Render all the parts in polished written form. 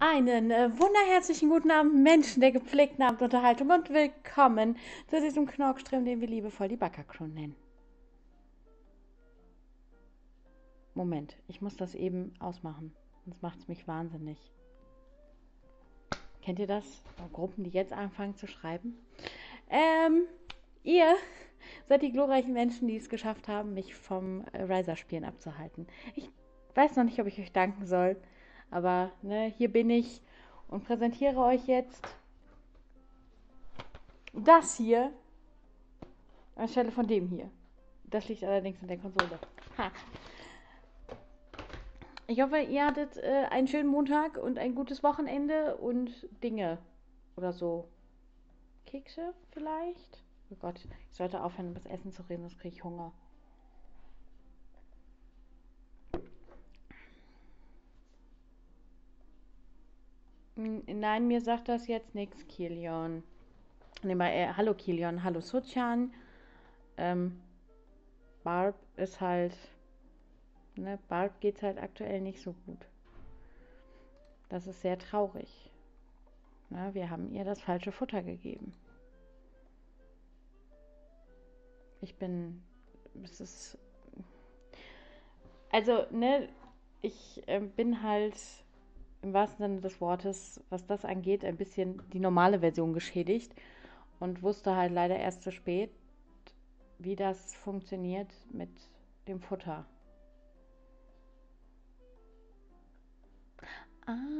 Einen wunderherzlichen guten Abend, Menschen der gepflegten Abendunterhaltung, und willkommen zu diesem Knorkstream, den wir liebevoll die BakaCrew nennen. Moment, ich muss das eben ausmachen, sonst macht es mich wahnsinnig. Kennt ihr das? Gruppen, die jetzt anfangen zu schreiben. Ihr seid die glorreichen Menschen, die es geschafft haben, mich vom Riser-Spielen abzuhalten. Ich weiß noch nicht, ob ich euch danken soll. Aber ne, hier bin ich und präsentiere euch jetzt das hier anstelle von dem hier. Das liegt allerdings in der Konsole. Ha. Ich hoffe, ihr hattet einen schönen Montag und ein gutes Wochenende und Dinge oder so. Kekse vielleicht? Oh Gott, ich sollte aufhören, über das Essen zu reden, sonst kriege ich Hunger. Nein, mir sagt das jetzt nichts, Kilion. Hallo Kilion, hallo Suchan. Barb ist halt... Ne, Barb geht's halt aktuell nicht so gut. Das ist sehr traurig. Na, wir haben ihr das falsche Futter gegeben. Also, ne, ich bin halt... im wahrsten Sinne des Wortes, was das angeht, ein bisschen die normale Version geschädigt und wusste halt leider erst zu spät, wie das funktioniert mit dem Futter. Ah,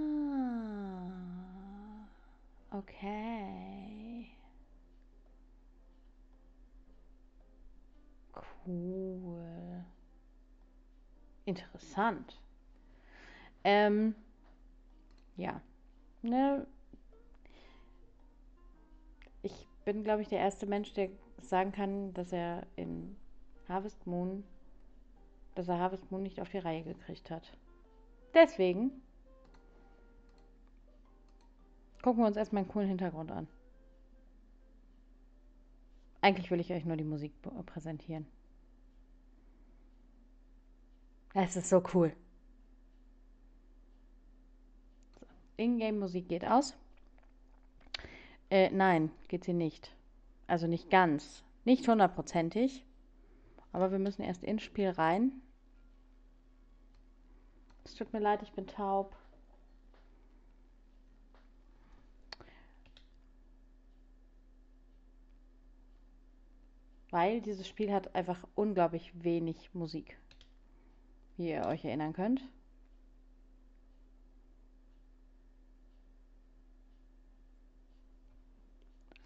okay. Cool. Interessant. Ja, ne, ich bin, glaube ich, der erste Mensch, der sagen kann, dass er in Harvest Moon nicht auf die Reihe gekriegt hat. Deswegen gucken wir uns erstmal einen coolen Hintergrund an. Eigentlich will ich euch nur die Musik präsentieren. Es ist so cool. Ingame-Musik geht aus. Nein, geht sie nicht. Also nicht ganz. Nicht hundertprozentig. Aber wir müssen erst ins Spiel rein. Es tut mir leid, ich bin taub. Weil dieses Spiel hat einfach unglaublich wenig Musik. Wie ihr euch erinnern könnt.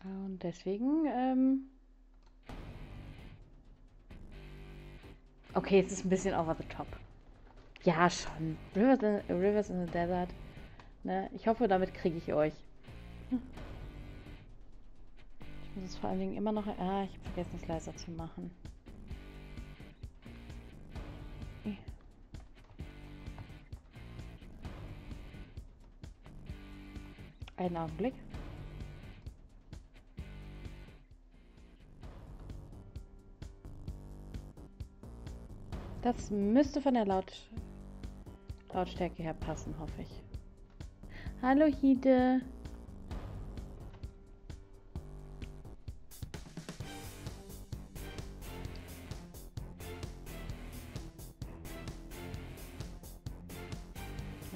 Und deswegen, okay, es ist ein bisschen over the top. Ja, schon. Rivers in the Desert. Ne? Ich hoffe, damit kriege ich euch. Ich muss es vor allen Dingen immer noch... Ah, ich habe vergessen, es leiser zu machen. Einen Augenblick. Das müsste von der Lautstärke her passen, hoffe ich. Hallo Hide.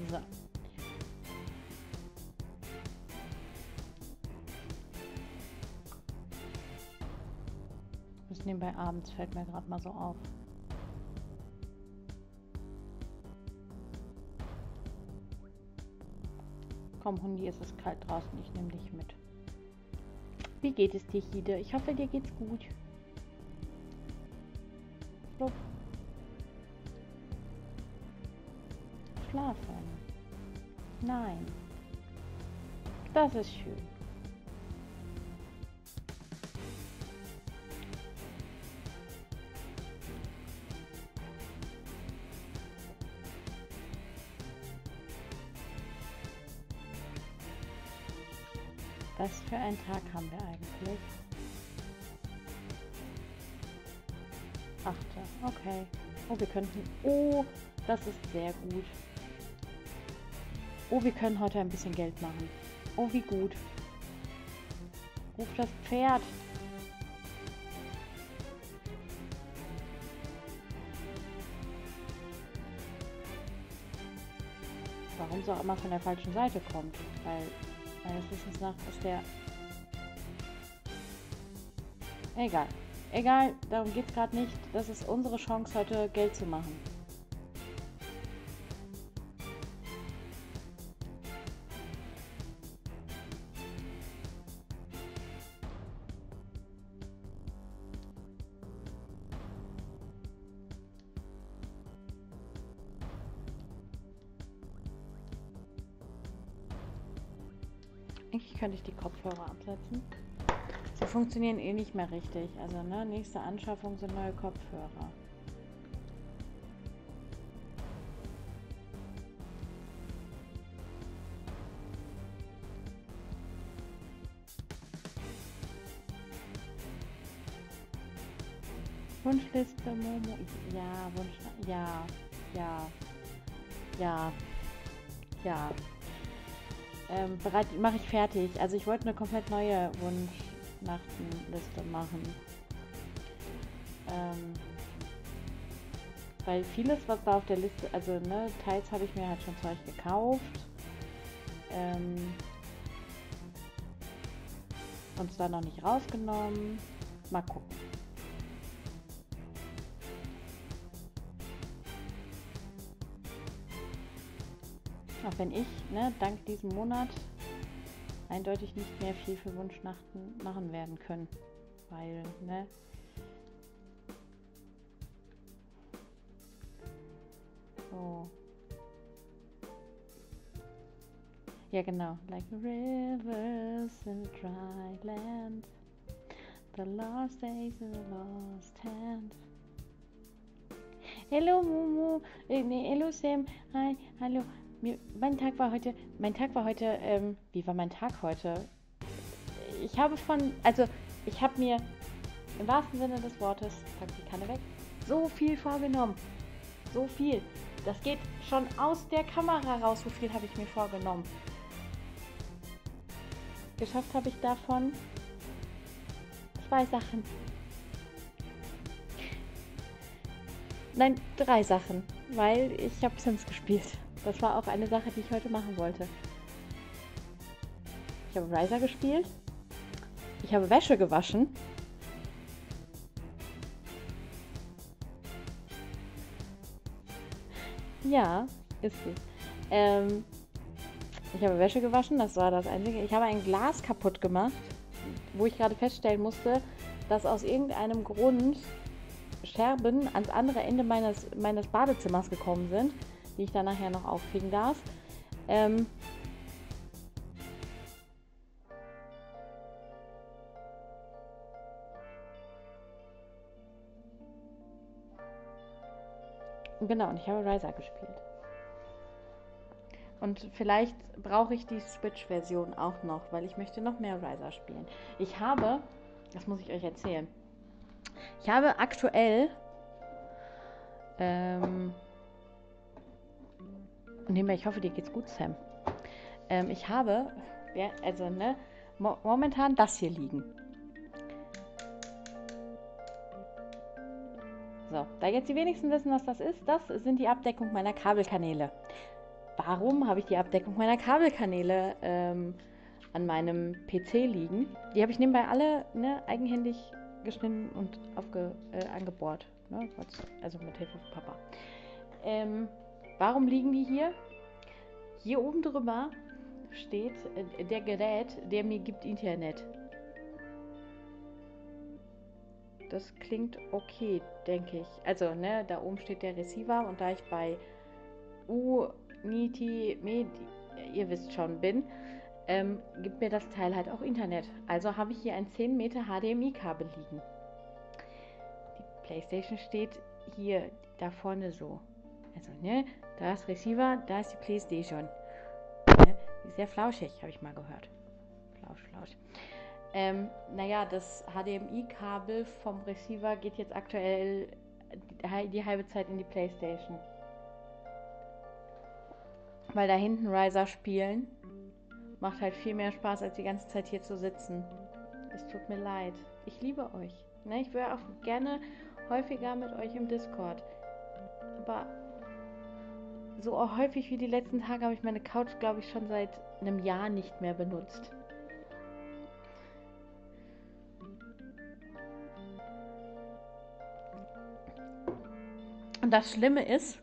So. Bis nebenbei abends fällt mir gerade mal so auf. Komm, Hundi, es ist kalt draußen. Ich nehme dich mit. Wie geht es dir, Hide? Ich hoffe, dir geht's gut. Blub. Schlafen. Nein. Das ist schön. Was für einen Tag haben wir eigentlich? 8. Okay. Oh, wir könnten... Oh, das ist sehr gut. Oh, wir können heute ein bisschen Geld machen. Oh, wie gut. Ruf das Pferd. Warum es auch immer von der falschen Seite kommt. Weil meines Wissens nach ist der... Egal. Egal, darum geht es gerade nicht. Das ist unsere Chance, heute Geld zu machen. Eigentlich könnte ich die Kopfhörer absetzen. Die funktionieren eh nicht mehr richtig. Also, ne, nächste Anschaffung sind neue Kopfhörer. Wunschliste, Momo. Ja, Wunsch. Ja, ja, ja, ja. Bereit, mache ich fertig. Also, ich wollte eine komplett neue Wunsch. Nachtenliste machen. Weil vieles, was da auf der Liste, also ne, teils habe ich mir halt schon Zeug gekauft und es dann noch nicht rausgenommen. Mal gucken. Auch wenn ich, ne, dank diesem Monat eindeutig nicht mehr viel für Wunschnachten machen werden können, weil, ne? So. Ja, genau. Like rivers in a dry land, the lost days in a lost hand. Hello, Momo. Nee, hello, Sam. Hi, hallo. Wie war mein Tag heute? Ich habe mir im wahrsten Sinne des Wortes, pack die Kanne weg, so viel vorgenommen. So viel. Das geht schon aus der Kamera raus, so viel habe ich mir vorgenommen. Geschafft habe ich davon 2 Sachen. Nein, 3 Sachen, weil ich habe Sims gespielt. Das war auch eine Sache, die ich heute machen wollte. Ich habe Riser gespielt. Ich habe Wäsche gewaschen. Ja, ist sie. Ich habe Wäsche gewaschen, das war das Einzige. Ich habe ein Glas kaputt gemacht, wo ich gerade feststellen musste, dass aus irgendeinem Grund Scherben ans andere Ende meines Badezimmers gekommen sind, die ich dann nachher noch auffegen darf. Genau, und ich habe Riser gespielt. Und vielleicht brauche ich die Switch-Version auch noch, weil ich möchte noch mehr Riser spielen. Ich habe, das muss ich euch erzählen, ich habe aktuell nebenbei, ich hoffe, dir geht's gut, Sam. Ich habe, ja, also ne, momentan das hier liegen. So, da jetzt die wenigsten wissen, was das ist, das sind die Abdeckung meiner Kabelkanäle. Warum habe ich die Abdeckung meiner Kabelkanäle an meinem PC liegen? Die habe ich nebenbei alle, ne, eigenhändig geschnitten und angebohrt. Ne? Also mit Hilfe von Papa. Warum liegen die hier? Hier oben drüber steht der Gerät, der mir gibt Internet. Das klingt okay, denke ich. Also, ne, da oben steht der Receiver und da ich bei Unitymedia, ihr wisst schon, bin, gibt mir das Teil halt auch Internet. Also habe ich hier ein 10 Meter HDMI-Kabel liegen. Die PlayStation steht hier, da vorne so. Also, ne, da ist Receiver, da ist die PlayStation. Ne, die ist sehr flauschig, habe ich mal gehört. Flausch, flausch. Naja, das HDMI-Kabel vom Receiver geht jetzt aktuell die halbe Zeit in die PlayStation. mal da hinten Riser spielen. Macht halt viel mehr Spaß, als die ganze Zeit hier zu sitzen. Es tut mir leid. Ich liebe euch. Ne, ich wäre auch gerne häufiger mit euch im Discord. Aber so häufig wie die letzten Tage habe ich meine Couch, glaube ich, schon seit einem Jahr nicht mehr benutzt. Und das Schlimme ist,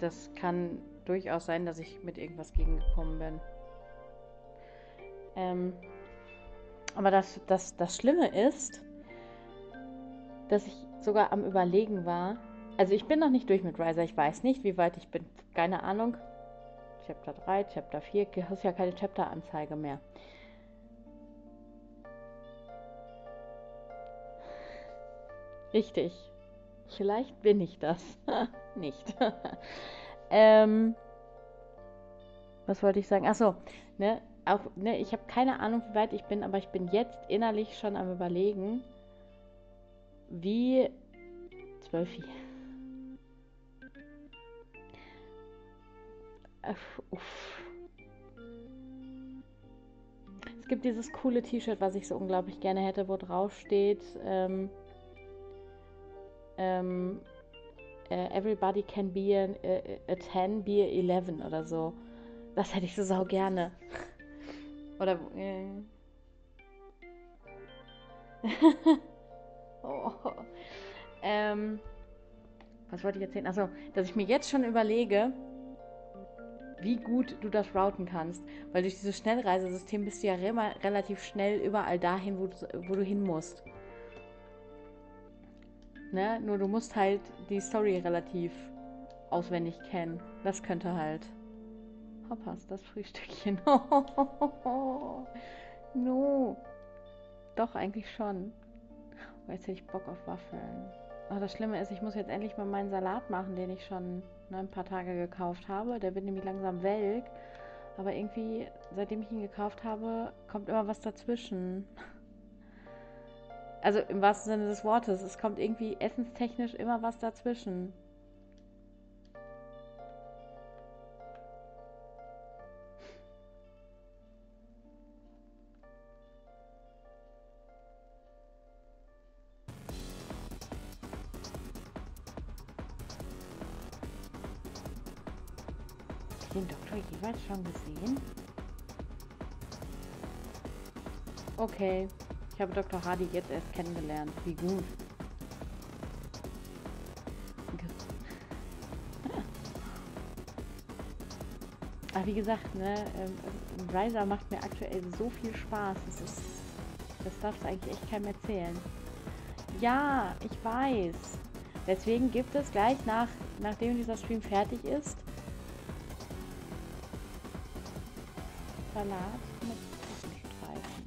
das kann durchaus sein, dass ich mit irgendwas gegengekommen bin. Aber das Schlimme ist, dass ich sogar am Überlegen war. Also ich bin noch nicht durch mit Riser. Ich weiß nicht, wie weit ich bin. Keine Ahnung. Chapter 3, Chapter 4. Du hast ja keine Chapter-Anzeige mehr. Richtig. Vielleicht bin ich das. Nicht. Was wollte ich sagen? Achso, ne? Auch, ne, ich habe keine Ahnung, wie weit ich bin, aber ich bin jetzt innerlich schon am Überlegen, wie Es gibt dieses coole T-Shirt, was ich so unglaublich gerne hätte, wo drauf steht, everybody can be a 10, be a 11 oder so. Das hätte ich so sau gerne. Oder was wollte ich erzählen? Achso, dass ich mir jetzt schon überlege, wie gut du das routen kannst. Weil durch dieses Schnellreisesystem bist du ja relativ schnell überall dahin, wo du hin musst. Ne? Nur du musst halt die Story relativ auswendig kennen. Das könnte halt. Hoppas, das Frühstückchen. No. Doch, eigentlich schon. Oh, jetzt hätte ich Bock auf Waffeln. Oh, das Schlimme ist, ich muss jetzt endlich mal meinen Salat machen, den ich schon ein paar Tage gekauft habe. Der wird nämlich langsam welk. Aber irgendwie, seitdem ich ihn gekauft habe, kommt immer was dazwischen. Also im wahrsten Sinne des Wortes. Es kommt irgendwie essenstechnisch immer was dazwischen. Den Doktor jeweils schon gesehen? Okay, ich habe Dr. Hardy jetzt erst kennengelernt. Wie gut. Aber wie gesagt, ne, Riser macht mir aktuell so viel Spaß. Das darfst du eigentlich echt keinem erzählen. Ja, ich weiß. Deswegen gibt es gleich, nachdem dieser Stream fertig ist, Salat mit Streifen.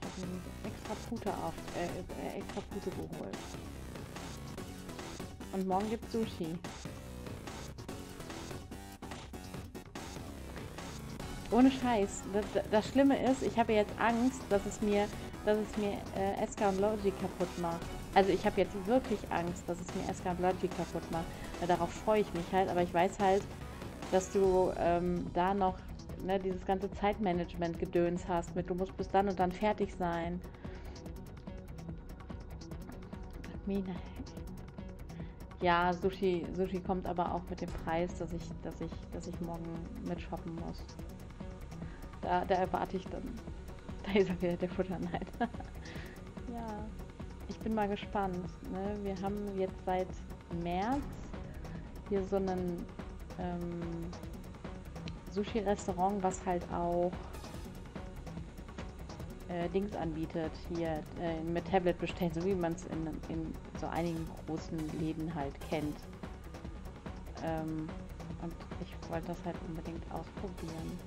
Ich habe mir extra Pute geholt. Und morgen gibt's Sushi. Ohne Scheiß. Das Schlimme ist, ich habe jetzt Angst, dass es mir Eska und Logi kaputt macht. Also ich habe jetzt wirklich Angst, dass es mir Eska und Logi kaputt macht. Weil darauf freue ich mich halt, aber ich weiß halt, dass du da noch dieses ganze Zeitmanagement-Gedöns hast mit, du musst bis dann und dann fertig sein. Ja, Sushi kommt aber auch mit dem Preis, dass ich morgen mitshoppen muss. Da erwarte ich dann. Da ist er wieder, der Futterneid. Ja, ich bin mal gespannt. Ne? Wir haben jetzt seit März hier so einen Sushi-Restaurant, was halt auch Dings anbietet, hier mit Tablet bestellen, so wie man es in so einigen großen Läden halt kennt. Und ich wollte das halt unbedingt ausprobieren.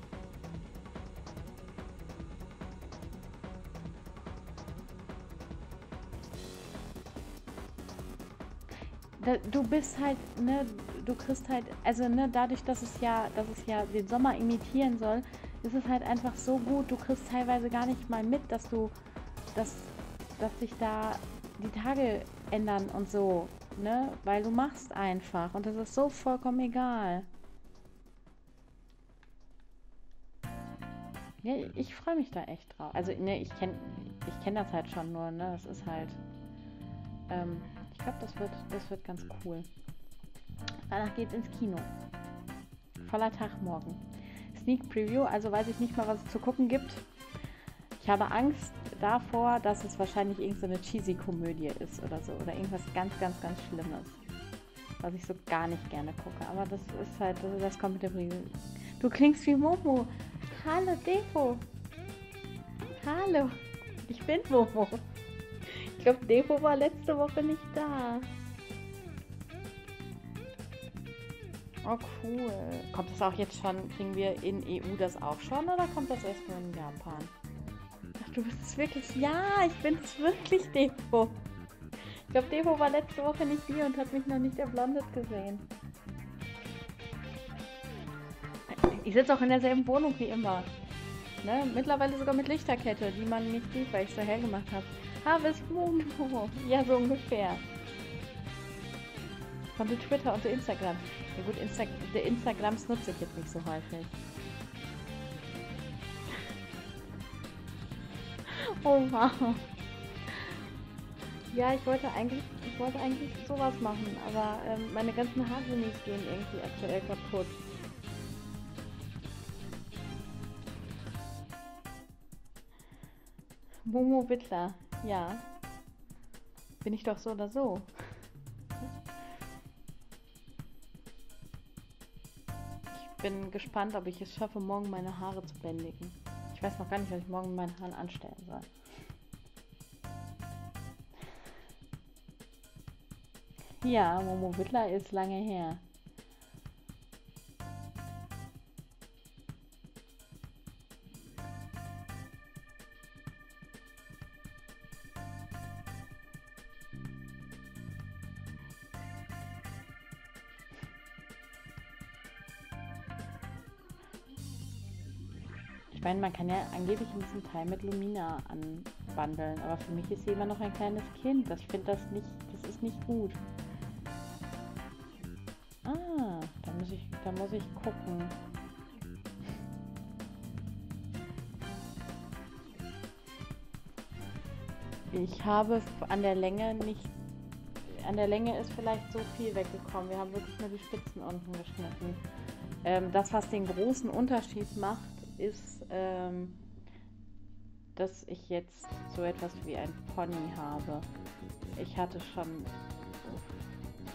Du bist halt, ne, du kriegst halt, also ne, dadurch, dass es ja den Sommer imitieren soll, ist es halt einfach so gut, du kriegst teilweise gar nicht mal mit, dass sich da die Tage ändern und so, ne? Weil du machst einfach und das ist so vollkommen egal. Ja, ich freue mich da echt drauf. Also, ne, ich kenn das halt schon nur, ne? Das ist halt... ich glaube, das wird ganz cool. Danach geht's ins Kino. Voller Tag morgen. Sneak Preview, also weiß ich nicht mal, was es zu gucken gibt. Ich habe Angst davor, dass es wahrscheinlich irgendeine cheesy Komödie ist oder so. Oder irgendwas ganz, ganz, ganz Schlimmes. Was ich so gar nicht gerne gucke. Aber das ist halt... Das kommt mit dem Riesen. Du klingst wie Momo. Hallo, Defo. Hallo. Ich bin Momo. Ich glaube, Defo war letzte Woche nicht da. Oh, cool. Kommt das auch jetzt schon? Kriegen wir in EU das auch schon? Oder kommt das erst nur in Japan? Ach, du bist es wirklich... Ja, ich bin es wirklich, Defo. Ich glaube, Defo war letzte Woche nicht hier und hat mich noch nicht erblondet gesehen. Ich sitze auch in derselben Wohnung wie immer. Ne? Mittlerweile sogar mit Lichterkette, die man nicht sieht, weil ich so hell gemacht habe. Harvest Moon. Ja, so ungefähr. Von der Twitter und der Instagram. Ja gut, der Instagrams nutze ich jetzt nicht so häufig. Oh wow. Ja, ich wollte eigentlich sowas machen, aber meine ganzen Haargummis gehen irgendwie aktuell kaputt. Momo Wittler, ja. Bin ich doch so oder so. Ich bin gespannt, ob ich es schaffe, morgen meine Haare zu bändigen. Ich weiß noch gar nicht, was ich morgen mit meinen Haaren anstellen soll. Ja, Momo Wittler ist lange her. Ich meine, man kann ja angeblich in diesem Teil mit Lumina anbandeln, aber für mich ist sie immer noch ein kleines Kind. Ich finde das nicht, das ist nicht gut. Ah, da muss ich gucken. Ich habe an der Länge nicht, an der Länge ist vielleicht so viel weggekommen. Wir haben wirklich nur die Spitzen unten geschnitten. Das, was den großen Unterschied macht, ist, dass ich jetzt so etwas wie ein Pony habe. Ich hatte schon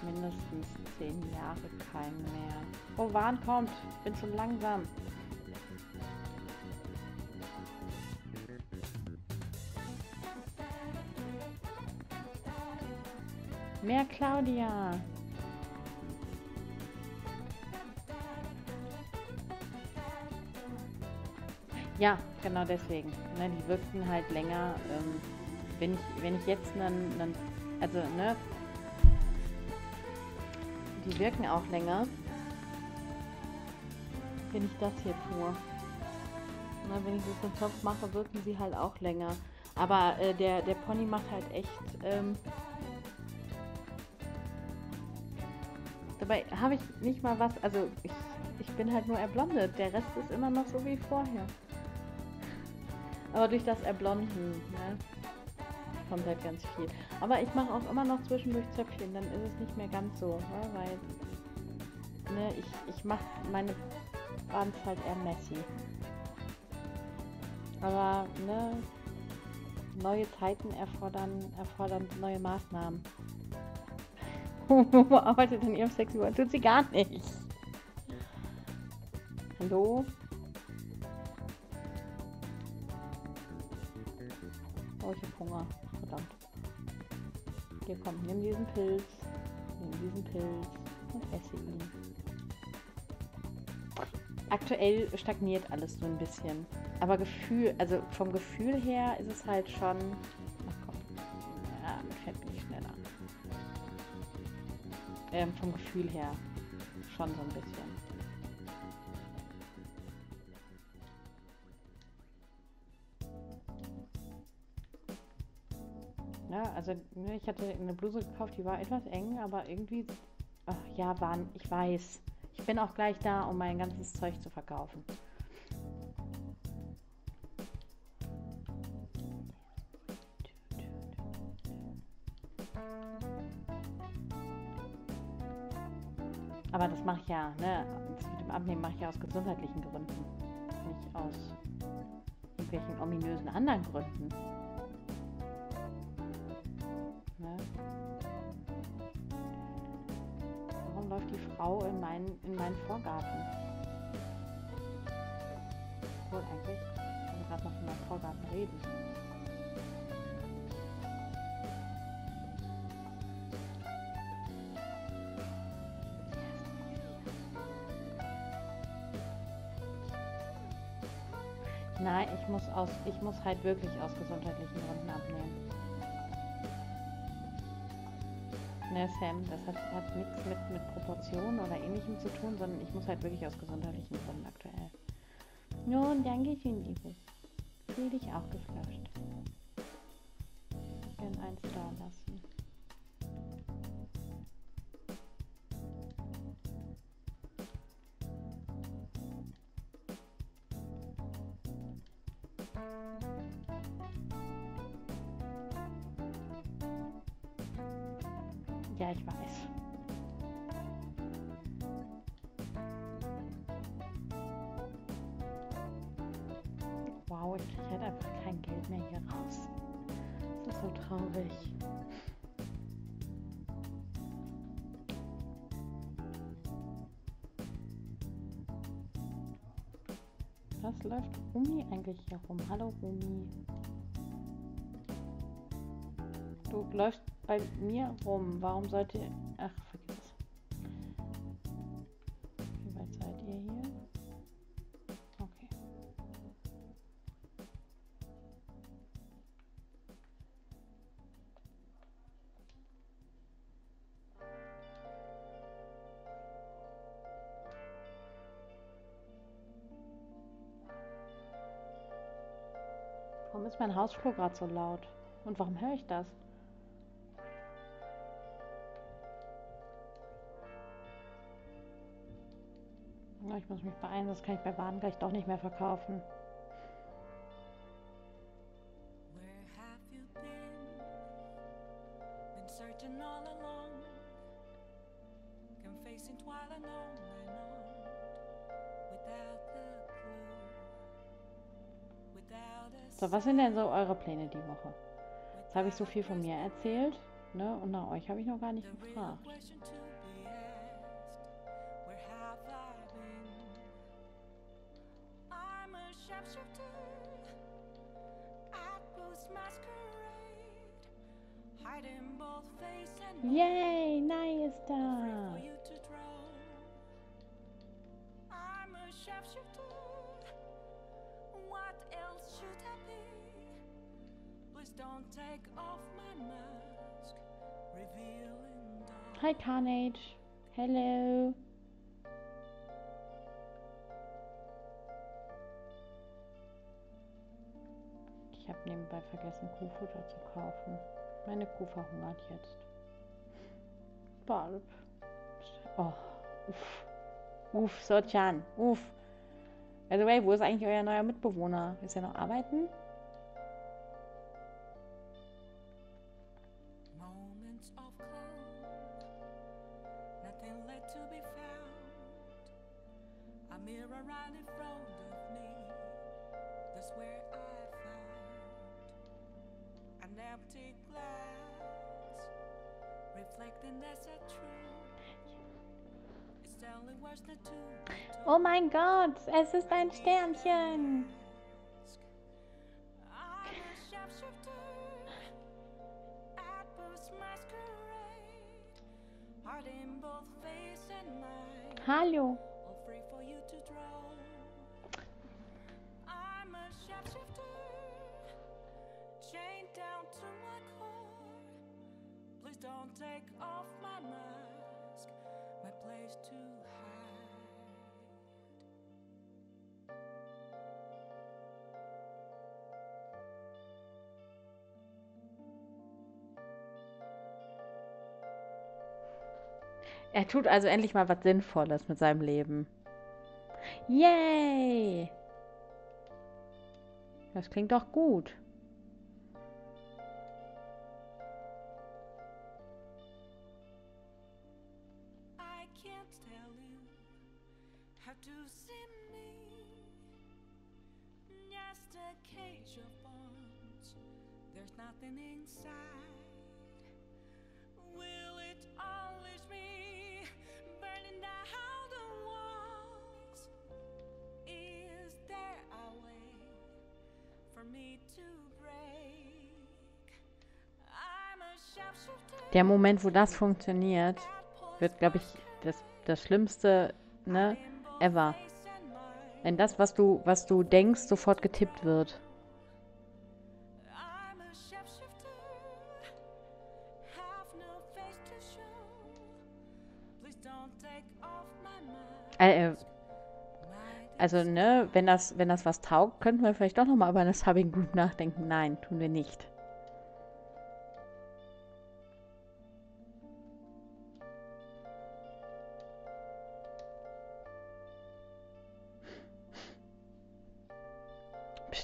mindestens 10 Jahre keinen mehr. Oh, Wahn kommt! Ich bin schon langsam. Mehr Claudia! Ja, genau deswegen. Ne, die wirkten halt länger. Wenn ich jetzt einen... Also, ne? Die wirken auch länger. Wenn ich das hier tue. Ne, wenn ich das im Topf mache, wirken sie halt auch länger. Aber der Pony macht halt echt... dabei habe ich nicht mal was... Also, ich bin halt nur erblondet. Der Rest ist immer noch so wie vorher. Aber durch das Erblonden, ne, kommt halt ganz viel. Aber ich mache auch immer noch zwischendurch Zöpfchen, dann ist es nicht mehr ganz so, ne, weil ne, ich mache meine Bands halt eher messy. Aber ne, neue Zeiten erfordern neue Maßnahmen. Momo arbeitet in ihrem sexy World, tut sie gar nicht. Hallo? Oh, ich hab Hunger. Verdammt. Hier, komm, nimm diesen Pilz. Nimm diesen Pilz und esse ihn. Aktuell stagniert alles so ein bisschen. Aber also vom Gefühl her ist es halt schon... Ach komm. Ja, mit Fett bin ich schneller. Vom Gefühl her schon so ein bisschen. Ja, also ich hatte eine Bluse gekauft, die war etwas eng, aber irgendwie, ich weiß. Ich bin auch gleich da, um mein ganzes Zeug zu verkaufen. Aber das mache ich ja, ne? Das mit dem Abnehmen mache ich ja aus gesundheitlichen Gründen. Nicht aus irgendwelchen ominösen anderen Gründen. Ne? Warum läuft die Frau in meinen Vorgarten? Obwohl eigentlich, ich kann gerade noch von meinem Vorgarten reden. Nein, ich muss halt wirklich aus gesundheitlichen Gründen abnehmen. Ne, Sam, das hat nichts mit Proportionen oder Ähnlichem zu tun, sondern ich muss halt wirklich aus gesundheitlichen Gründen aktuell. Nun, danke schön, Ivo. Fühl dich auch geflasht. Ich kann eins da lassen. Ja, ich weiß. Wow, ich kriege halt einfach kein Geld mehr hier raus. Das ist so traurig. Was läuft Rumi eigentlich hier rum? Hallo Rumi. Du läufst bei mir rum. Warum sollte... Ach, vergiss es. Wie weit seid ihr hier? Okay. Warum ist mein Hausflur gerade so laut? Und warum höre ich das? Ich muss mich beeilen, sonst kann ich bei Waren gleich doch nicht mehr verkaufen. So, was sind denn so eure Pläne die Woche? Jetzt habe ich so viel von mir erzählt, ne? Und nach euch habe ich noch gar nicht gefragt. Yay, nice da. Hi Carnage. Hello. Ich habe nebenbei vergessen, Kuhfutter zu kaufen. Meine Kuh verhungert jetzt. Barb. Oh, uff. Uff, Sochan, uff. By the way, wo ist eigentlich euer neuer Mitbewohner? Ist er noch arbeiten? Oh mein Gott, es ist ein Sternchen. Hallo. Er tut also endlich mal was Sinnvolles mit seinem Leben. Yay! Das klingt doch gut. Der Moment, wo das funktioniert, wird, glaube ich, das Schlimmste, ne, ever. Wenn das, was du denkst, sofort getippt wird. Also, ne, wenn das was taugt, könnten wir vielleicht doch nochmal über eine Subbing Group nachdenken. Nein, tun wir nicht.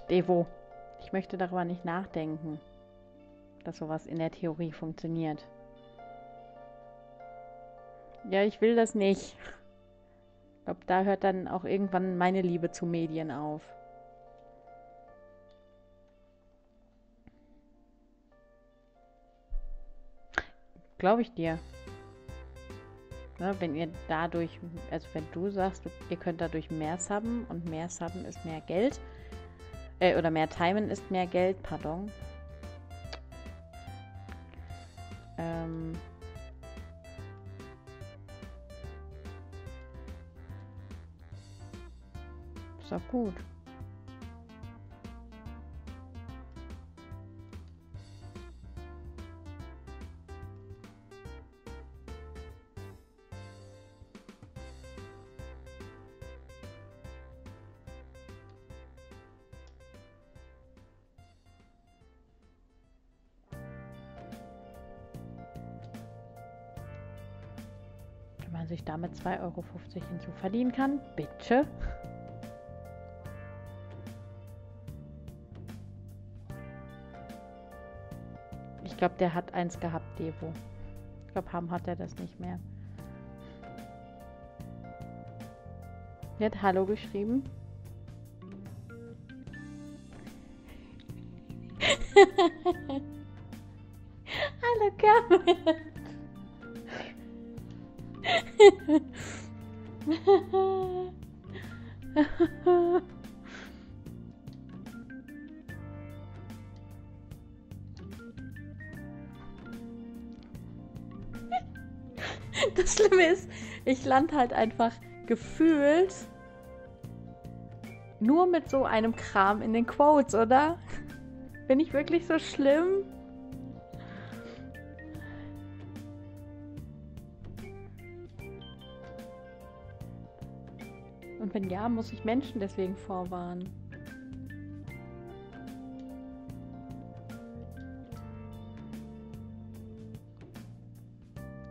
Evo, ich möchte darüber nicht nachdenken, dass sowas in der Theorie funktioniert. Ja, ich will das nicht. Ich glaube, da hört dann auch irgendwann meine Liebe zu Medien auf. Glaube ich dir. Ne, wenn ihr dadurch, also wenn du sagst, ihr könnt dadurch mehr subben und mehr subben ist mehr Geld, oder mehr Timen ist mehr Geld, pardon. Ist doch gut. Sich damit 2,50 € hinzuverdienen kann. Bitte. Ich glaube, der hat eins gehabt, Devo. Ich glaube, Ham hat er das nicht mehr. Er hat Hallo geschrieben. Hallo, Kermit. Das Schlimme ist, ich lande halt einfach gefühlt nur mit so einem Kram in den Quotes, oder? Bin ich wirklich so schlimm? Wenn ja, muss ich Menschen deswegen vorwarnen.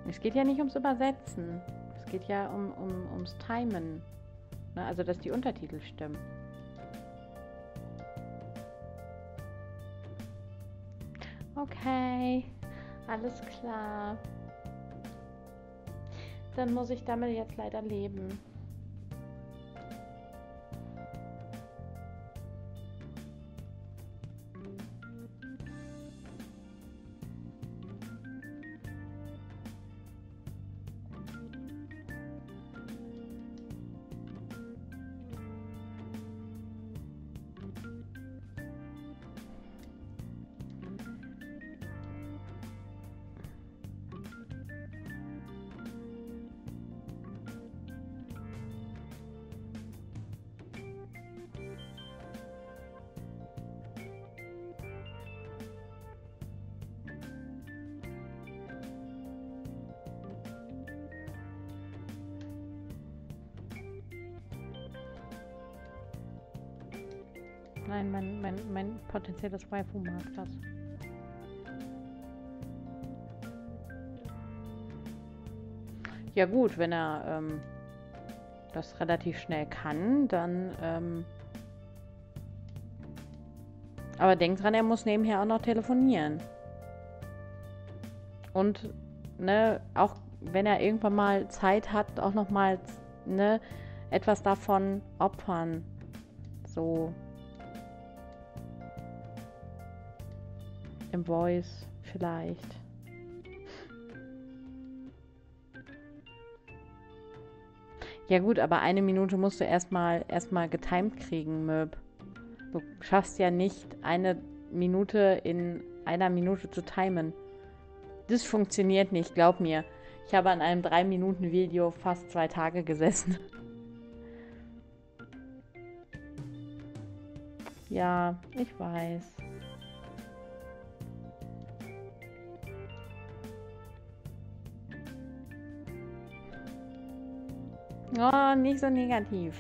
Es geht ja nicht ums Übersetzen. Es geht ja ums Timen. Na, also, dass die Untertitel stimmen. Okay, alles klar. Dann muss ich damit jetzt leider leben. Nein, mein potenzielles Waifu mag das. Ja gut, wenn er das relativ schnell kann, dann... aber denk dran, er muss nebenher auch noch telefonieren. Und ne, auch wenn er irgendwann mal Zeit hat, auch noch mal ne, etwas davon opfern. So. Im Voice vielleicht. Ja gut, aber eine Minute musst du erstmal getimed kriegen, Möb. Du schaffst ja nicht, eine Minute in einer Minute zu timen. Das funktioniert nicht, glaub mir. Ich habe an einem 3-Minuten-Video fast 2 Tage gesessen. Ja, ich weiß. Oh, nicht so negativ.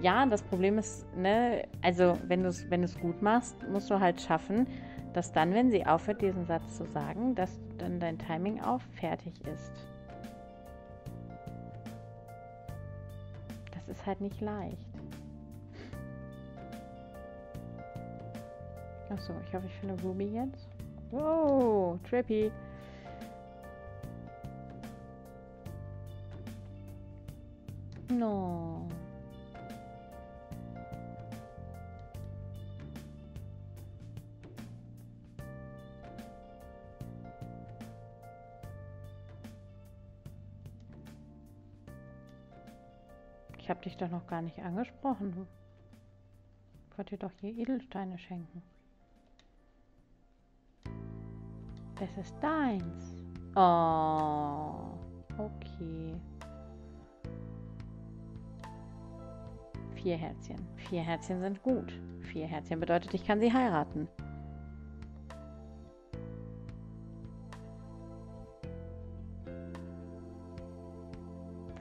Ja, das Problem ist, ne, also wenn du es gut machst, musst du halt schaffen, dass dann, wenn sie aufhört, diesen Satz zu sagen, dass dann dein Timing auch fertig ist. Das ist halt nicht leicht. Achso, ich hoffe, ich finde Ruby jetzt. Wow, trippy. No. Ich habe dich doch noch gar nicht angesprochen. Ich wollte dir doch hier Edelsteine schenken. Das ist deins. Oh, okay. 4 Herzchen. 4 Herzchen sind gut. 4 Herzchen bedeutet, ich kann sie heiraten.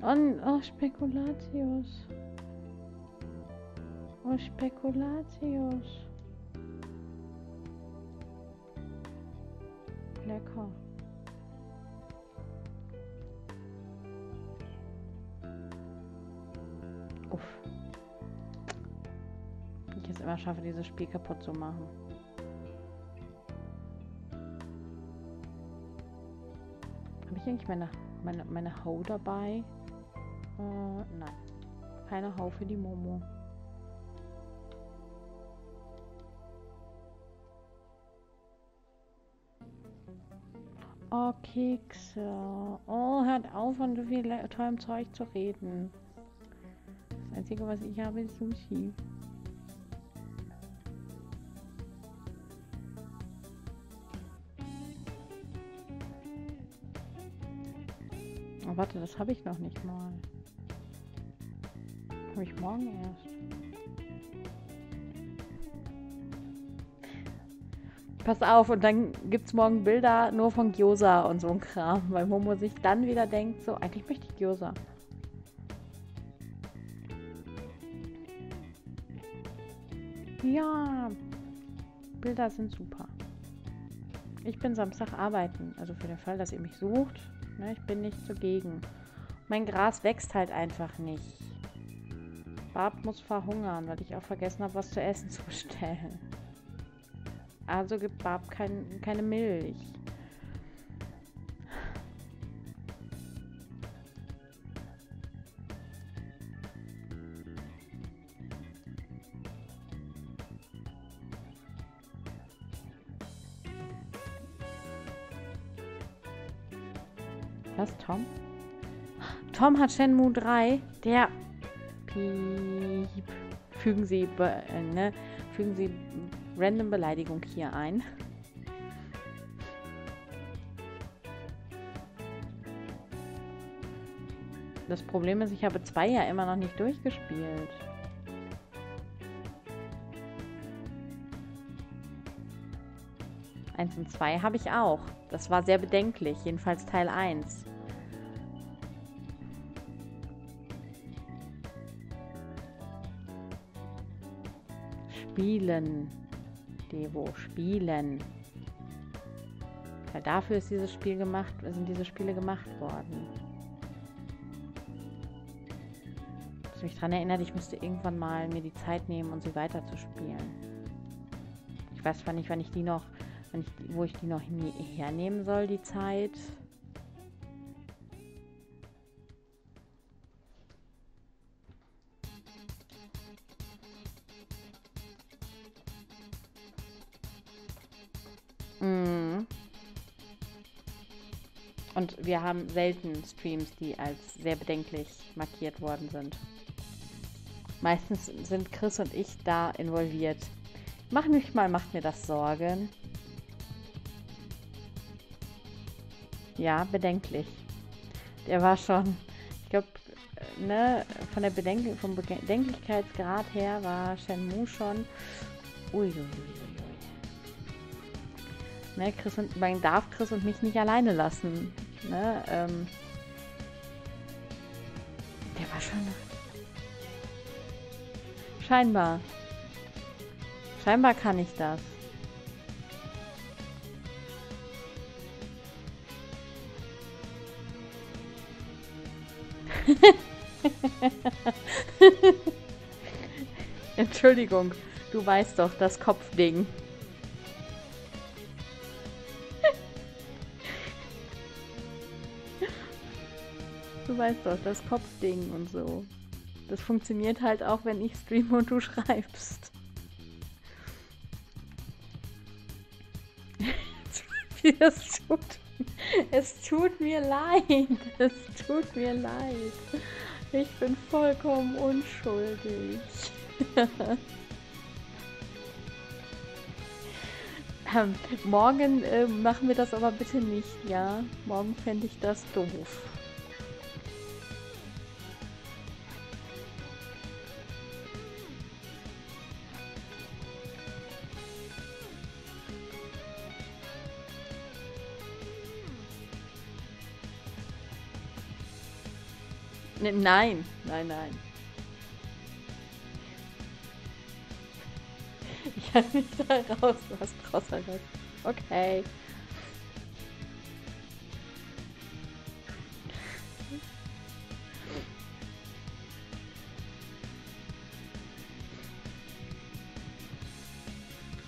Und, oh, Spekulatius. Oh, Spekulatius. Lecker. Uff. Ich jetzt immer schaffe, dieses Spiel kaputt zu machen. Habe ich eigentlich meine Ho dabei? Nein. Keine Ho für die Momo. Oh, Kekse. Oh, hört auf, von so viel tollem Zeug zu reden. Das Einzige, was ich habe, ist Sushi. Oh, warte, das habe ich noch nicht mal. Habe ich morgen erst. Pass auf, und dann gibt es morgen Bilder nur von Gyoza und so ein Kram, weil Momo sich dann wieder denkt, so, eigentlich möchte ich Gyoza. Ja, Bilder sind super. Ich bin Samstag arbeiten, also für den Fall, dass ihr mich sucht, ne, ich bin nicht zugegen. Mein Gras wächst halt einfach nicht. Barb muss verhungern, weil ich auch vergessen habe, was zu essen zu bestellen. Also gibt Barb keine Milch. Was, Tom? Tom hat Shenmue 3. Der... Piep. Fügen Sie random Beleidigung hier ein. Das Problem ist, ich habe 2 ja immer noch nicht durchgespielt. Eins und 2 habe ich auch. Das war sehr bedenklich, jedenfalls Teil 1. Spielen. Devo, spielen. Weil dafür ist dieses Spiel gemacht, sind diese Spiele gemacht worden. Ich habe mich daran erinnert, ich müsste irgendwann mal mir die Zeit nehmen, um sie weiterzuspielen. Ich weiß zwar nicht, wo ich die noch hernehmen soll, die Zeit. Und wir haben selten Streams, die als sehr bedenklich markiert worden sind. Meistens sind Chris und ich da involviert. Macht mir das Sorgen. Ja, bedenklich. Der war schon, ich glaube, ne, vom Bedenklichkeitsgrad her war Shenmue schon. Uiuiui. Ne, man darf Chris und mich nicht alleine lassen. Ne, der war schon... Scheinbar kann ich das. Entschuldigung, du weißt doch, das Kopfding. Du weißt doch, das Kopfding und so. Das funktioniert halt auch, wenn ich streame und du schreibst. Es tut mir leid. Es tut mir leid. Ich bin vollkommen unschuldig. Morgen machen wir das aber bitte nicht, ja? Morgen fände ich das doof. Nein, nein, nein. Ich halte mich da raus. Du hast draußen was. Okay.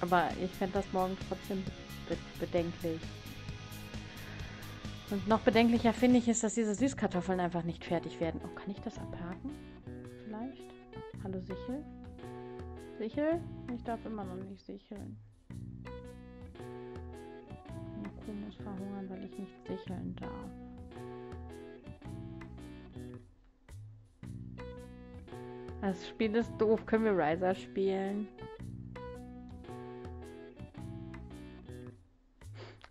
Aber ich fände das morgen trotzdem bedenklich. Und noch bedenklicher finde ich ist, dass diese Süßkartoffeln einfach nicht fertig werden. Oh, kann ich das abhaken? Vielleicht? Hallo, Sichel? Sichel? Ich darf immer noch nicht sicheln. Eine Kuh muss verhungern, weil ich nicht sicheln darf. Das Spiel ist doof. Können wir Riser spielen?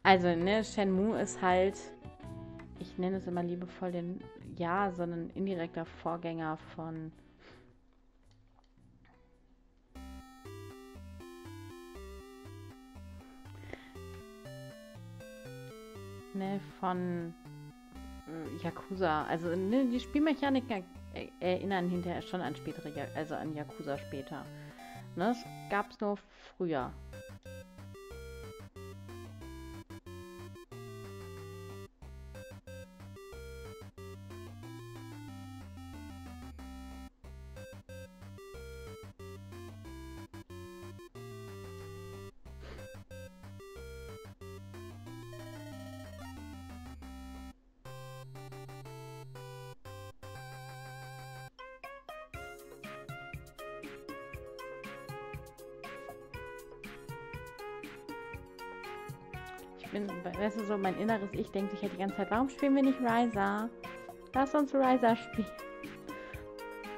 Also, ne, Shenmue ist halt... Ich nenne es immer liebevoll den, ja, so ein indirekter Vorgänger von ne, von Yakuza. Also ne, die Spielmechaniken erinnern hinterher schon an spätere, also an Yakuza später. Ne, das gab's nur früher. Weißt du, so mein inneres Ich denkt sich ja die ganze Zeit, warum spielen wir nicht Riser? Lass uns Riser spielen.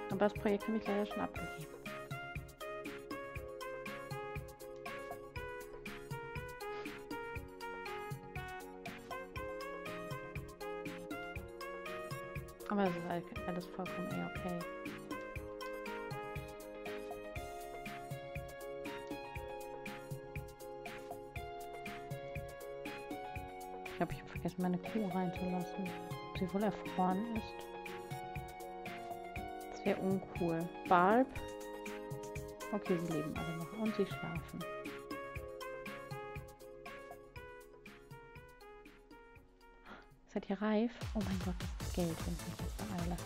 Aber das Projekt habe ich leider schon abgegeben. Aber das ist halt alles vollkommen okay. Ich glaube, ich habe vergessen, meine Kuh reinzulassen. Ob sie wohl erfroren ist. Das wäre uncool. Barb? Okay, sie leben alle noch. Und sie schlafen. Seid ihr reif? Oh mein Gott, das ist Geld, wenn ich mich jetzt beeile.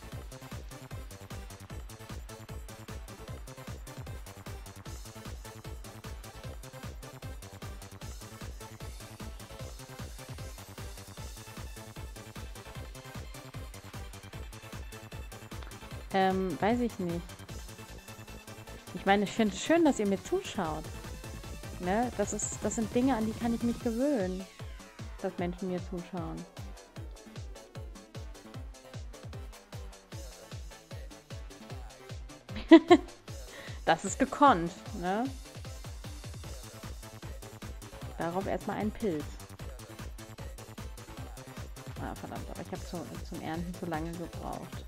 Weiß ich nicht. Ich meine, ich finde es schön, dass ihr mir zuschaut. Ne? Das sind Dinge, an die kann ich mich gewöhnen, dass Menschen mir zuschauen. Das ist gekonnt, ne? Darauf erstmal einen Pilz. Ah, verdammt, aber ich habe zum Ernten zu lange gebraucht.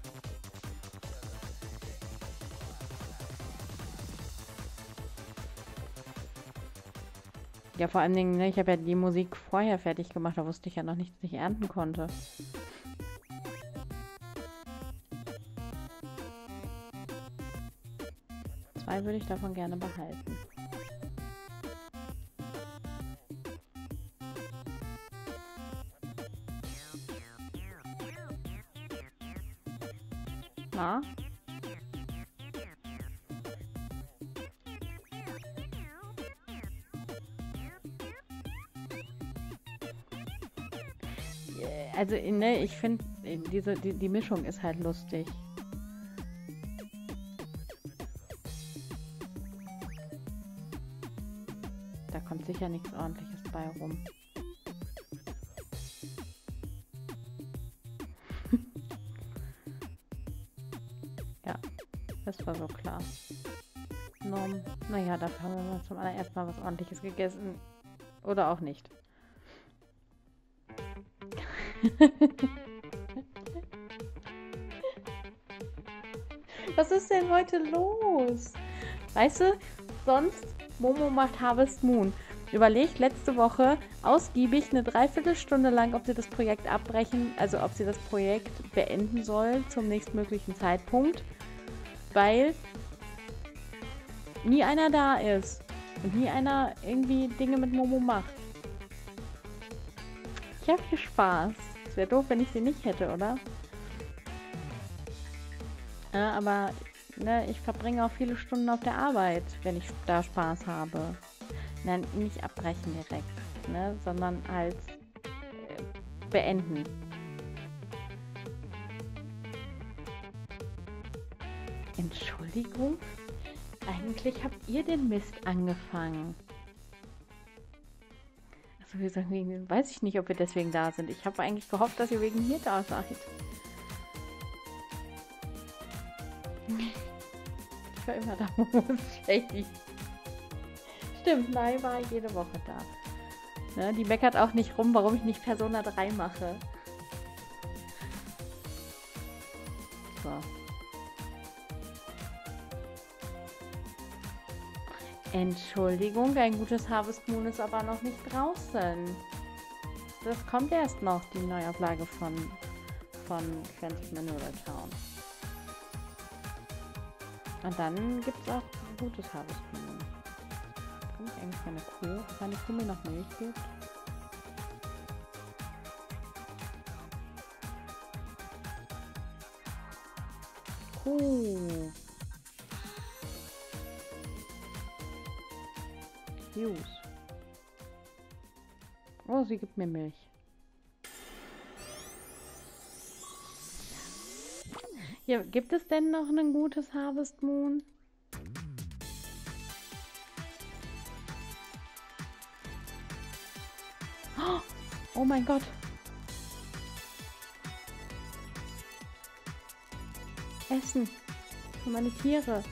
Ja, vor allen Dingen, ne, ich habe ja die Musik vorher fertig gemacht, da wusste ich ja noch nicht, dass ich ernten konnte. Zwei würde ich davon gerne behalten. Na? Also, ne, ich finde, die Mischung ist halt lustig. Da kommt sicher nichts Ordentliches bei rum. Ja, das war so klar. Naja, dafür haben wir zum allerersten Mal was Ordentliches gegessen. Oder auch nicht. Was ist denn heute los? Weißt du, sonst Momo macht Harvest Moon. Überlegt letzte Woche ausgiebig eine Dreiviertelstunde lang, ob sie das Projekt abbrechen, also ob sie das Projekt beenden soll zum nächstmöglichen Zeitpunkt, weil nie einer da ist und nie einer irgendwie Dinge mit Momo macht. Ich habe hier Spaß. Es wäre doof, wenn ich sie nicht hätte, oder? Ja, aber ne, ich verbringe auch viele Stunden auf der Arbeit, wenn ich da Spaß habe. Nein, nicht abbrechen direkt, ne, sondern als beenden. Entschuldigung? Eigentlich habt ihr den Mist angefangen. Weiß ich nicht, ob wir deswegen da sind. Ich habe eigentlich gehofft, dass ihr wegen mir da seid. Ich war immer da, Momo ist schlecht. Stimmt, Lai war jede Woche da. Ne, die meckert auch nicht rum, warum ich nicht Persona 3 mache. So. Entschuldigung, ein gutes Harvest Moon ist aber noch nicht draußen. Das kommt erst noch, die Neuauflage von Manora Town. Und dann gibt es auch ein gutes Harvest Moon. Kann ich eigentlich meine Kuh mir noch Milch gibt? Kuh. Oh, sie gibt mir Milch. Ja, gibt es denn noch ein gutes Harvest Moon? Oh mein Gott. Essen für meine Tiere.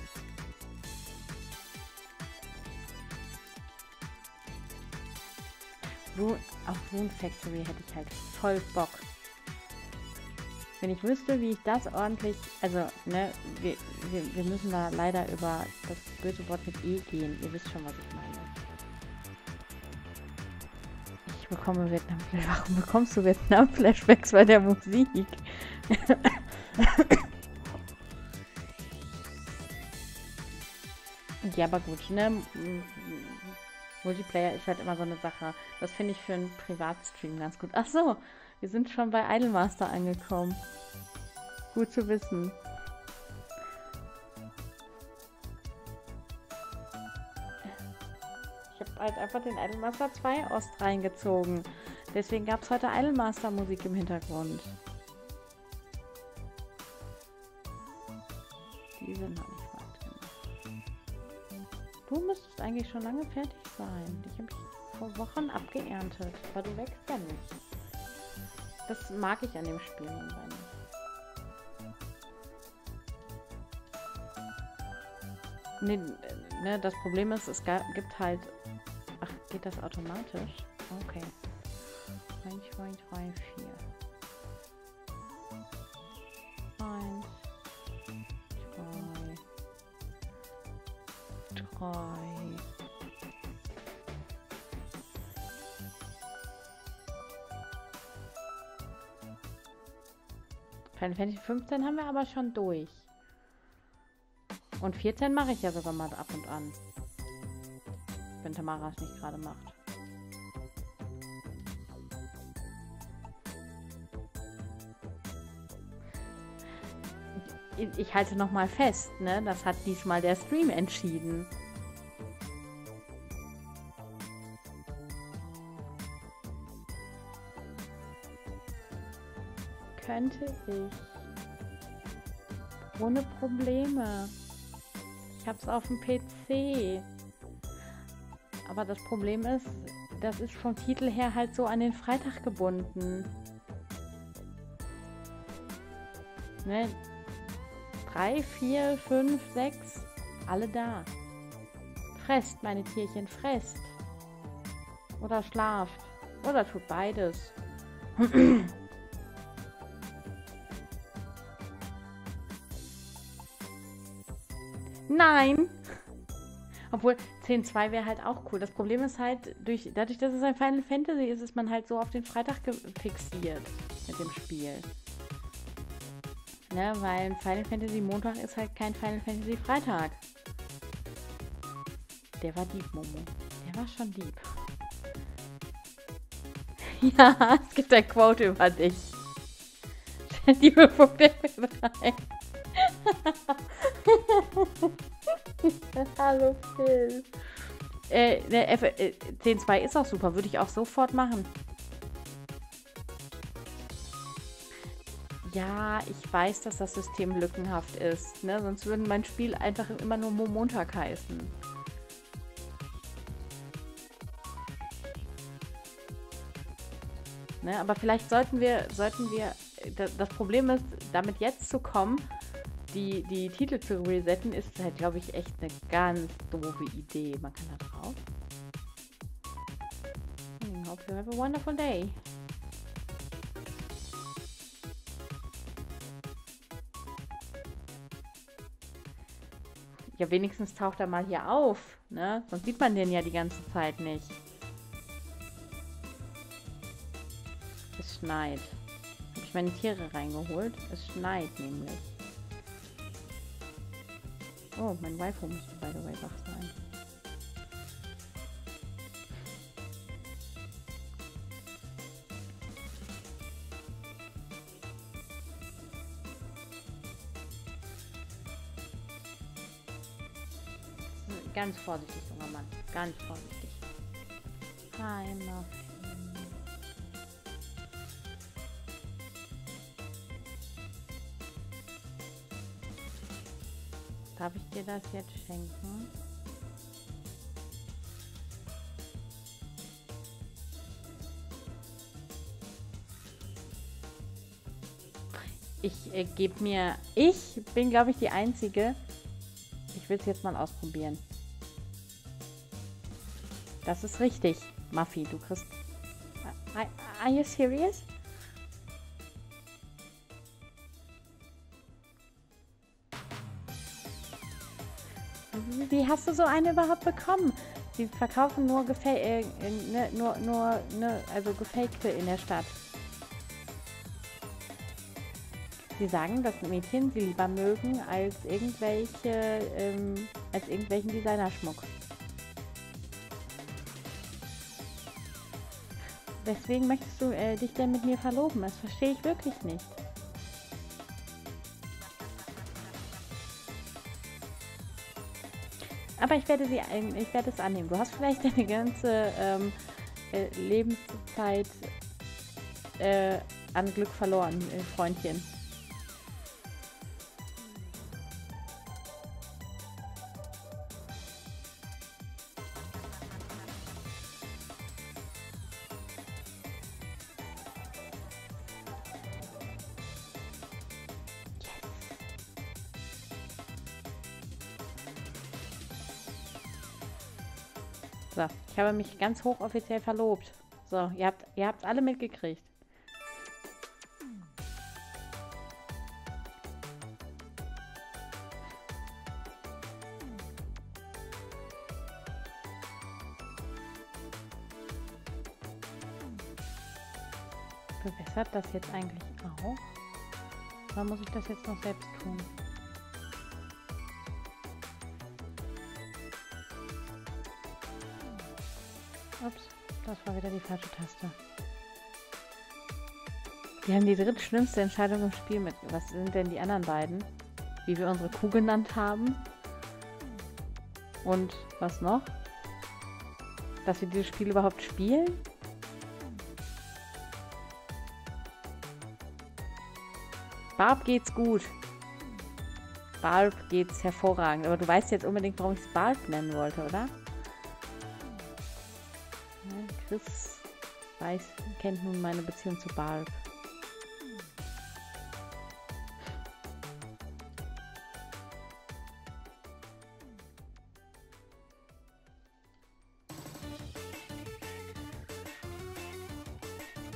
Auf Moon Factory hätte ich halt voll Bock. Wenn ich wüsste, wie ich das ordentlich... Also, ne, wir müssen da leider über das böse Wort mit E gehen. Ihr wisst schon, was ich meine. Ich bekomme Vietnam-Flashbacks. Warum bekommst du Vietnam-Flashbacks bei der Musik? Ja, aber gut, ne... Multiplayer ist halt immer so eine Sache. Das finde ich für einen Privatstream ganz gut. Ach so, Wir sind schon bei Idolmaster angekommen. Gut zu wissen. Ich habe halt einfach den Idolmaster 2 Ost reingezogen. Deswegen gab es heute Idolmaster Musik im Hintergrund. Die sind noch nicht weit genug. Du müsstest eigentlich schon lange fertig sein. Ich habe mich vor Wochen abgeerntet, aber du wächst ja nicht. Das mag ich an dem Spiel irgendwie nicht. Nee, ne, das Problem ist, es gibt halt... Ach, geht das automatisch? Okay. 1, 2, 3, 4. 1, 2, 3. Final Fantasy 15 haben wir aber schon durch. Und 14 mache ich ja sogar mal ab und an. Wenn Tamara es nicht gerade macht. Ich halte nochmal fest, ne? Das hat diesmal der Stream entschieden. Könnte ich. Ohne Probleme. Ich hab's auf dem PC. Aber das Problem ist, das ist vom Titel her halt so an den Freitag gebunden. Ne? 3, 4, 5, 6, alle da. Fresst, meine Tierchen, fresst. Oder schlaft. Oder tut beides. Nein! Obwohl, 10.2 wäre halt auch cool. Das Problem ist halt, dadurch, dass es ein Final Fantasy ist, ist man halt so auf den Freitag fixiert mit dem Spiel. Ne, weil Final Fantasy Montag ist halt kein Final Fantasy Freitag. Der war deep, Momo. Der war schon deep. Ja, es gibt ein Quote über dich. Die Befugte mir rein. Hallo Phil. 10.2 ist auch super, würde ich auch sofort machen. Ja, ich weiß, dass das System lückenhaft ist, ne? Sonst würde mein Spiel einfach immer nur Montag heißen. Ne? Aber vielleicht sollten wir das Problem ist, damit jetzt zu kommen, die Titel zu resetten, ist halt, glaube ich, echt eine ganz doofe Idee. Man kann da drauf. Hope you have a wonderful day. Ja, wenigstens taucht er mal hier auf, ne? Sonst sieht man den ja die ganze Zeit nicht. Es schneit. Habe ich meine Tiere reingeholt? Es schneit nämlich. Oh, mein Wi-Fi müsste, by the way, wach sein. Ganz vorsichtig, junger Mann. Ganz vorsichtig. Hi, Muffin. Darf ich dir das jetzt schenken? Ich bin, glaube ich, die Einzige. Ich will es jetzt mal ausprobieren. Das ist richtig, Muffy, du kriegst... Are you serious? Wie hast du so eine überhaupt bekommen? Die verkaufen nur gefakte in der Stadt. Sie sagen, dass Mädchen sie lieber mögen als irgendwelchen Designerschmuck. Weswegen möchtest du dich denn mit mir verloben? Das verstehe ich wirklich nicht. Aber ich werde es annehmen. Du hast vielleicht deine ganze Lebenszeit an Glück verloren, Freundchen. So, ich habe mich ganz hochoffiziell verlobt. So, ihr habt alle mitgekriegt. Bewässert das jetzt eigentlich auch? Oder muss ich das jetzt noch selbst tun? Ups, das war wieder die falsche Taste. Wir haben die drittschlimmste Entscheidung im Spiel mit. Was sind denn die anderen beiden? Wie wir unsere Kuh genannt haben. Und was noch? Dass wir dieses Spiel überhaupt spielen? Barb geht's gut. Barb geht's hervorragend. Aber du weißt jetzt unbedingt, warum ich es Barb nennen wollte, oder? Chris kennt nun meine Beziehung zu Barb.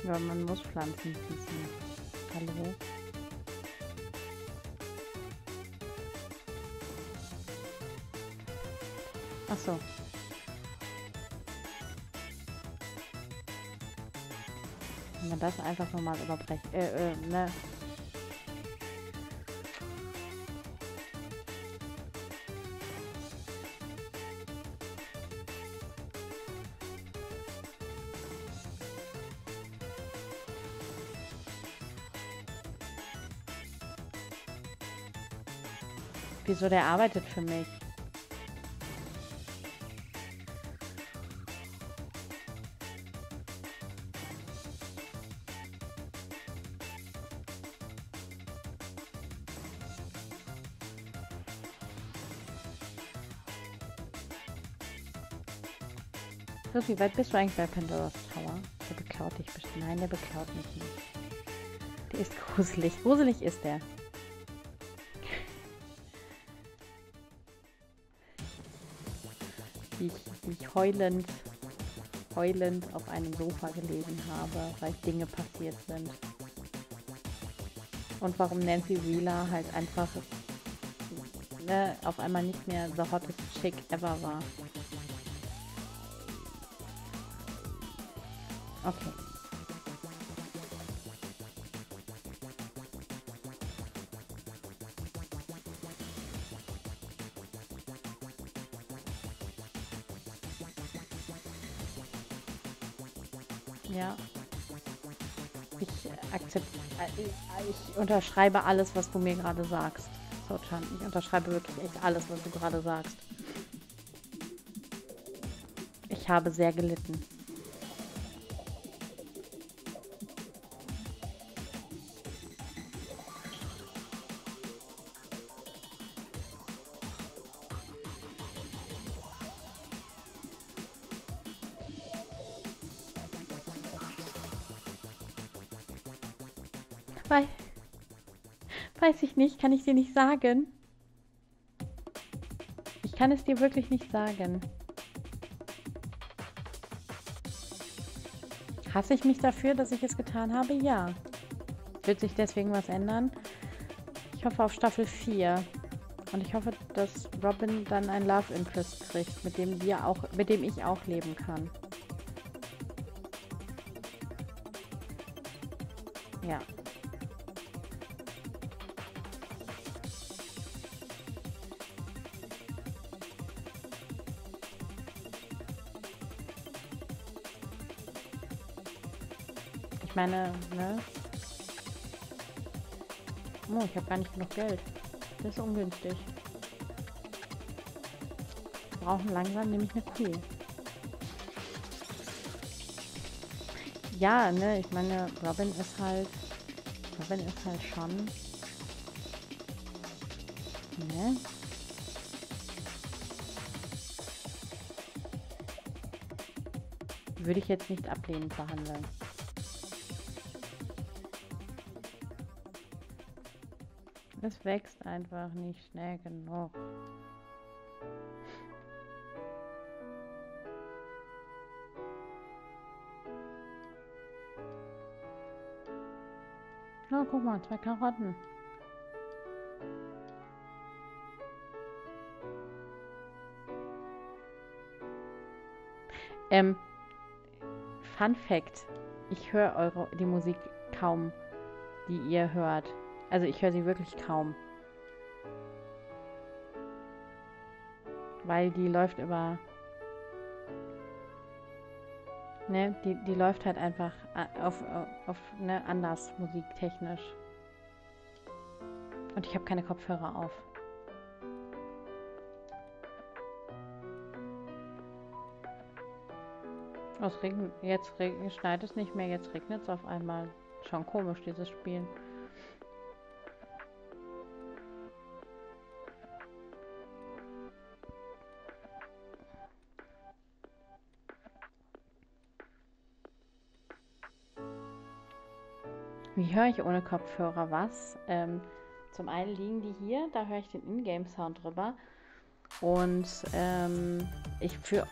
Ja, man muss Pflanzen gießen. Hallo? Achso. Man das einfach nur mal überbrechen. Ne. Wieso, der arbeitet für mich? Wie weit bist du eigentlich bei Pandora's Tower? Der beklaut dich bestimmt. Nein, der beklaut mich nicht. Der ist gruselig. Gruselig ist der. Wie ich heulend auf einem Sofa gelegen habe, weil Dinge passiert sind. Und warum Nancy Wheeler halt einfach auf einmal nicht mehr the hottest chick ever war. Okay. Ja. Ich unterschreibe alles, was du mir gerade sagst. So, Chan, ich unterschreibe wirklich echt alles, was du gerade sagst. Ich habe sehr gelitten. Weiß ich nicht, kann ich dir nicht sagen. Ich kann es dir wirklich nicht sagen. Hasse ich mich dafür, dass ich es getan habe? Ja. Wird sich deswegen was ändern? Ich hoffe auf Staffel 4. Und ich hoffe, dass Robin dann ein Love Interest kriegt, mit dem ich auch leben kann. Ja. ich meine, ne? Oh, ich habe gar nicht genug Geld. Das ist ungünstig. Wir brauchen langsam nämlich eine Kuh. Ja, ne, ich meine, Robin ist halt schon, ne? Würde ich jetzt nicht ablehnend behandeln. Es wächst einfach nicht schnell genug. Oh, guck mal, 2 Karotten. Fun Fact, ich höre die Musik kaum, die ihr hört. Also ich höre sie wirklich kaum. Weil die läuft über... Ne, die läuft halt einfach auf ne, anders musiktechnisch. Und ich habe keine Kopfhörer auf. Jetzt schneit es nicht mehr, jetzt regnet es auf einmal. Schon komisch, dieses Spiel. Wie höre ich ohne Kopfhörer was? Zum einen liegen die hier, da höre ich den Ingame-Sound drüber. Und ich höre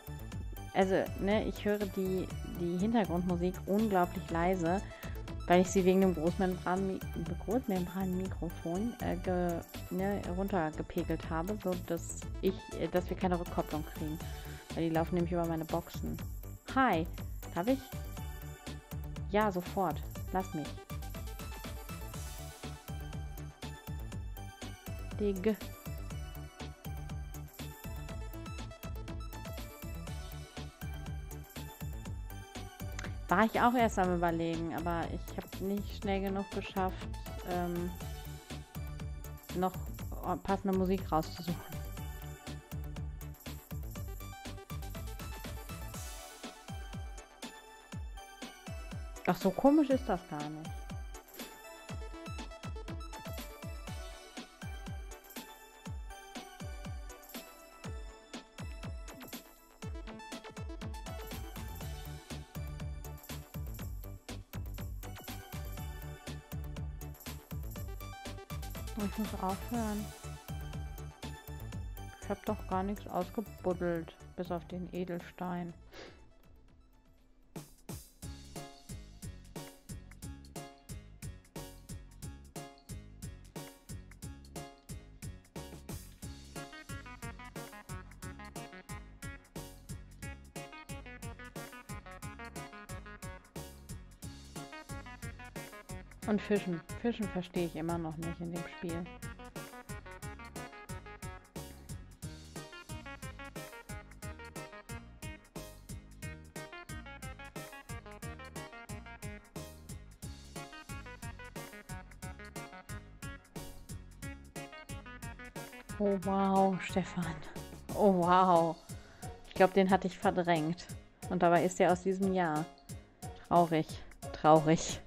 die Hintergrundmusik unglaublich leise, weil ich sie wegen dem Großmembran-Mikrofon runtergepegelt habe, sodass dass wir keine Rückkopplung kriegen. Weil die laufen nämlich über meine Boxen. Hi, darf ich? Ja, sofort. Lass mich. Dig. War ich auch erst am Überlegen, aber ich habe nicht schnell genug geschafft, noch passende Musik rauszusuchen. Ach, so komisch ist das gar nicht. Ich muss aufhören. Ich habe doch gar nichts ausgebuddelt, bis auf den Edelstein. Und Fischen. Fischen verstehe ich immer noch nicht in dem Spiel. Oh wow, Stefan. Oh wow. Ich glaube, den hatte ich verdrängt. Und dabei ist er aus diesem Jahr. Traurig. Traurig.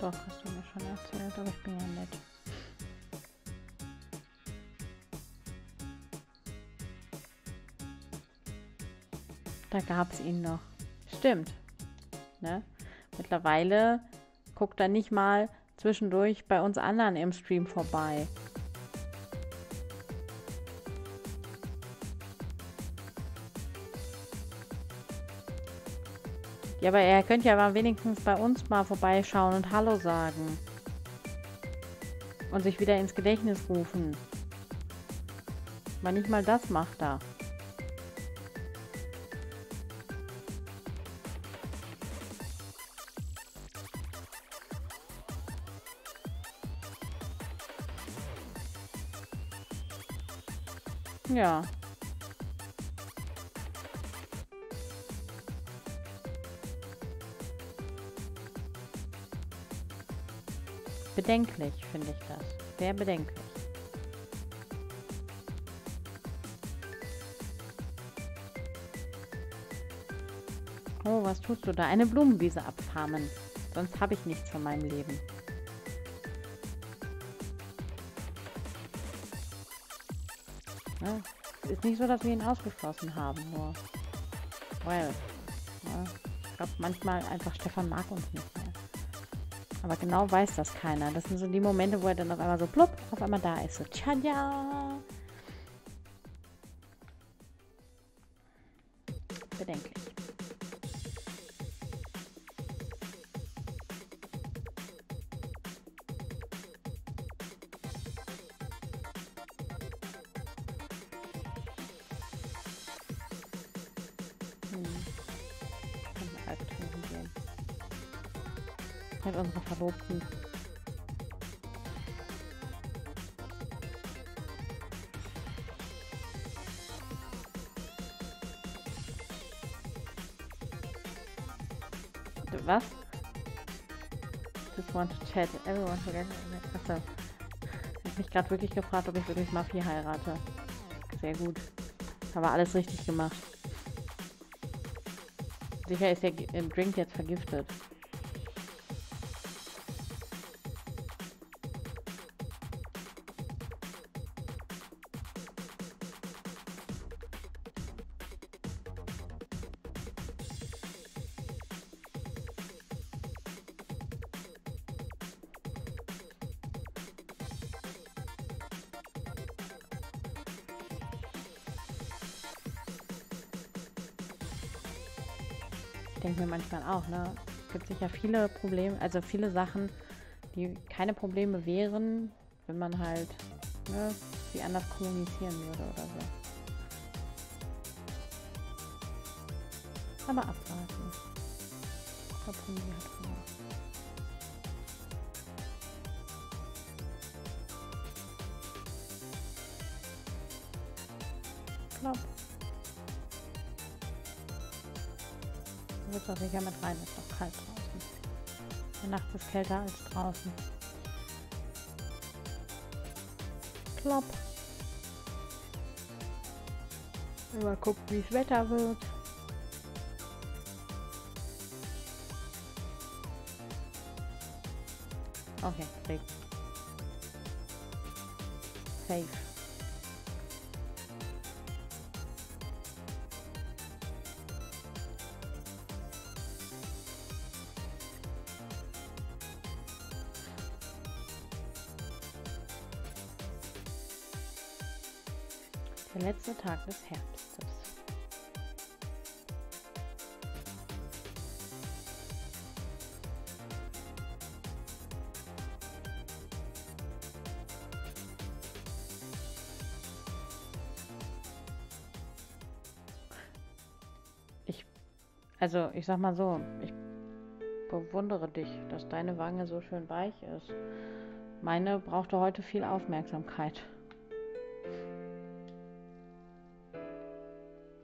Doch, hast du mir schon erzählt, aber ich bin ja nett. Da gab es ihn noch. Stimmt. Ne? Mittlerweile guckt er nicht mal zwischendurch bei uns anderen im Stream vorbei. Ja, aber er könnte ja mal wenigstens bei uns mal vorbeischauen und Hallo sagen. Und sich wieder ins Gedächtnis rufen. Aber nicht mal das macht er. Ja. Bedenklich finde ich das. Sehr bedenklich. Oh, was tust du da? Eine Blumenwiese abfarmen. Sonst habe ich nichts von meinem Leben. Ja, ist nicht so, dass wir ihn ausgeschlossen haben. Nur, well, ja, ich glaube, manchmal einfach Stefan mag uns nicht mehr. Aber genau weiß das keiner. Das sind so die Momente, wo er dann auf einmal so plupp, auf einmal da ist. So, tschadja. Bedenklich. Mit unserer Verlobten. Was? Just want to chat. Everyone forget. Achso. Ich habe mich gerade wirklich gefragt, ob ich wirklich Mafia heirate. Sehr gut. Aber alles richtig gemacht. Sicher ist der Drink jetzt vergiftet. Denke mir manchmal auch, ne? Es gibt sicher viele Probleme, also viele Sachen, die keine Probleme wären, wenn man halt, ne, sie anders kommunizieren würde oder so. Aber abwarten. Klopp. Du willst doch sicher mit rein, ist doch kalt draußen. Die Nacht ist kälter als draußen. Klopp. Mal gucken, wie das Wetter wird. Okay, safe. Safe. Der letzte Tag des Herbstes. Also ich sag mal so, ich bewundere dich, dass deine Wange so schön weich ist. Meine brauchte heute viel Aufmerksamkeit.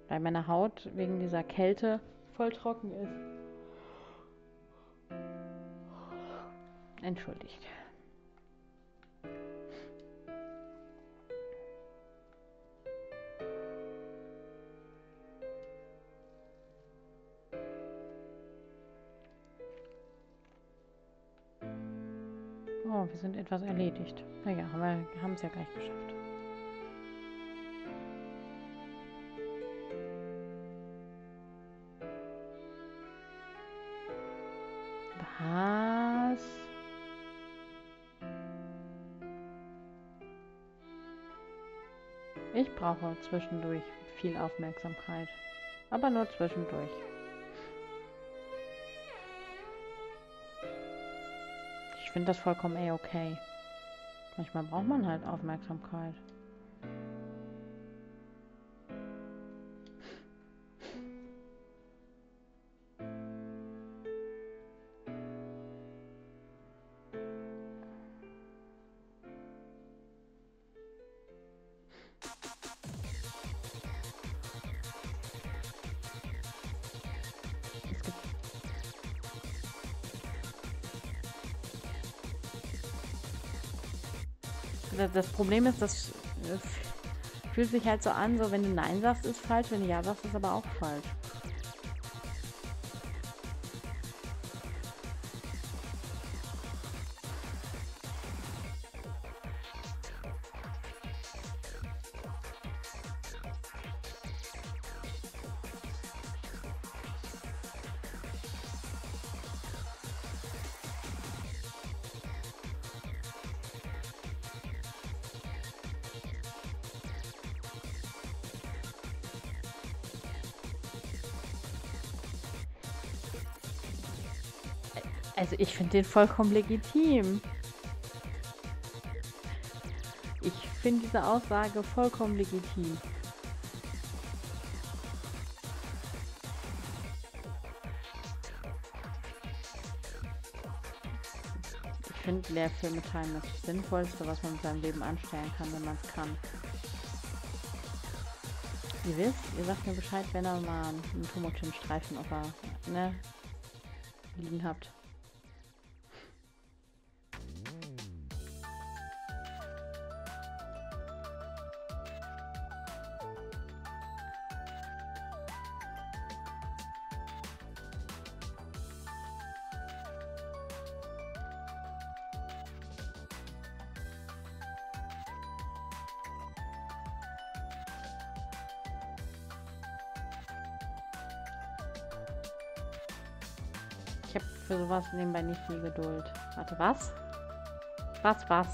Weil meine Haut wegen dieser Kälte voll trocken ist. Entschuldigt. Oh, wir sind etwas erledigt. Naja, wir haben es ja gleich geschafft. Ich brauche zwischendurch viel Aufmerksamkeit, aber nur zwischendurch. Ich finde das vollkommen okay. Manchmal braucht man halt Aufmerksamkeit. das Problem ist, das fühlt sich halt so an, so wenn du Nein sagst, ist falsch, wenn du Ja sagst, ist aber auch falsch. Also ich finde den vollkommen legitim. Ich finde diese Aussage vollkommen legitim. Ich finde Lehrfilme teilen das Sinnvollste, was man mit seinem Leben anstellen kann, wenn man es kann. Ihr wisst, ihr sagt mir Bescheid, wenn ihr mal einen Tomotin-Streifen auf der, ne, liegen habt. Sowas nebenbei nicht viel Geduld. Warte, was? Was?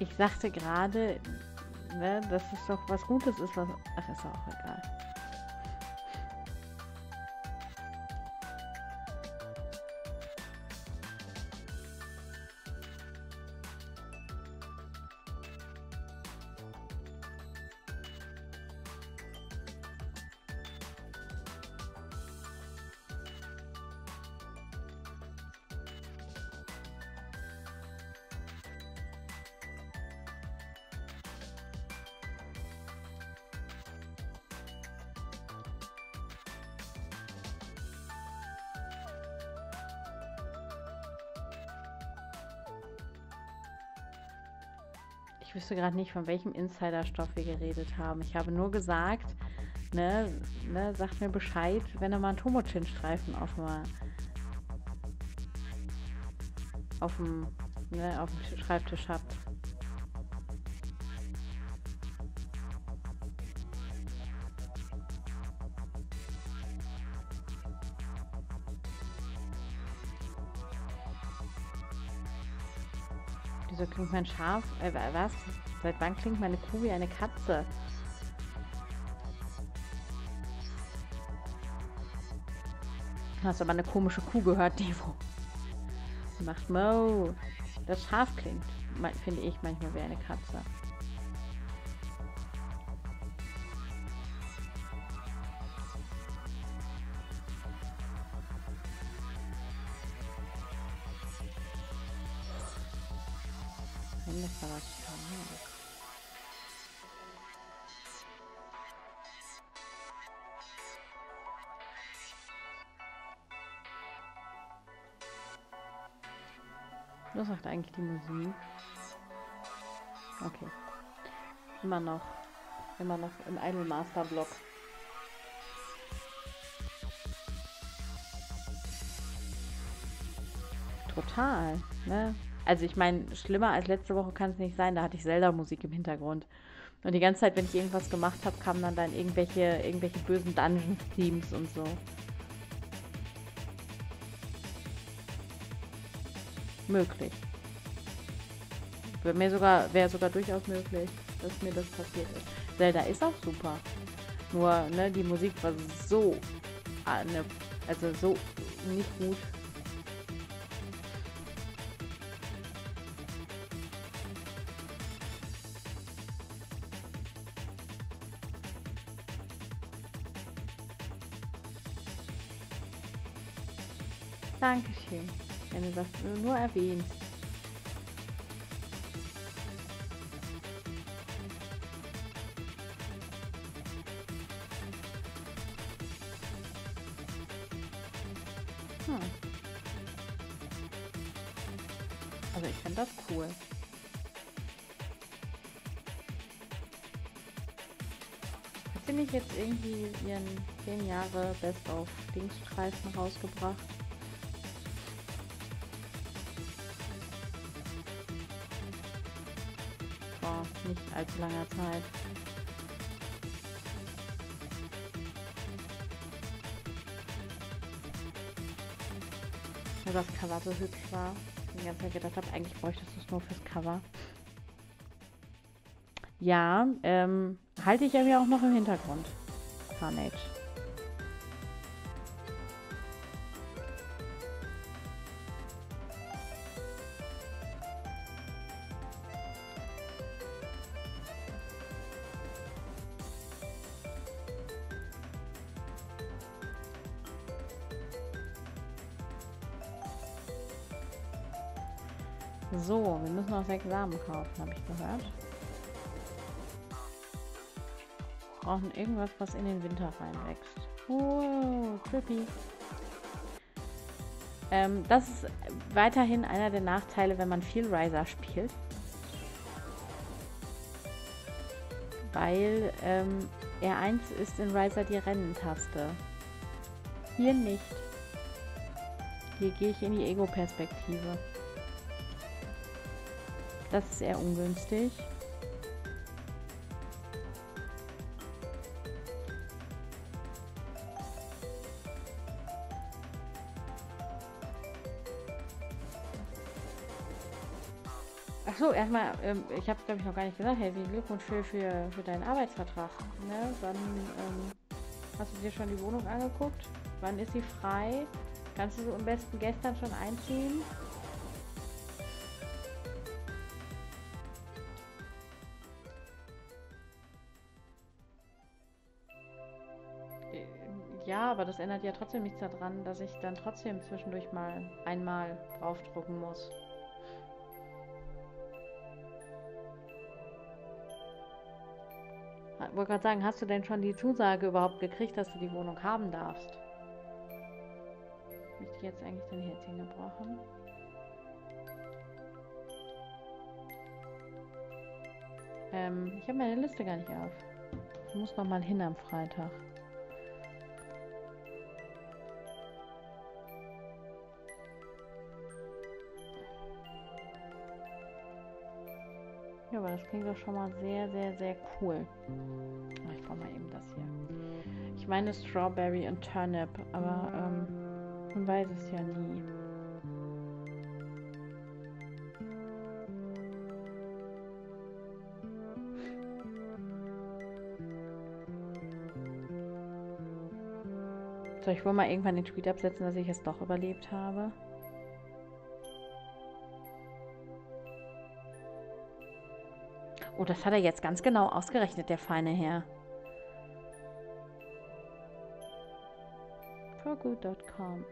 Ich sagte gerade, ne, dass es doch was Gutes ist, was... Ach, ist auch egal. Ich wüsste gerade nicht, von welchem Insiderstoff wir geredet haben. Ich habe nur gesagt, ne, sagt mir Bescheid, wenn er mal einen Tomotin-Streifen auf dem Schreibtisch habt. Wieso klingt mein Schaf? Was? Seit wann klingt meine Kuh wie eine Katze? Hast aber eine komische Kuh gehört, Devo. Sie macht Mo. Das Schaf klingt, finde ich, manchmal wie eine Katze. Was sagt eigentlich die Musik? Okay. Immer noch im Idolmaster-Block. Total, ne? Also ich meine, schlimmer als letzte Woche kann es nicht sein, da hatte ich Zelda-Musik im Hintergrund. Und die ganze Zeit, wenn ich irgendwas gemacht habe, kamen dann irgendwelche bösen Dungeon-Themes und so. Möglich. Wäre sogar durchaus möglich, dass mir das passiert ist. Zelda ist auch super. Nur, ne, die Musik war so, also so nicht gut. Dankeschön, wenn du das nur erwähnst. Also ich finde das cool. Hat sie nicht jetzt irgendwie ihren 10 Jahre Best of Dingstreifen rausgebracht? Vor nicht allzu langer Zeit. Weil das Cover so hübsch war. Ich habe gedacht, eigentlich bräuchtest du es nur fürs Cover. Ja, halte ich ja mir auch noch im Hintergrund. Carnage. So, wir müssen noch 6 Samen kaufen, habe ich gehört. Wir brauchen irgendwas, was in den Winter reinwächst. Wow, creepy. Das ist weiterhin einer der Nachteile, wenn man viel Riser spielt. Weil R1 ist in Riser die Rennen-Taste. Hier nicht. Hier gehe ich in die Ego-Perspektive. Das ist eher ungünstig. Achso, erstmal, ich habe es glaube ich noch gar nicht gesagt, herzlichen Glückwunsch für deinen Arbeitsvertrag. Ne? Wann hast du dir schon die Wohnung angeguckt? Wann ist sie frei? Kannst du so am besten gestern schon einziehen? Ja, aber das ändert ja trotzdem nichts daran, dass ich dann trotzdem zwischendurch mal einmal draufdrücken muss. Ich wollte gerade sagen, hast du denn schon die Zusage überhaupt gekriegt, dass du die Wohnung haben darfst? Habe ich die jetzt eigentlich dann hier hingebrochen? Ich habe meine Liste gar nicht auf. Ich muss noch mal hin am Freitag. Ja, aber das klingt doch schon mal sehr, sehr, sehr cool. Ich brauche mal eben das hier. Ich meine Strawberry und Turnip, aber man weiß es ja nie. So, ich will mal irgendwann den Tweet absetzen, dass ich es doch überlebt habe. Oh, das hat er jetzt ganz genau ausgerechnet, der feine Herr. Forgood.com.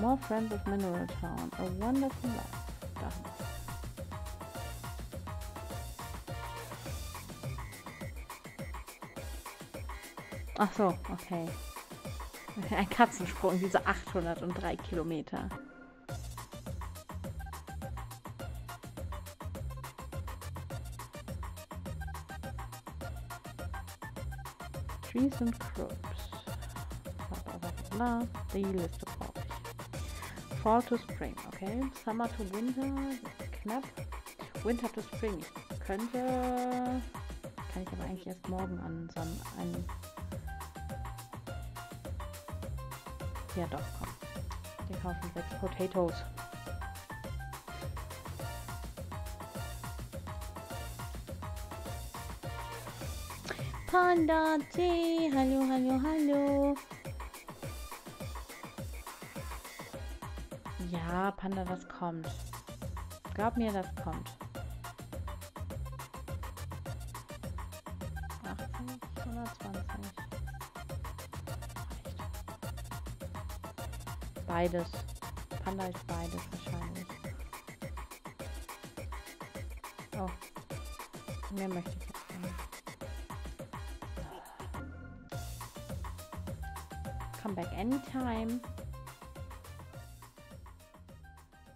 More Friends of Mineral Town, A Wonderful Life. Done. Ach so, okay. Ein Katzensprung, diese 803 Kilometer. Trees and Crops. Die Liste brauche ich. Fall to Spring, okay. Summer to Winter, knapp. Winter to Spring. Ich könnte... Kann ich aber eigentlich erst morgen ansammeln. Ja doch, komm. Wir kaufen 6 Potatoes. Panda Tee, hallo, hallo, hallo. Ja, Panda, das kommt. Glaub mir, das kommt. 80 oder 20. beides. Panda ist beides wahrscheinlich. Oh. Mehr möchte ich jetzt nicht. Come back anytime.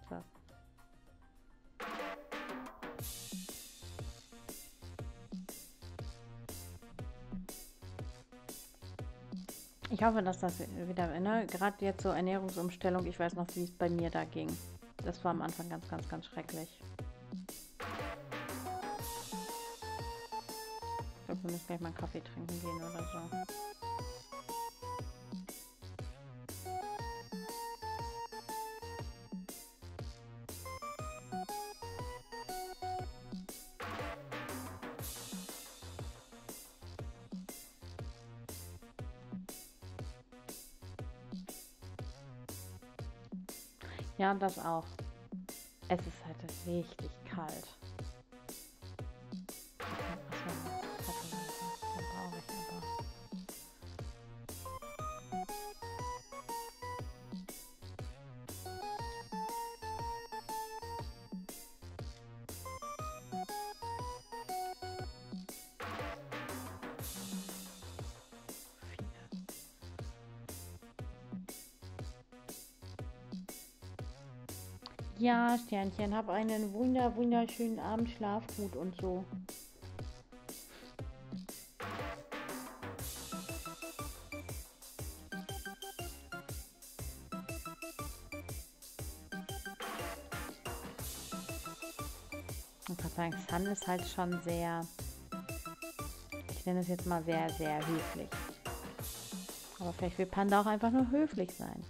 So. Ich hoffe, dass das wieder, ne? Gerade jetzt so Ernährungsumstellung, ich weiß noch, wie es bei mir da ging. Das war am Anfang ganz, ganz, ganz schrecklich. Ich glaube, wir müssen gleich mal einen Kaffee trinken gehen oder so. Ja, das auch. Es ist halt richtig kalt. Ja, Sternchen, hab einen wunderschönen Abend, schlaf gut und so. Ich kann sagen, Sun ist halt schon sehr, ich nenne es jetzt mal sehr, sehr höflich. Aber vielleicht will Panda auch einfach nur höflich sein.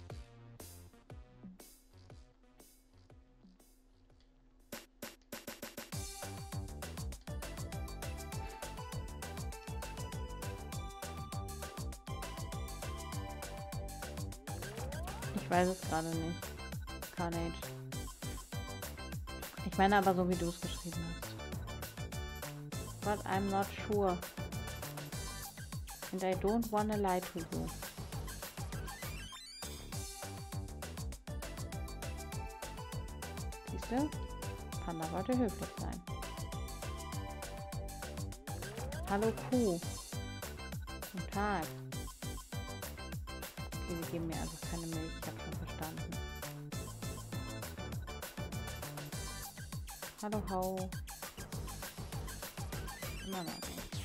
Ich weiß es gerade nicht. Carnage. Ich meine aber so, wie du es geschrieben hast. But I'm not sure. And I don't wanna lie to you. Siehst du? Panda wollte höflich sein. Hallo Kuh. Guten Tag. Okay, wir geben mir also keine Milch. Hallo, hau. Immer noch nicht.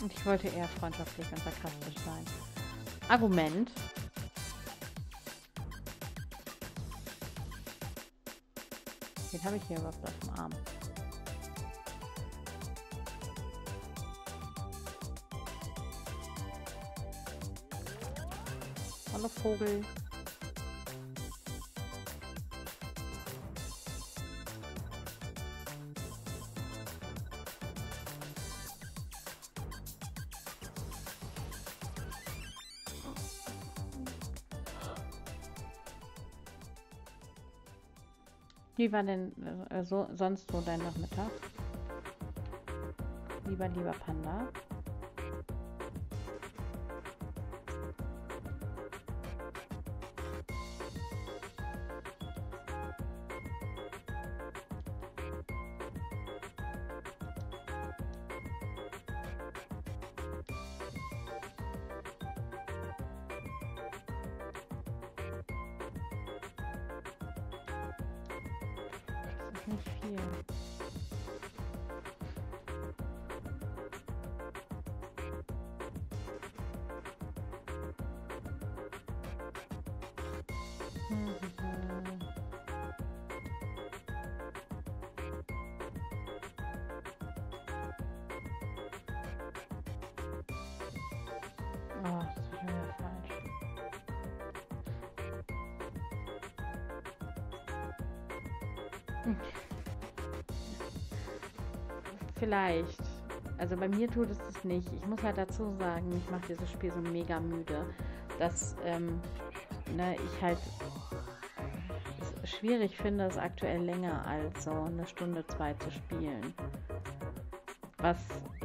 Und ich wollte eher freundschaftlich und sarkastisch sein. Argument. Den habe ich hier überhaupt auf dem Arm. Vogel. Wie war denn sonst so dein Nachmittag? Lieber Panda. Vielleicht. Also bei mir tut es das nicht. Ich muss halt dazu sagen, mich macht dieses Spiel so mega müde, dass ich halt schwierig finde, ist aktuell länger als so eine Stunde, zwei zu spielen. Was,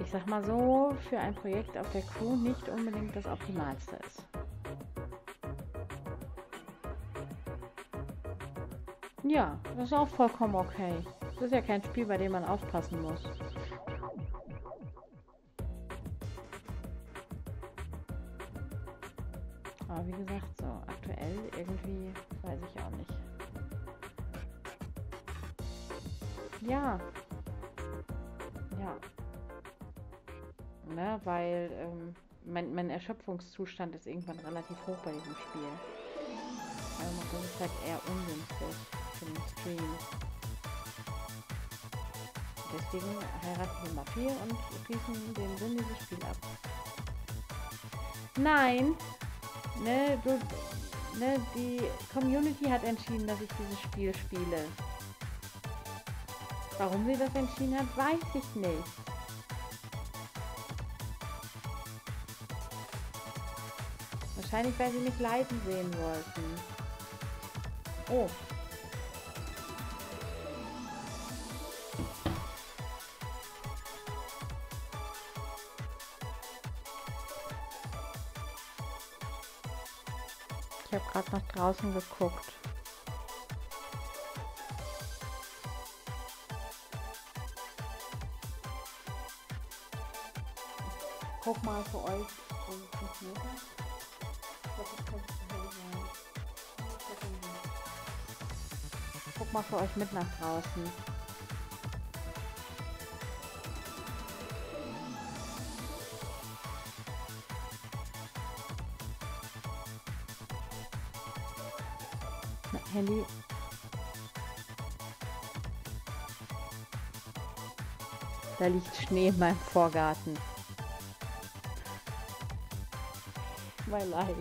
ich sag mal so, für ein Projekt auf der Crew nicht unbedingt das Optimalste ist. Ja, das ist auch vollkommen okay. Das ist ja kein Spiel, bei dem man aufpassen muss. Aber wie gesagt, so aktuell irgendwie, weiß ich auch nicht. Ja. Ja. Ne, weil mein Erschöpfungszustand ist irgendwann relativ hoch bei diesem Spiel. Das ist halt eher ungünstig für den Stream. Deswegen heiraten wir mal viel und schließen den Sinn dieses Spiels ab. Nein! Ne, die Community hat entschieden, dass ich dieses Spiel spiele. Warum sie das entschieden hat, weiß ich nicht. Wahrscheinlich, weil sie mich leiden sehen wollten. Oh. Ich habe gerade nach draußen geguckt. Guck mal für euch. Guck mal für euch mit nach draußen. Na, Handy. Da liegt Schnee in meinem Vorgarten. Mein Leid.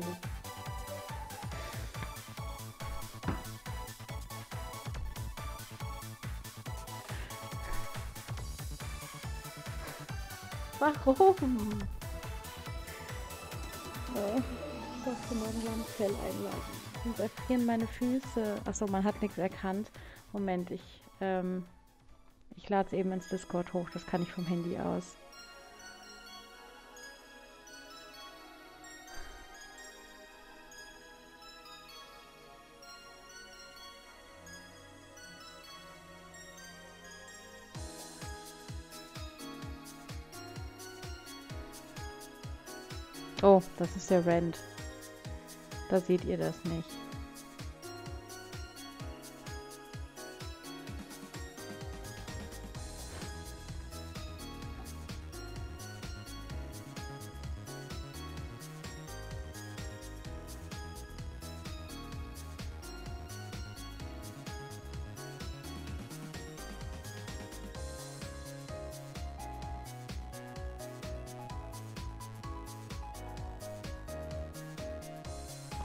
Warum? Oh, ich darf morgen Lammfell einladen. Sonst erfrieren meine Füße. Achso, man hat nichts erkannt. Moment, ich lade es eben ins Discord hoch. Das kann ich vom Handy aus. Oh, das ist der Rand. Da seht ihr das nicht.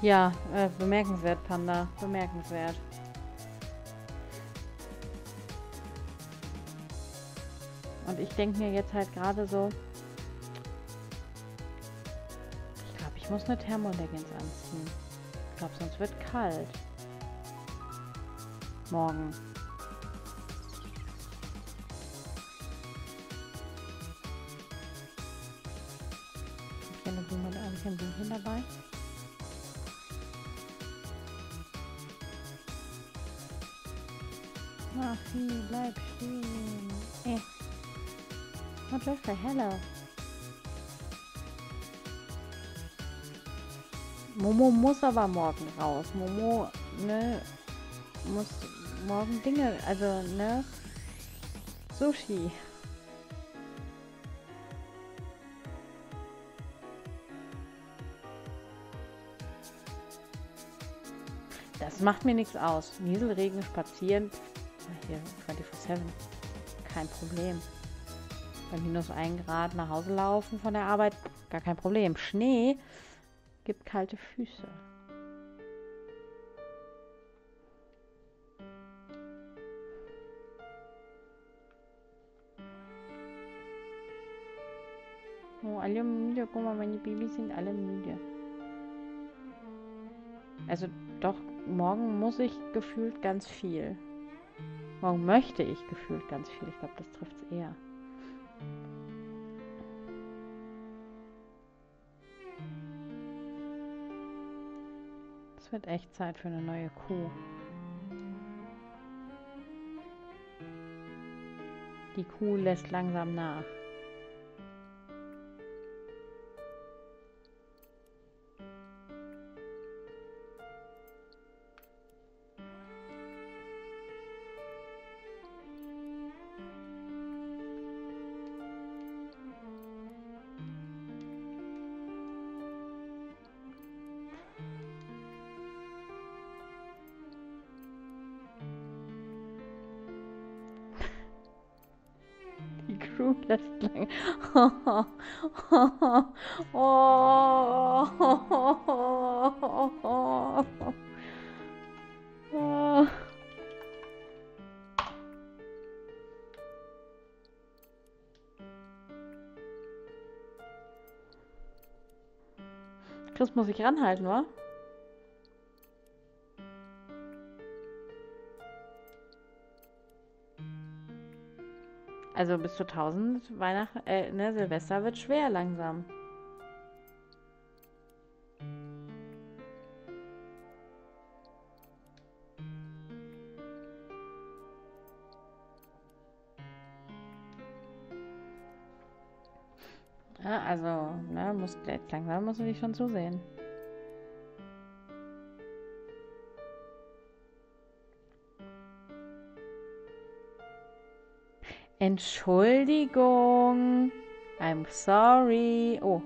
Ja, bemerkenswert, Panda. Bemerkenswert. Und ich denke mir jetzt halt gerade so, ich glaube, ich muss eine Thermoleggings anziehen. Ich glaube, sonst wird kalt. Morgen. Ich kenne den Blumen an, ich kenne den Blumen dabei. Machi, bleib stehen. What the hell? Momo muss aber morgen raus. Momo, ne, muss morgen Dinge, also, ne, Sushi. Das macht mir nichts aus. Nieselregen, spazieren. Hier, 24/7. Kein Problem. Bei -1 Grad nach Hause laufen von der Arbeit, gar kein Problem. Schnee gibt kalte Füße. Oh, alle müde. Guck mal, meine Babys sind alle müde. Also doch, morgen muss ich gefühlt ganz viel. Morgen möchte ich gefühlt ganz viel. Ich glaube, das trifft es eher. Es wird echt Zeit für eine neue Kuh. Die Kuh lässt langsam nach. Chris muss ich ranhalten, wa? Also bis zu 1000 Weihnachten, ne, Silvester wird schwer langsam. Ja, also, ne, jetzt langsam musst du dich schon zusehen. Entschuldigung. I'm sorry. Oh.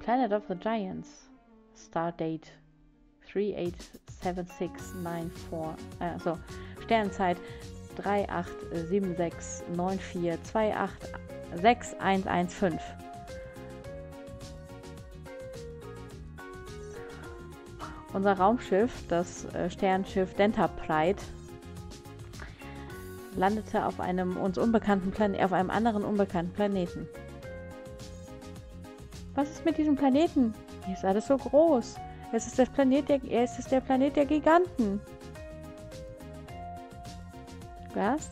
Planet of the Giants. Stardate 387694. Also Sternzeit 387694286115. Unser Raumschiff, das Sternschiff Dentaprite, landete auf einem uns unbekannten Planeten, auf einem anderen unbekannten Planeten. Was ist mit diesem Planeten? Hier ist alles so groß. Es ist der Planet der Giganten. Was?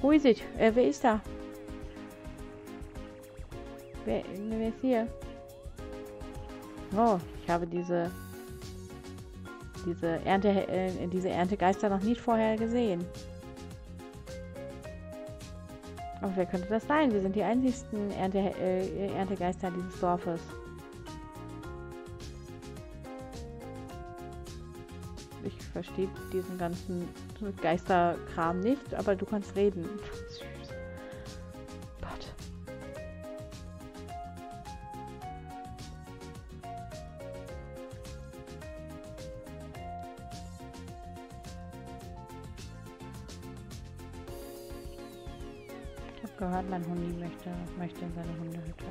Wo ist es? Wer ist da? Wer ist hier? Oh, ich habe diese Erntegeister noch nicht vorher gesehen. Aber wer könnte das sein? Wir sind die einzigsten Erntegeister dieses Dorfes. Ich verstehe diesen ganzen Geisterkram nicht, aber du kannst reden. Gehört, mein Hundi möchte in seine Hundehütte.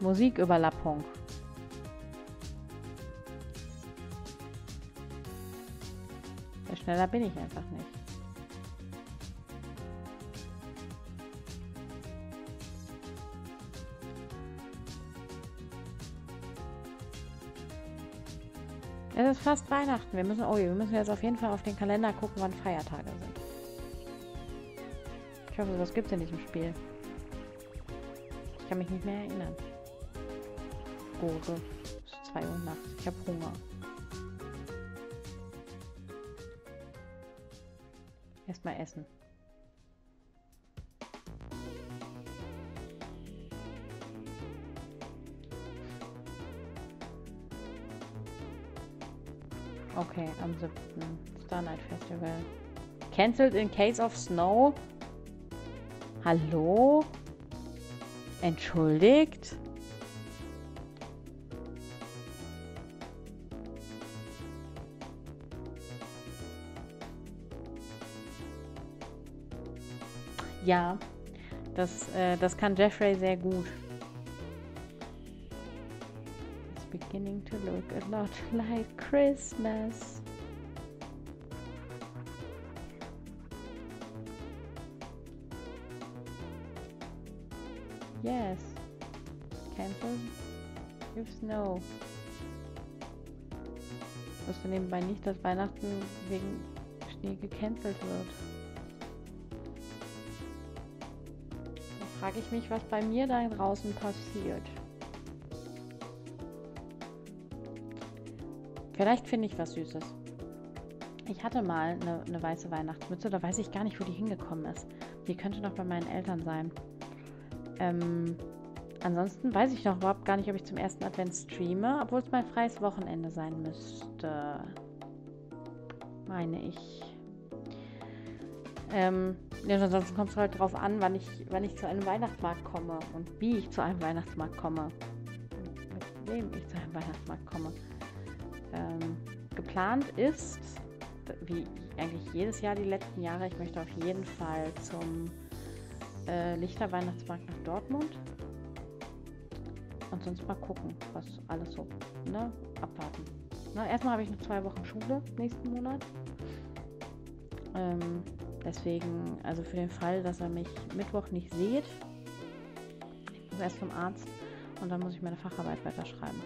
Musiküberlappung. Schneller bin ich einfach nicht. Es ist fast Weihnachten. Wir müssen jetzt auf jeden Fall auf den Kalender gucken, wann Feiertage sind. Ich hoffe, sowas gibt es in diesem Spiel. Ich kann mich nicht mehr erinnern. Gose. Es ist 2 Uhr nachts. Ich habe Hunger. Erstmal essen. Okay, am 7. Starlight Festival. Cancelled in case of snow? Hallo? Entschuldigt? Ja, das kann Jeffrey sehr gut. beginning to look a lot like Christmas. Yes. Campbell? Give snow. Ich wusste nebenbei nicht, dass Weihnachten wegen Schnee gecancelt wird. Da frage ich mich, was bei mir da draußen passiert. Vielleicht finde ich was Süßes. Ich hatte mal eine weiße Weihnachtsmütze, da weiß ich gar nicht, wo die hingekommen ist. Die könnte noch bei meinen Eltern sein. Ansonsten weiß ich noch überhaupt gar nicht, ob ich zum ersten Advent streame, obwohl es mein freies Wochenende sein müsste. Meine ich. Ja, ansonsten kommt es halt drauf an, wann ich zu einem Weihnachtsmarkt komme und wie ich zu einem Weihnachtsmarkt komme. Mit wem ich zu einem Weihnachtsmarkt komme. Geplant ist, wie eigentlich jedes Jahr die letzten Jahre, ich möchte auf jeden Fall zum Lichterweihnachtsmarkt nach Dortmund. Und sonst mal gucken, was alles so, ne, abwarten. Na, erstmal habe ich noch 2 Wochen Schule nächsten Monat. Deswegen, also für den Fall, dass er mich Mittwoch nicht sieht, ich muss erst zum Arzt und dann muss ich meine Facharbeit weiterschreiben.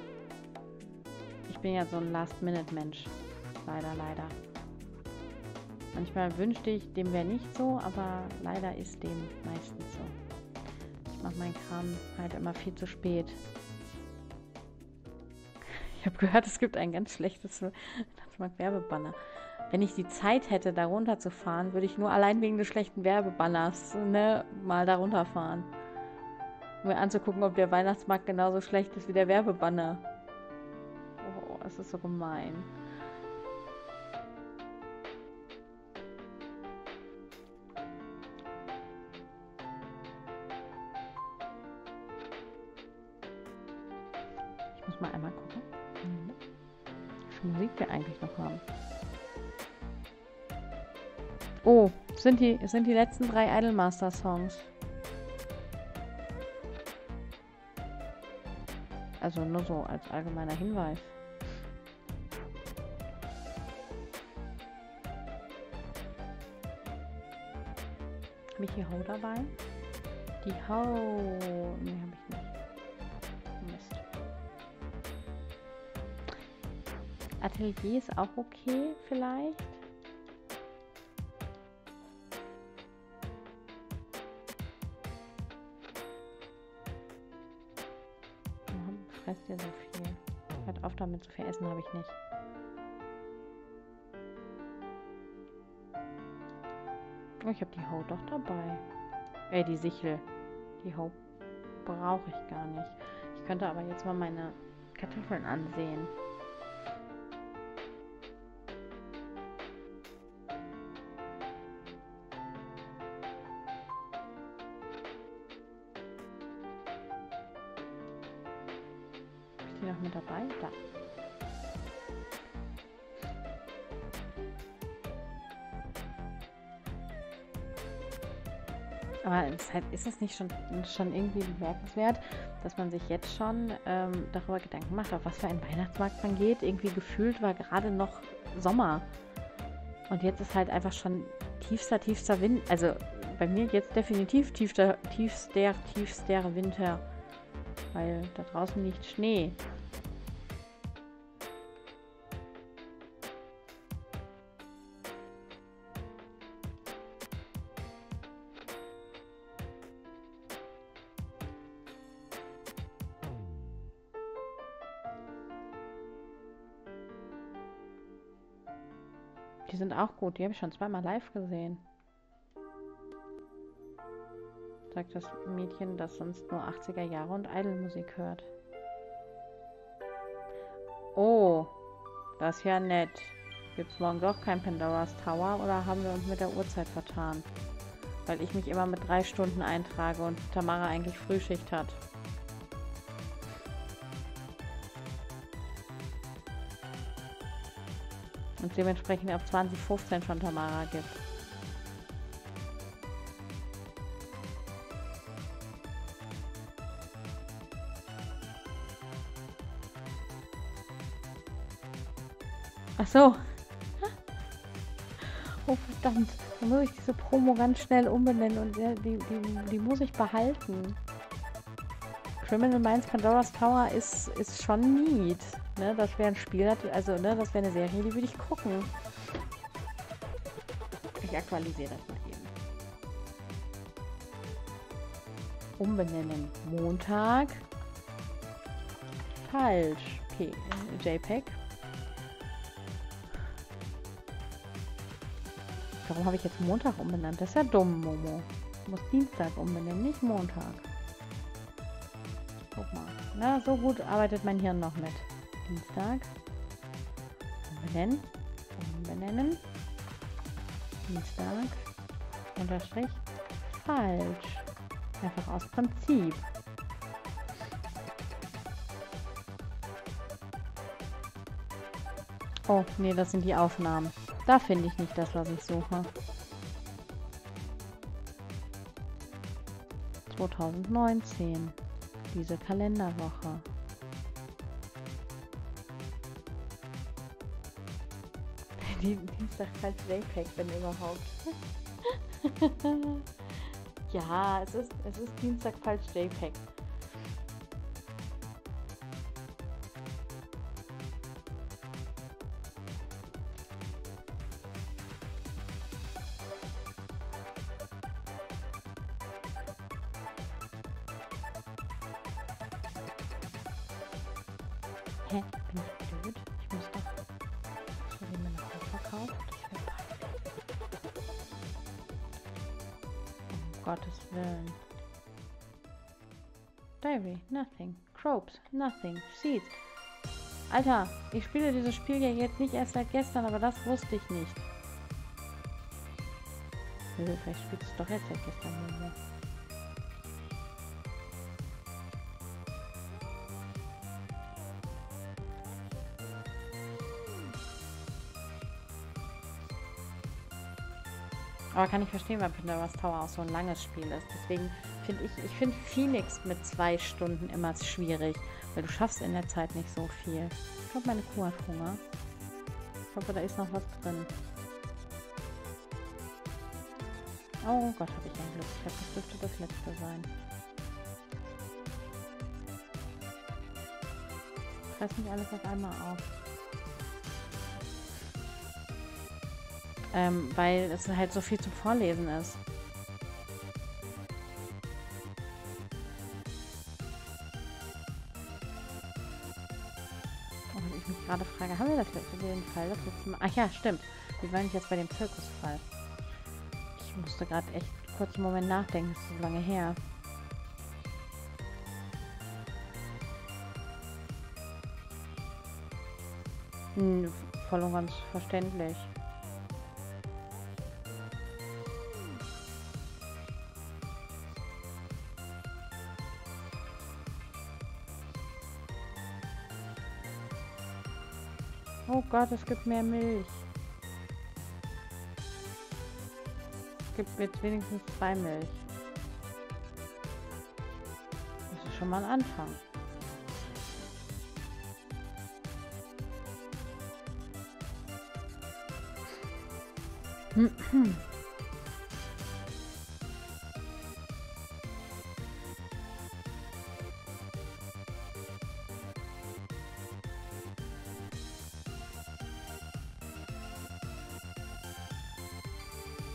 Ich bin ja so ein Last-Minute-Mensch. Leider, leider. Manchmal wünschte ich, dem wäre nicht so, aber leider ist dem meistens so. Ich mache meinen Kram halt immer viel zu spät. Ich habe gehört, es gibt ein ganz schlechtes Werbebanner. Wenn ich die Zeit hätte, da runterzufahren, würde ich nur allein wegen des schlechten Werbebanners, ne, mal da runterfahren. Um mir anzugucken, ob der Weihnachtsmarkt genauso schlecht ist wie der Werbebanner. Oh, es ist so gemein. Mal einmal gucken, welche Musik wir eigentlich noch haben. Oh, es sind die letzten 3 Idolmaster-Songs. Also nur so als allgemeiner Hinweis. Habe ich die Ho dabei? Die Ho... Nee, habe ich nicht. Atelier ist auch okay, vielleicht. Warum fresst ihr so viel? Hört auf damit, so viel Essen habe ich nicht. Oh, ich habe die Ho doch dabei. Die Sichel. Die Ho brauche ich gar nicht. Ich könnte aber jetzt mal meine Kartoffeln ansehen. Ist es nicht schon irgendwie bemerkenswert, dass man sich jetzt schon darüber Gedanken macht, auf was für einen Weihnachtsmarkt man geht? Irgendwie gefühlt war gerade noch Sommer. Und jetzt ist halt einfach schon tiefster Winter. Also bei mir jetzt definitiv tiefster Winter. Weil da draußen liegt Schnee. Die sind auch gut, die habe ich schon 2-mal live gesehen. Sagt das Mädchen, das sonst nur 80er Jahre und Idol-Musik hört. Oh, das ist ja nett. Gibt es morgen doch kein Pandora's Tower oder haben wir uns mit der Uhrzeit vertan? Weil ich mich immer mit 3 Stunden eintrage und Tamara eigentlich Frühschicht hat. Und dementsprechend ab 2015 schon Tamara gibt. Ach so. Oh verdammt. Dann muss ich diese Promo ganz schnell umbenennen und die muss ich behalten. Criminal Minds Pandora's Tower ist schon neat. Ne? Das wäre ein Spiel, also ne, das wäre eine Serie, die würde ich gucken. Ich aktualisiere das mal eben. Umbenennen. Montag. Falsch. JPEG. Warum habe ich jetzt Montag umbenannt? Das ist ja dumm, Momo. Du musst Dienstag umbenennen, nicht Montag. Guck mal. Na, so gut arbeitet mein Hirn noch mit. Dienstag. Umbenennen. Umbenennen. Dienstag. Unterstrich. Falsch. Einfach aus Prinzip. Oh, nee, das sind die Aufnahmen. Da finde ich nicht das, was ich suche. 2019. Diese Kalenderwoche. Dienstag als JPEG, wenn überhaupt. Ja, es ist Dienstag falsch JPEG. Hä? Bin ich blöd? Ich muss doch... Ich habe mir noch verkauft. Ich will peinlich. Um Gottes Willen. Diary, nothing. Crops, nothing. Seeds. Alter, ich spiele dieses Spiel ja jetzt nicht erst seit gestern, aber das wusste ich nicht. Nö, vielleicht spielst du es doch erst seit gestern. Aber kann ich verstehen, weil Pandora's Tower auch so ein langes Spiel ist. Deswegen finde ich finde Phoenix mit 2 Stunden immer schwierig, weil du schaffst in der Zeit nicht so viel. Ich glaube, meine Kuh hat Hunger. Ich hoffe, da ist noch was drin. Oh Gott, habe ich ein Glück. Ich glaube, das dürfte das letzte sein. Fress nicht alles auf einmal auf. Weil es halt so viel zum Vorlesen ist. Und ich mich gerade frage, haben wir das für den Fall? Das letzte Mal? Ach ja, stimmt. Wir waren jetzt bei dem Zirkusfall. Ich musste gerade echt kurz einen Moment nachdenken, das ist so lange her. Voll und ganz verständlich. Oh Gott, es gibt mehr Milch. Es gibt jetzt wenigstens 2 Milch. Das ist schon mal ein Anfang.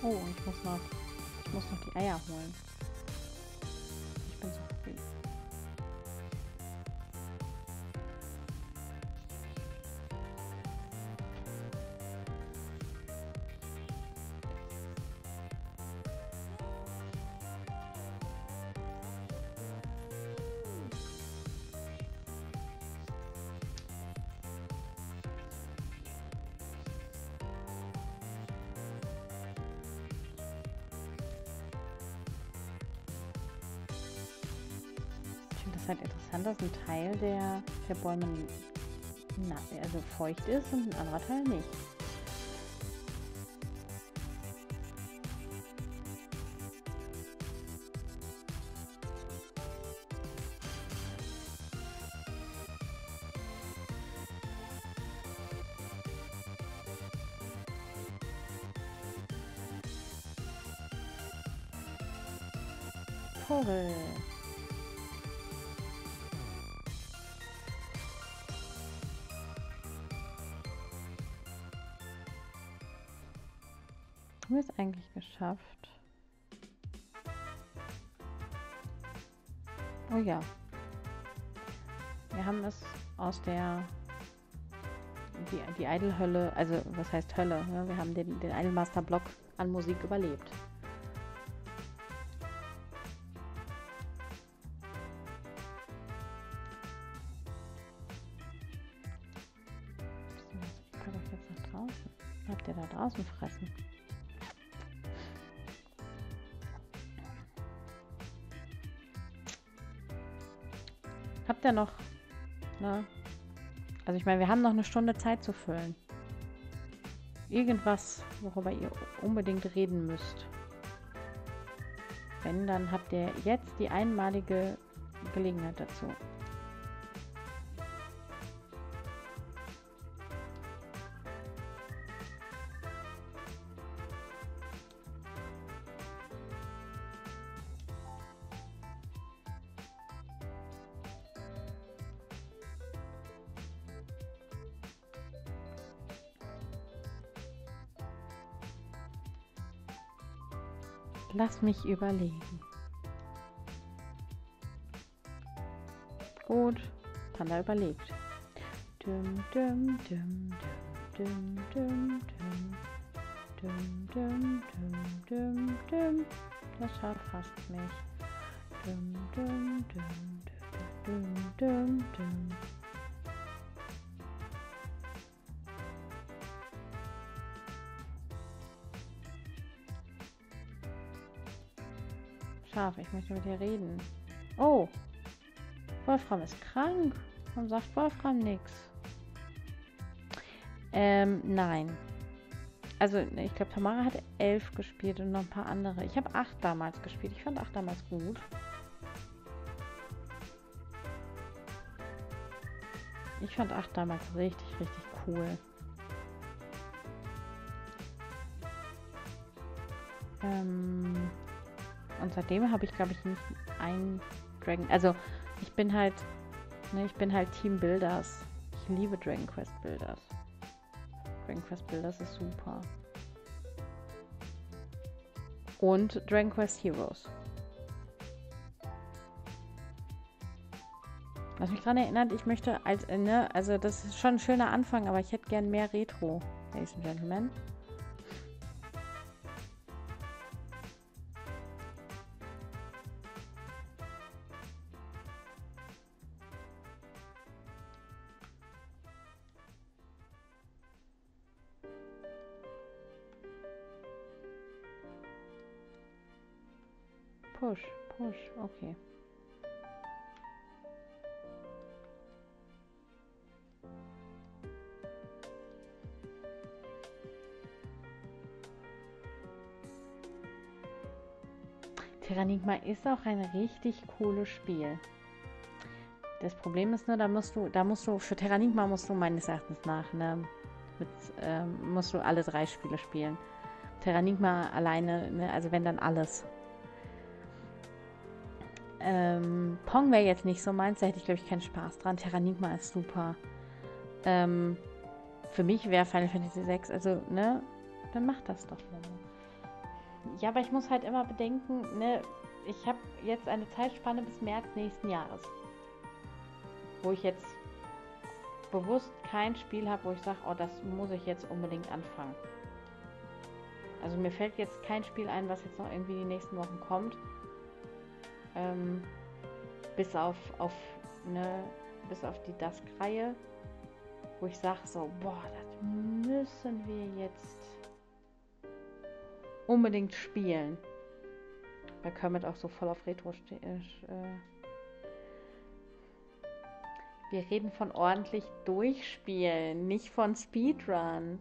Oh, und ich muss noch die Eier holen. Ich bin so happy. Halt interessant, dass ein Teil der Bäume also feucht ist und ein anderer Teil nicht. Vogel. Haben wir es eigentlich geschafft? Oh ja. Wir haben es aus der... Die Idol-Hölle, also was heißt Hölle? Ne? Wir haben den Idolmaster-Block an Musik überlebt. Ich kann euch jetzt nach draußen. Habt ihr da draußen fressen? Habt ihr noch... Ne? Also ich meine, wir haben noch eine Stunde Zeit zu füllen. Irgendwas, worüber ihr unbedingt reden müsst. Wenn, dann habt ihr jetzt die einmalige Gelegenheit dazu. Lass mich überlegen. Gut, Panda überlegt. Dum, dum, dum, dum, dum, dum, dum, dum, dum, dum. Das Schaf hasst mich. Dum, dum, dum, dum, dum, dum, dum. Ich möchte mit dir reden. Oh, Wolfram ist krank. Warum sagt Wolfram nichts? Nein. Also, ich glaube, Tamara hat 11 gespielt und noch ein paar andere. Ich habe 8 damals gespielt. Ich fand 8 damals gut. Ich fand 8 damals richtig, richtig cool. Und seitdem habe ich, glaube ich, nicht ein Dragon... Also, ich bin halt Team Builders. Ich liebe Dragon Quest Builders. Dragon Quest Builders ist super. Und Dragon Quest Heroes. Was mich daran erinnert, ich möchte als... Ne, also, das ist schon ein schöner Anfang, aber ich hätte gern mehr Retro, Ladies and Gentlemen. Push, okay. Terranigma ist auch ein richtig cooles Spiel. Das Problem ist nur, da musst du für Terranigma musst du meines Erachtens nach, ne, musst du alle 3 Spiele spielen. Terranigma alleine, ne, also wenn dann alles. Pong wäre jetzt nicht so meins, da hätte ich, glaube ich, keinen Spaß dran. Terranigma ist super. Für mich wäre Final Fantasy 6, also, ne, dann macht das doch mal. Ja, aber ich muss halt immer bedenken, ne, ich habe jetzt eine Zeitspanne bis März nächsten Jahres, wo ich jetzt bewusst kein Spiel habe, wo ich sage, oh, das muss ich jetzt unbedingt anfangen. Also mir fällt jetzt kein Spiel ein, was jetzt noch irgendwie die nächsten Wochen kommt. Bis auf die Dusk-Reihe, wo ich sage so, boah, das müssen wir jetzt unbedingt spielen. Weil Kermit auch so voll auf Retro steht. Wir reden von ordentlich durchspielen, nicht von Speedrun.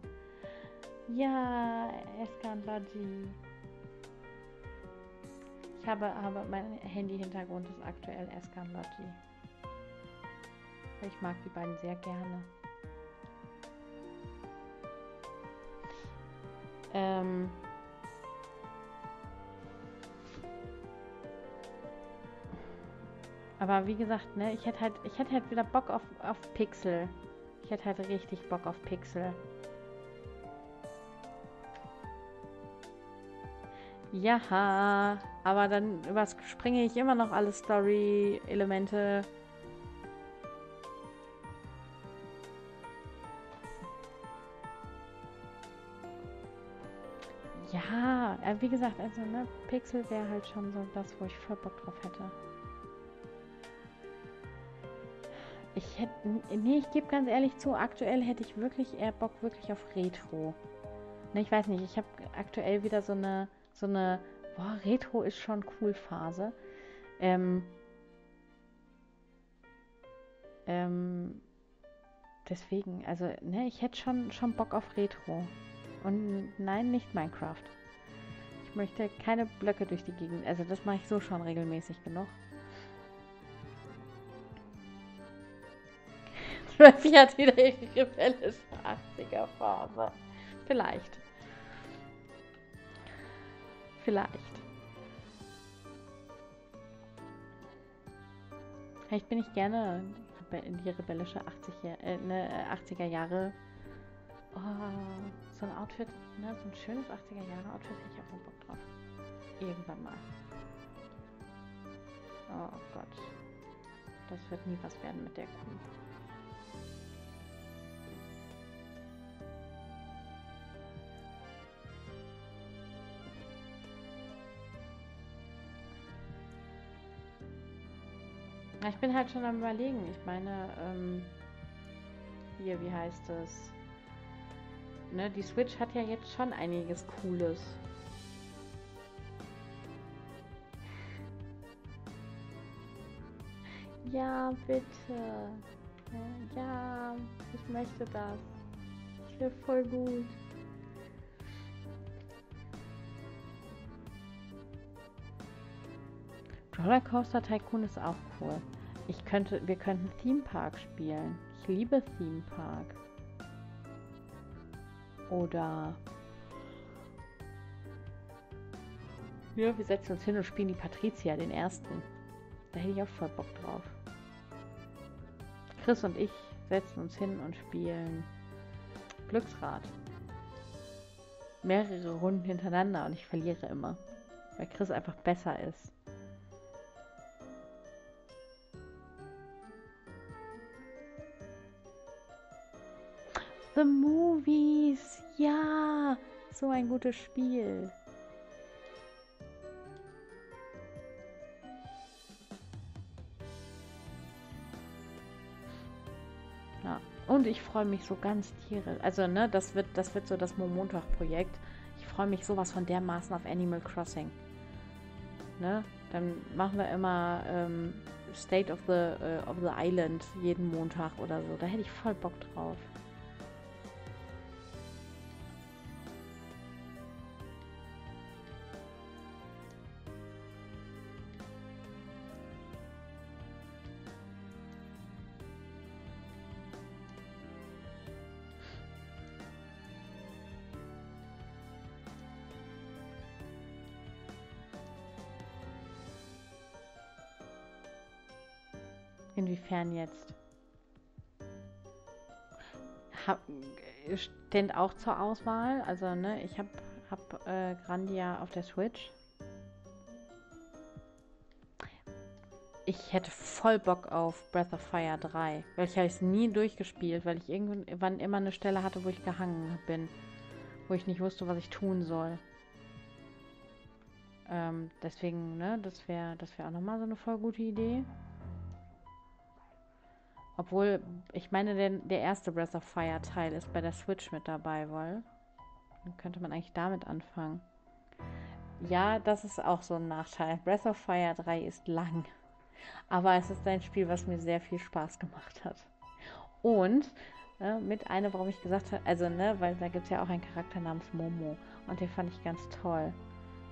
Ja, Eskandalogie. Ich habe mein Handy-Hintergrund ist aktuell Escamlogy. Ich mag die beiden sehr gerne. Aber wie gesagt, ne, ich hätte halt wieder Bock auf Pixel. Ich hätte halt richtig Bock auf Pixel. Ja, aber dann überspringe ich immer noch alle Story-Elemente. Ja, wie gesagt, also ne, Pixel wäre halt schon so das, wo ich voll Bock drauf hätte. Ich gebe ganz ehrlich zu, aktuell hätte ich wirklich eher Bock wirklich auf Retro. Ne, ich weiß nicht, ich habe aktuell wieder so eine boah, Retro ist schon cool Phase. Deswegen, also ne, ich hätte schon Bock auf Retro. Und nein, nicht Minecraft. Ich möchte keine Blöcke durch die Gegend. Also das mache ich so schon regelmäßig genug. Sie hat wieder ihre rebellische 80er-Phase. Vielleicht. Vielleicht. Vielleicht bin ich gerne in die rebellische 80er-Jahre. Oh, so ein Outfit, ne? So ein schönes 80er-Jahre-Outfit hätte ich auch mal Bock drauf. Irgendwann mal. Oh Gott. Das wird nie was werden mit der Kuh. Ich bin halt schon am Überlegen. Ich meine, hier, wie heißt es? Ne, die Switch hat ja jetzt schon einiges Cooles. Ja, bitte. Ja, ich möchte das. Ich will voll gut. Roller Coaster Tycoon ist auch cool. Wir könnten Theme Park spielen. Ich liebe Theme Park. Oder ja, wir setzen uns hin und spielen die Patricia, den ersten. Da hätte ich auch voll Bock drauf. Chris und ich setzen uns hin und spielen Glücksrad. Mehrere Runden hintereinander und ich verliere immer. Weil Chris einfach besser ist. The Movies, ja, so ein gutes Spiel. Ja, und ich freue mich so ganz tierisch. Also, ne, das wird so das Montag-Projekt. Ich freue mich sowas von dermaßen auf Animal Crossing. Ne, dann machen wir immer State of the Island jeden Montag oder so. Da hätte ich voll Bock drauf. Inwiefern jetzt? Steht auch zur Auswahl. Also, ne, ich hab Grandia auf der Switch. Ich hätte voll Bock auf Breath of Fire 3. Weil ich habe es nie durchgespielt, weil ich irgendwann immer eine Stelle hatte, wo ich gehangen bin. Wo ich nicht wusste, was ich tun soll. Deswegen, ne, das wäre auch nochmal so eine voll gute Idee. Obwohl, ich meine, der erste Breath of Fire Teil ist bei der Switch mit dabei, weil dann könnte man eigentlich damit anfangen. Ja, das ist auch so ein Nachteil. Breath of Fire 3 ist lang. Aber es ist ein Spiel, was mir sehr viel Spaß gemacht hat. Und mit einer, warum ich gesagt habe, also ne, weil da gibt es ja auch einen Charakter namens Momo. Und den fand ich ganz toll.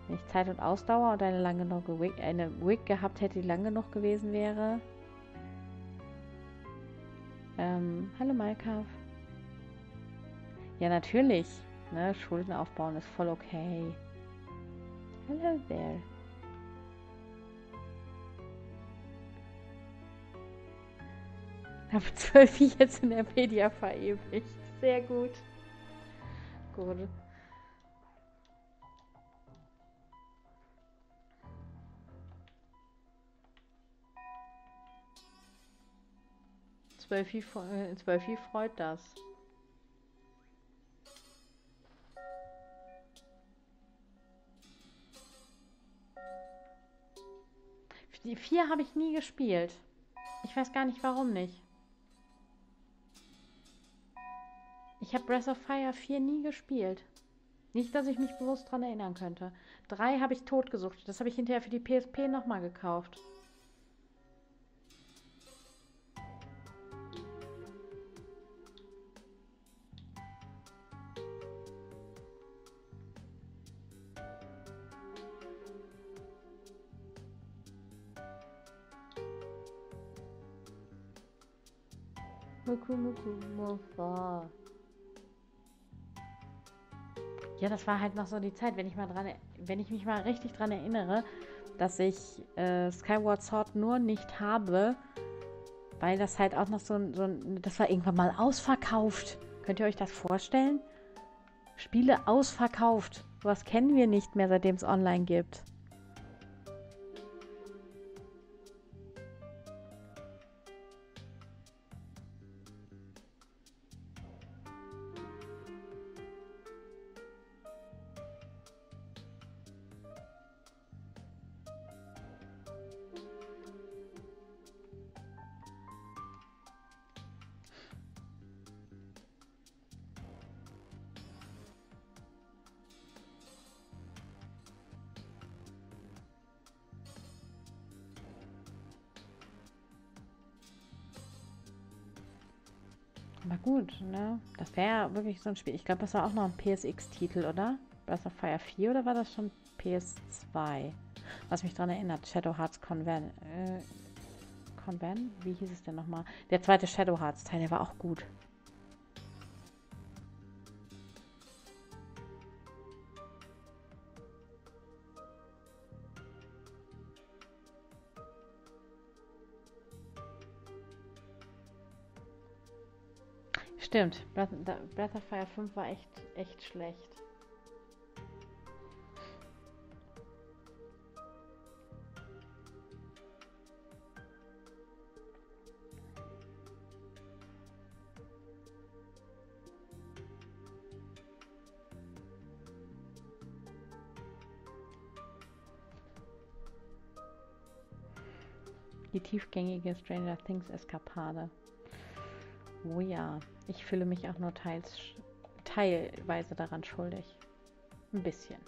Wenn ich Zeit und Ausdauer und eine lang genug Wig gehabt hätte, die lang genug gewesen wäre... hallo Malkav. Ja, natürlich. Ne? Schulden aufbauen ist voll okay. Hello there. Da wird Zwölfi jetzt in der Media verewigt. Sehr gut. Gut. Zwölfi freut das. Die 4 habe ich nie gespielt. Ich weiß gar nicht, warum nicht. Ich habe Breath of Fire 4 nie gespielt. Nicht, dass ich mich bewusst daran erinnern könnte. 3 habe ich totgesucht. Das habe ich hinterher für die PSP nochmal gekauft. Ja, das war halt noch so die Zeit, wenn ich mich mal richtig dran erinnere, dass ich Skyward Sword nur nicht habe, weil das halt auch noch das war irgendwann mal ausverkauft. Könnt ihr euch das vorstellen? Spiele ausverkauft. Sowas kennen wir nicht mehr, seitdem es online gibt. Das wäre wirklich so ein Spiel. Ich glaube, das war auch noch ein PSX-Titel, oder? Breath of Fire 4 oder war das schon PS2? Was mich daran erinnert, Shadow Hearts Convent. Convent? Wie hieß es denn nochmal? Der zweite Shadow Hearts-Teil, der war auch gut. Stimmt, Breath of Fire 5 war echt schlecht. Die tiefgängige Stranger Things Eskapade. Oh ja, ich fühle mich auch nur teilweise daran schuldig. Ein bisschen.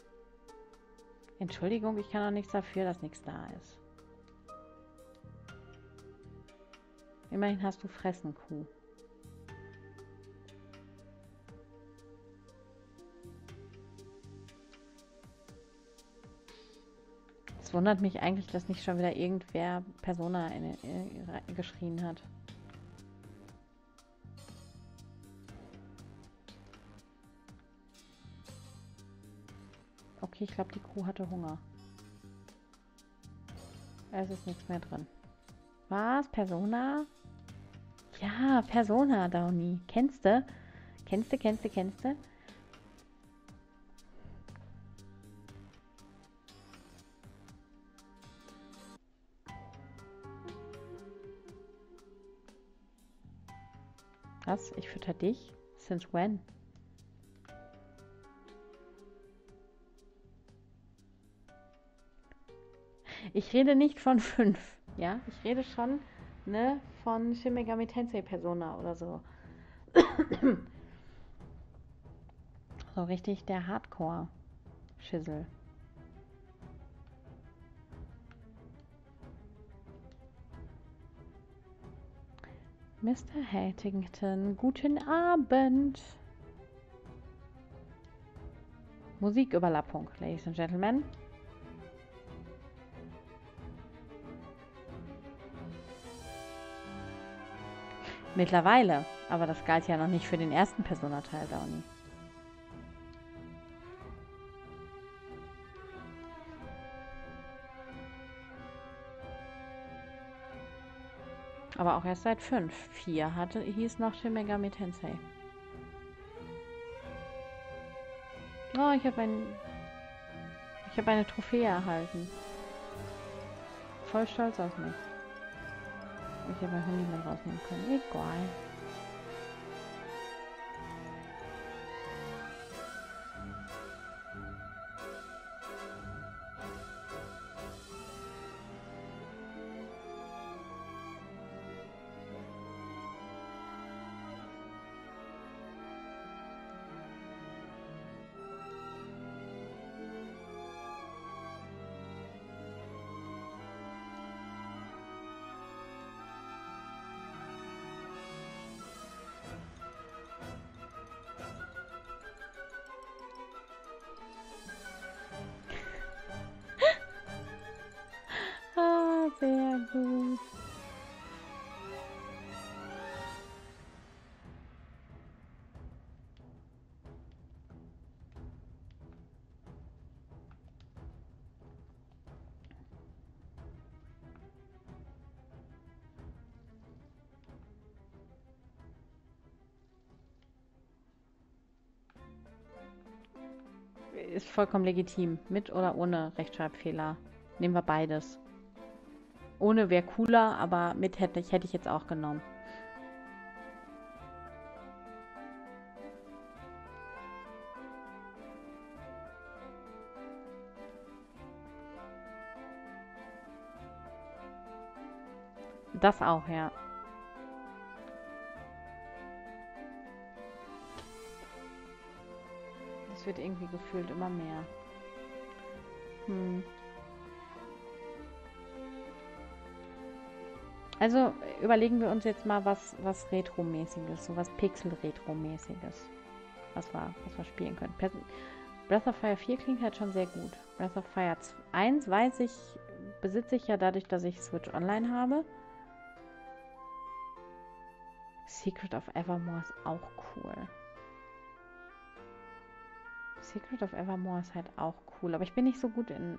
Entschuldigung, ich kann auch nichts dafür, dass nichts da ist. Immerhin hast du Fressen, Kuh. Es wundert mich eigentlich, dass nicht schon wieder irgendwer Persona geschrien hat. Okay, ich glaube, die Crew hatte Hunger. Es ist nichts mehr drin. Was? Persona? Ja, Persona, Downy. Kennste? Kennste? Was? Ich fütter dich? Since when? Ich rede nicht von 5, ja? Ich rede schon, ne, von Shin Megami Tensei Persona oder so. So richtig der Hardcore-Schissel. Mr. Hattington, guten Abend. Musiküberlappung, Ladies and Gentlemen. Mittlerweile, aber das galt ja noch nicht für den ersten Persona-Teil, Downy. Aber auch erst seit 5. 4 hieß noch Shin Megami Tensei. Oh, ich habe eine Trophäe erhalten. Voll stolz auf mich. Ich habe mein Handy mit rausnehmen können. Egal. Ist vollkommen legitim. Mit oder ohne Rechtschreibfehler. Nehmen wir beides. Ohne wäre cooler, aber mit hätte ich jetzt auch genommen. Das auch, ja. Wird irgendwie gefühlt immer mehr. Also überlegen wir uns jetzt mal was Retro-mäßiges, so was Pixel-Retro-mäßiges, was wir spielen können. Breath of Fire 4 klingt halt schon sehr gut. Breath of Fire 1 besitze ich ja dadurch, dass ich Switch Online habe. Secret of Evermore ist auch cool. Secret of Evermore ist halt auch cool, aber ich bin nicht so gut ich bin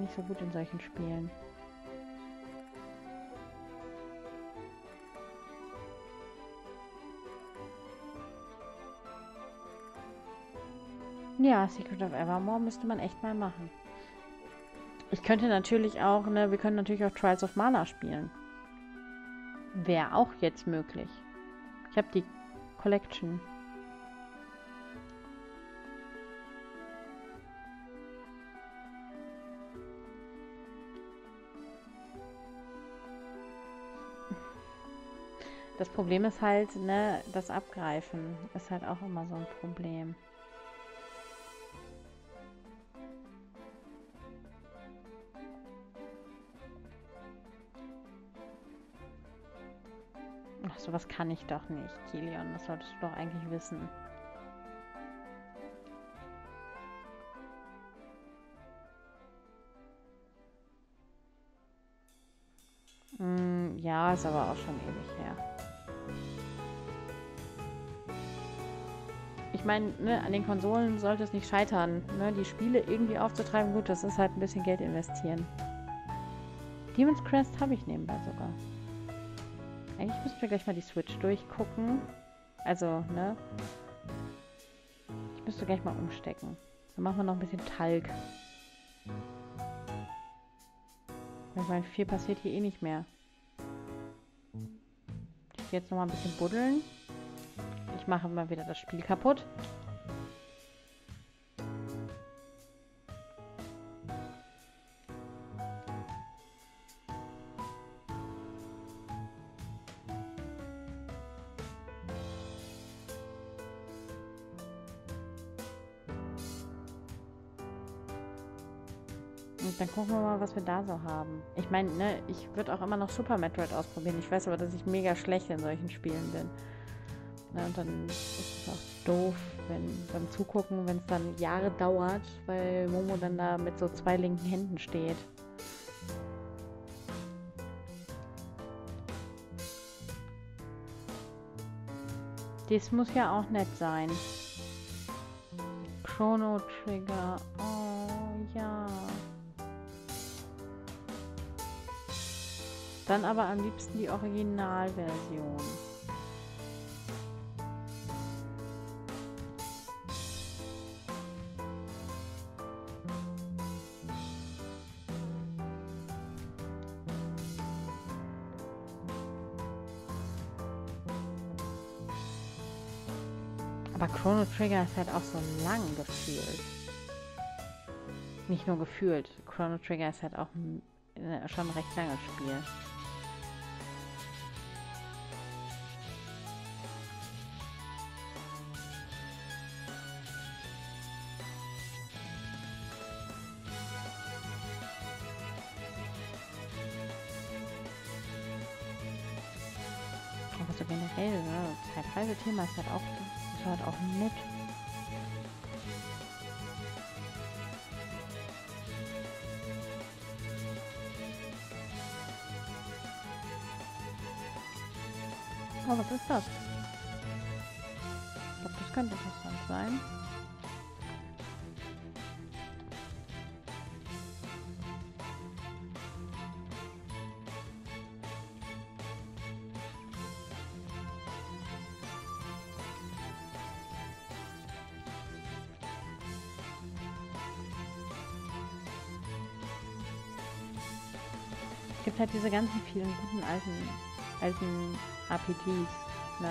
nicht so gut in solchen Spielen. Ja, Secret of Evermore müsste man echt mal machen. Wir können natürlich auch Trials of Mana spielen. Wäre auch jetzt möglich. Ich habe die Collection. Das Problem ist halt, das Abgreifen ist halt auch immer so ein Problem. Ach, sowas kann ich doch nicht, Kilian. Das solltest du doch eigentlich wissen. Ja, ist aber auch schon ewig her. Ich meine, an den Konsolen sollte es nicht scheitern, die Spiele irgendwie aufzutreiben. Gut, das ist halt ein bisschen Geld investieren. Demon's Crest habe ich nebenbei sogar. Eigentlich müssen wir gleich mal die Switch durchgucken. Ich müsste gleich mal umstecken. Dann machen wir noch ein bisschen Talg. Ich meine, viel passiert hier eh nicht mehr. Ich gehe jetzt nochmal ein bisschen buddeln. Ich mache mal wieder das Spiel kaputt. Dann gucken wir mal, was wir da so haben. Ich meine, ich würde auch immer noch Super Metroid ausprobieren. Ich weiß aber, dass ich mega schlecht in solchen Spielen bin. Und dann ist es auch doof, beim Zugucken, wenn es dann Jahre dauert, weil Momo dann da mit so 2 linken Händen steht. Das muss ja auch nett sein. Chrono Trigger. Oh, ja. Dann aber am liebsten die Originalversion. Aber Chrono Trigger ist halt auch so lang gefühlt. Nicht nur gefühlt. Chrono Trigger ist halt auch schon ein recht langes Spiel. Aber so generell, ne? Das Reisethema ist halt auch nett. Oh, was ist das? Ich glaube, das könnte interessant sein. Es gibt halt diese ganzen vielen guten alten RPGs, ne?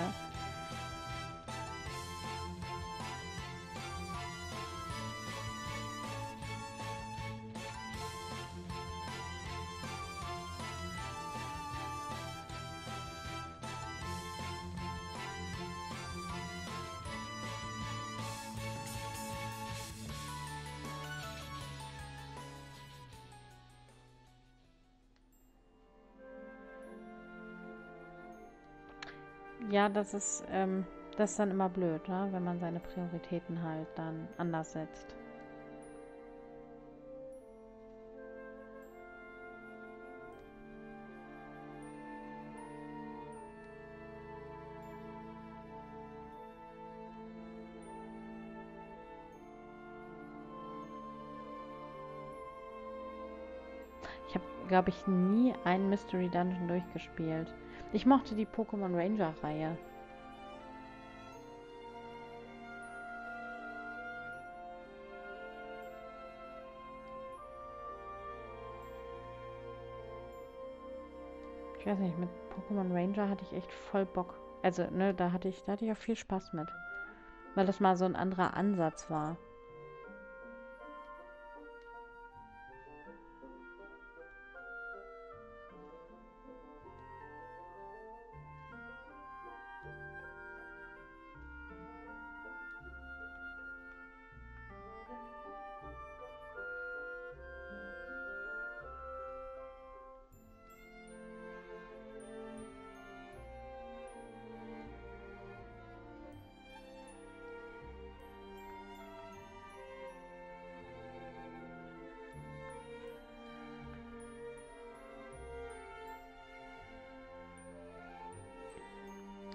Ja, das ist dann immer blöd, ne? Wenn man seine Prioritäten halt dann anders setzt. Ich habe, glaube ich, nie einen Mystery Dungeon durchgespielt. Ich mochte die Pokémon Ranger-Reihe. Ich weiß nicht, mit Pokémon Ranger hatte ich echt voll Bock. Also, ne, da hatte ich auch viel Spaß mit. Weil das mal so ein anderer Ansatz war.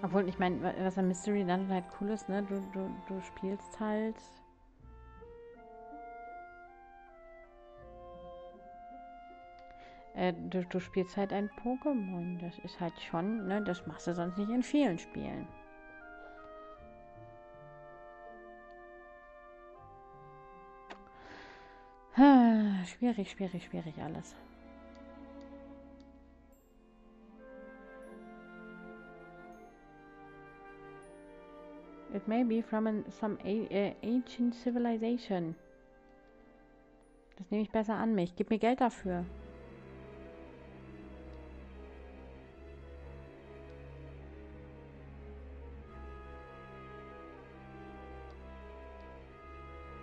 Obwohl, ich meine, was an Mystery Dungeon halt cool ist, ne? Du spielst halt... Du spielst halt ein Pokémon. Das ist halt schon, ne? Das machst du sonst nicht in vielen Spielen. Schwierig, schwierig, schwierig alles. It may be from some ancient civilization. Das nehme ich besser an mich. Gib mir Geld dafür.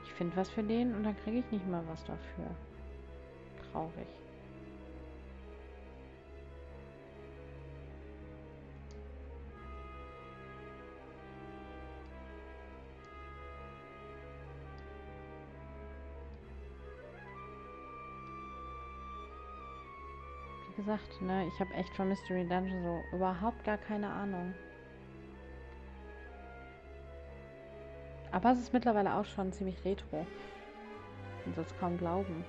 Ich finde was für den und dann kriege ich nicht mal was dafür. Traurig. Gesagt, ne? Ich habe echt von Mystery Dungeon so überhaupt gar keine Ahnung. Aber es ist mittlerweile auch schon ziemlich retro. Ich kann es kaum glauben.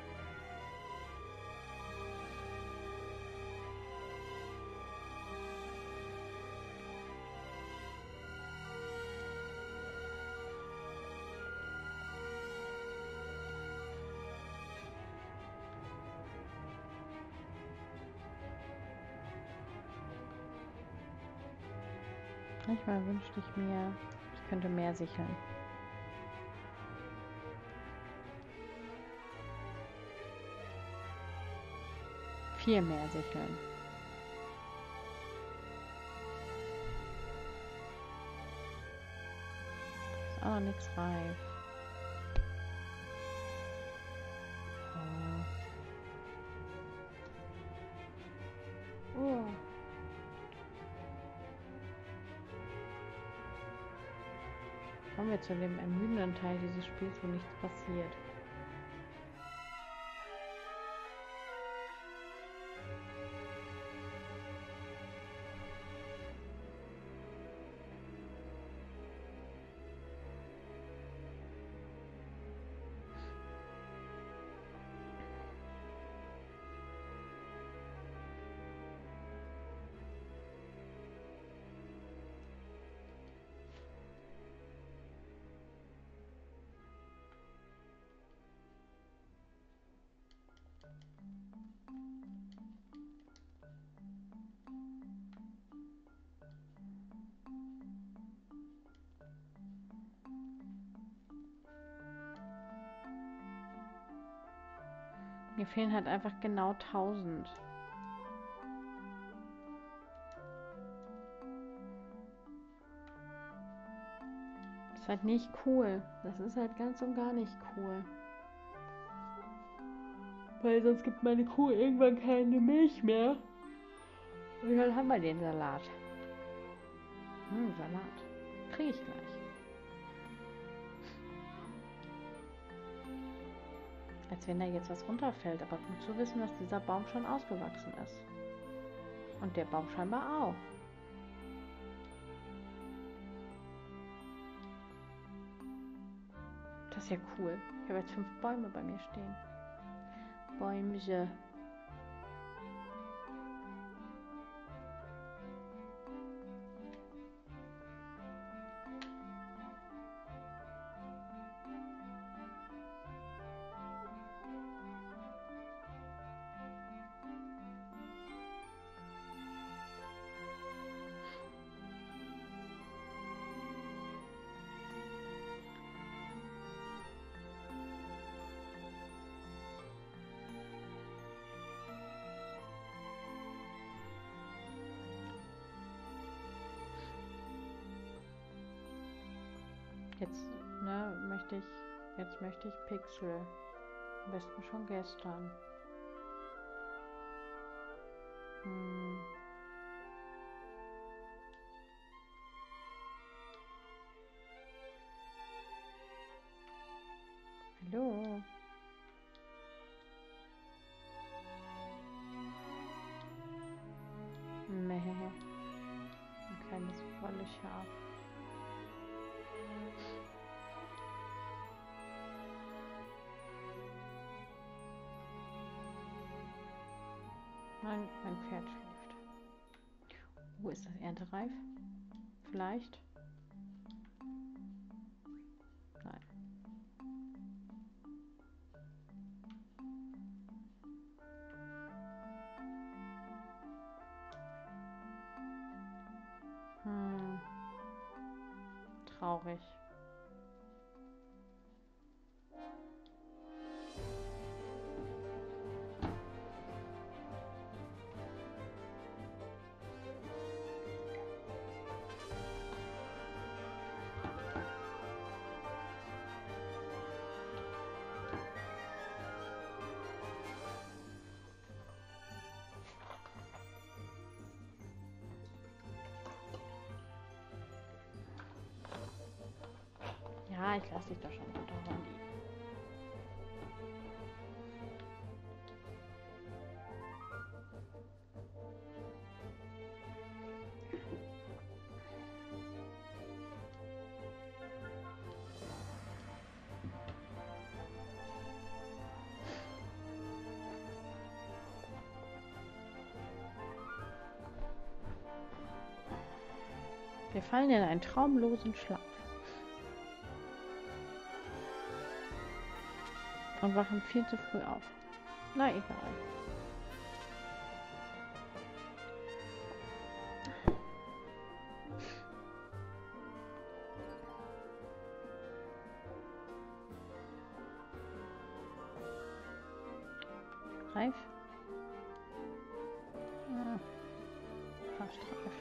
Manchmal wünschte ich mir, ich könnte mehr sicheln. Viel mehr sicheln. Ist auch noch nichts reif. Kommen wir zu dem ermüdenden Teil dieses Spiels, wo nichts passiert. Mir fehlen halt einfach genau 1000. Das ist halt nicht cool. Das ist halt ganz und gar nicht cool. Weil sonst gibt meine Kuh irgendwann keine Milch mehr. Und dann haben wir den Salat. Salat. Kriege ich gleich. Als wenn da jetzt was runterfällt, aber gut zu wissen, dass dieser Baum schon ausgewachsen ist. Und der Baum scheinbar auch. Das ist ja cool. Ich habe jetzt 5 Bäume bei mir stehen. Bäumchen. Jetzt möchte ich Pixel. Am besten schon gestern. Hallo. Nee. Ein kleines Wollschaf. Mein Pferd schläft. Oh, ist das erntereif? Vielleicht? Nein. Traurig. Ich lasse dich da schon runterholen. Wir fallen in einen traumlosen Schlaf. Und wachen viel zu früh auf. Na egal. Streif. Ja. Ah, Streif.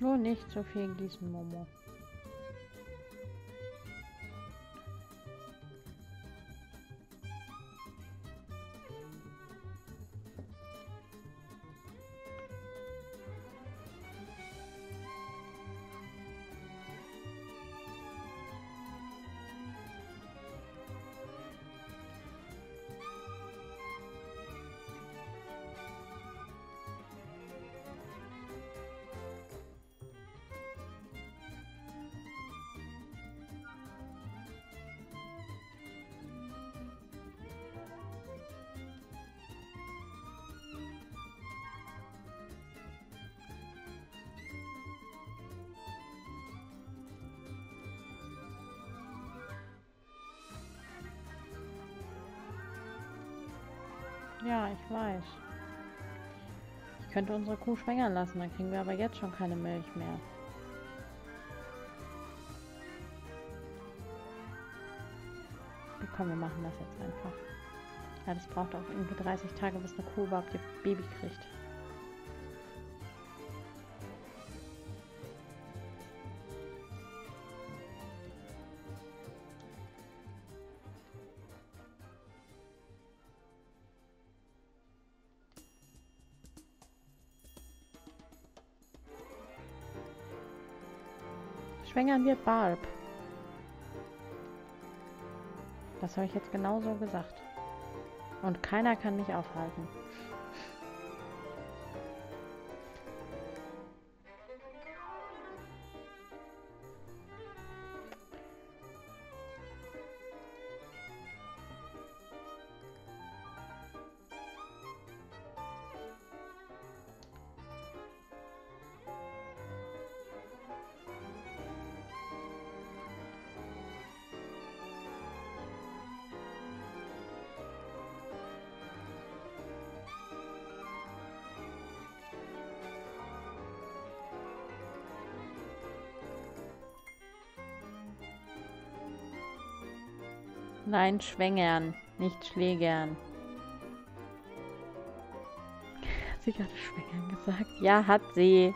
Nur nicht so viel gießen, Momo. Ja, ich weiß. Ich könnte unsere Kuh schwängern lassen, dann kriegen wir aber jetzt schon keine Milch mehr. Komm, wir machen das jetzt einfach. Ja, das braucht auch irgendwie 30 Tage, bis eine Kuh überhaupt ihr Baby kriegt. Schwängern wir Barb. Das habe ich jetzt genauso gesagt. Und keiner kann mich aufhalten. Nein, schwängern, nicht schlägern. Hat sie gerade schwängern gesagt? Ja, hat sie.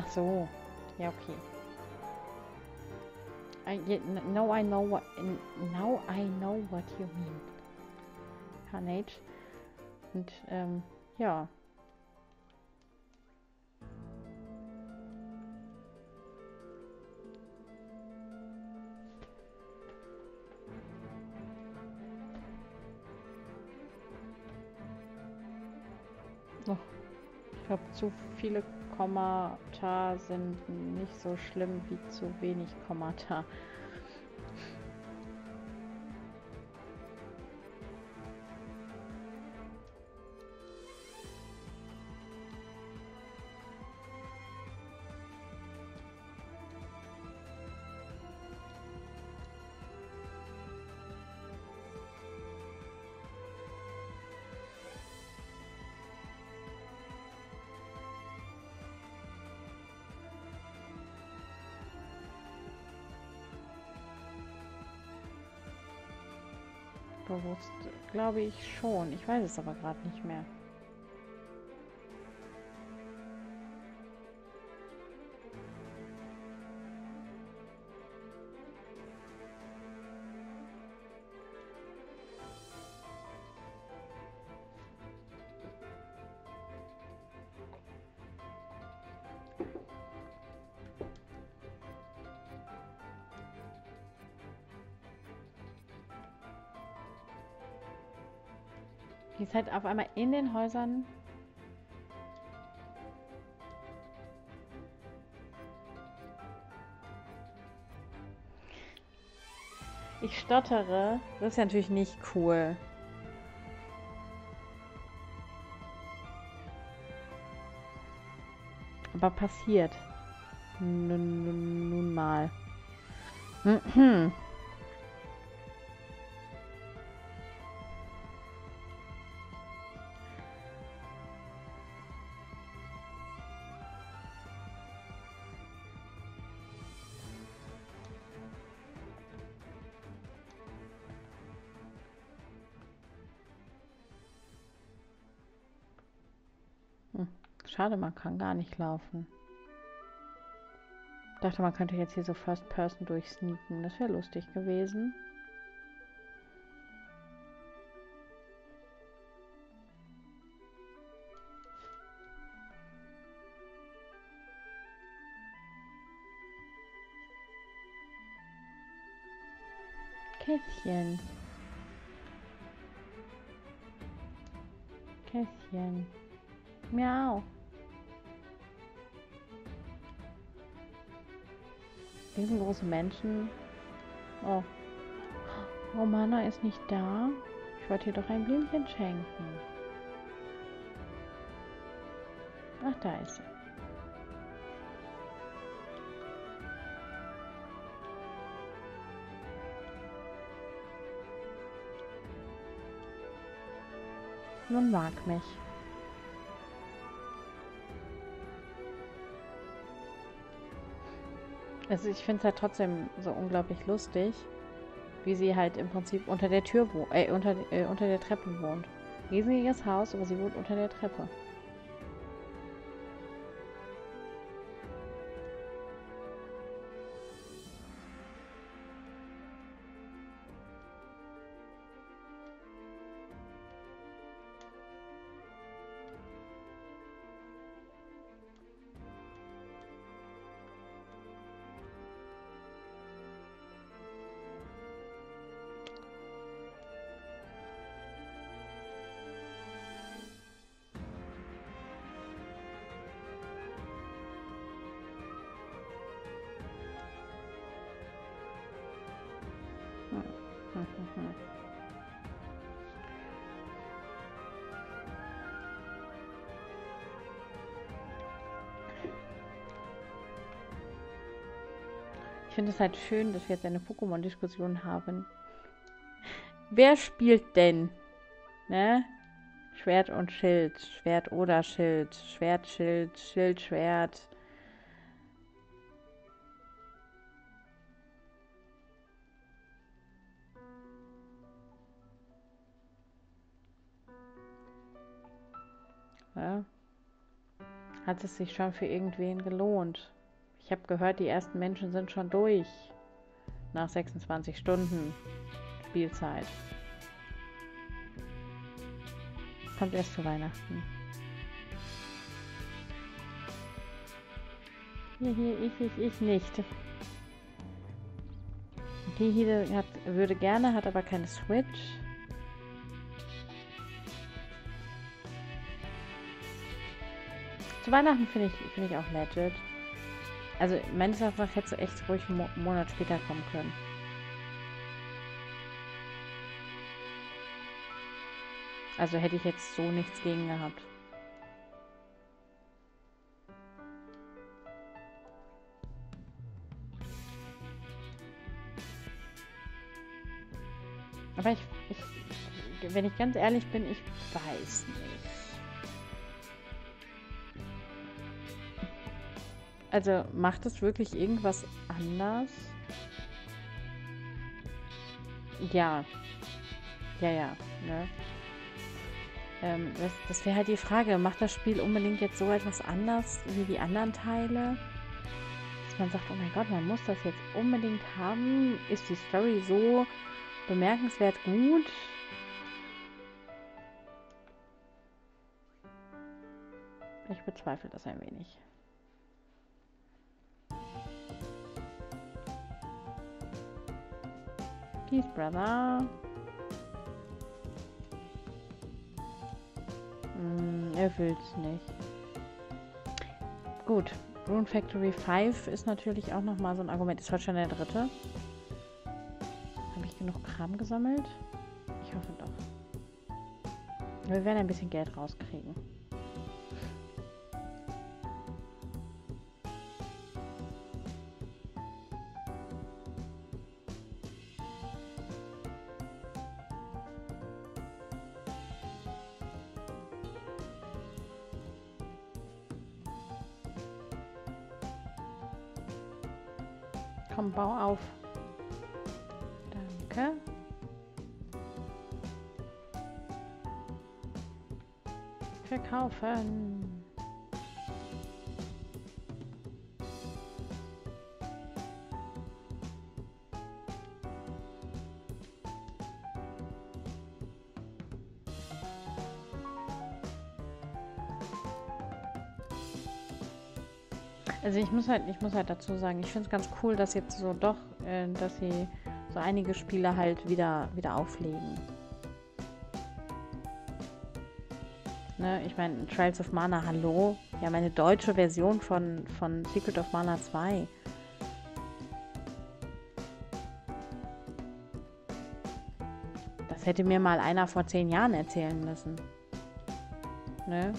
Ach so, ja, okay. Now I know what you mean. Carnage. Und ja. Oh, ich habe zu viele Kommata sind nicht so schlimm wie zu wenig Kommata. Bewusst, glaube ich schon. Ich weiß es aber gerade nicht mehr. Die ist halt auf einmal in den Häusern. Ich stottere. Das ist ja natürlich nicht cool. Aber passiert. Nun mal. Schade, man kann gar nicht laufen. Ich dachte, man könnte jetzt hier so First Person durchsneaken. Das wäre lustig gewesen. Kästchen. Kästchen. Miau. Riesengroße Menschen. Oh. Oh, Mana ist nicht da. Ich wollte ihr doch ein Blümchen schenken. Ach, da ist sie. Nun mag mich. Also ich finde es halt trotzdem so unglaublich lustig, wie sie halt im Prinzip unter der Tür wohnt, unter der Treppe wohnt. Riesiges Haus, aber sie wohnt unter der Treppe. Ich finde es halt schön, dass wir jetzt eine Pokémon-Diskussion haben. Wer spielt denn? Ne? Schwert und Schild. Schwert oder Schild. Schwert, Schild, Schild, Schwert. Ja. Hat es sich schon für irgendwen gelohnt? Ich habe gehört, die ersten Menschen sind schon durch. Nach 26 Stunden Spielzeit. Kommt erst zu Weihnachten. Hier, ich nicht. Die hier würde gerne, hat aber keine Switch. Zu Weihnachten finde ich auch legit. Also, meines Erachtens hättest du echt ruhig einen Monat später kommen können. Also hätte ich jetzt so nichts gegen gehabt. Aber wenn ich ganz ehrlich bin, ich weiß nicht. Also, macht es wirklich irgendwas anders? Ja. Ja, ne? Das wäre halt die Frage, macht das Spiel unbedingt jetzt so etwas anders wie die anderen Teile? Dass man sagt, oh mein Gott, man muss das jetzt unbedingt haben. Ist die Story so bemerkenswert gut? Ich bezweifle das ein wenig. Peace, brother. Er will's nicht. Gut. Rune Factory 5 ist natürlich auch nochmal so ein Argument. Ist heute schon der dritte. Habe ich genug Kram gesammelt? Ich hoffe doch. Wir werden ein bisschen Geld rauskriegen. Komm, bau auf. Danke. Verkaufen. Also ich muss halt dazu sagen, ich finde es ganz cool, dass jetzt so doch, dass sie so einige Spiele halt wieder auflegen. Ne? Ich meine, Trials of Mana, hallo? Ja, meine deutsche Version von Secret of Mana 2. Das hätte mir mal einer vor 10 Jahren erzählen müssen. Ne?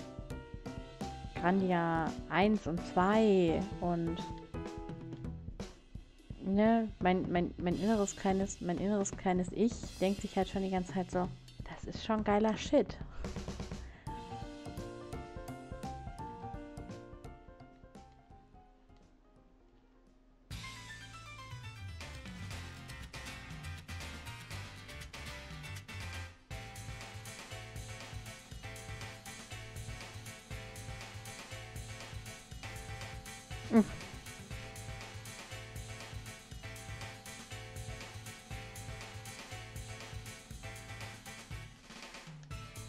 Grandia 1 und 2 und ne, mein inneres kleines Ich denkt sich halt schon die ganze Zeit so, das ist schon geiler Shit.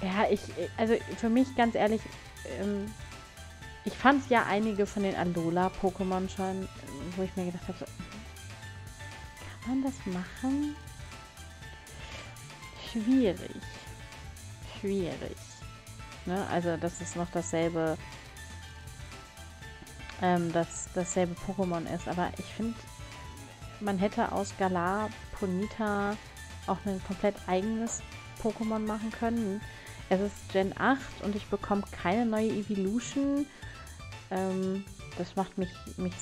Ja, also für mich ganz ehrlich, ich fand ja einige von den Alola-Pokémon schon, wo ich mir gedacht habe, so, kann man das machen? Schwierig. Schwierig. Ne? Also das ist noch dasselbe, dass dasselbe Pokémon ist, aber ich finde, man hätte aus Galar, Ponita auch ein komplett eigenes Pokémon machen können. Es ist Gen 8 und ich bekomme keine neue Evolution. Das macht mich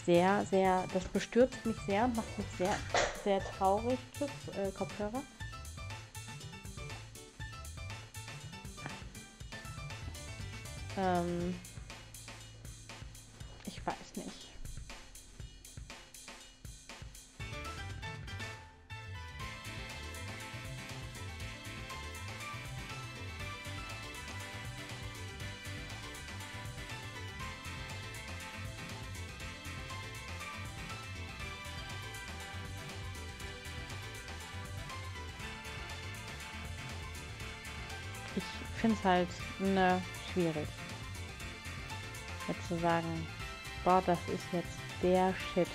sehr, sehr, das bestürzt mich sehr und macht mich sehr, sehr traurig. Tschüss, Kopfhörer. Ich weiß nicht. Ich finde es halt schwierig. Jetzt zu sagen, boah, das ist jetzt der Shit.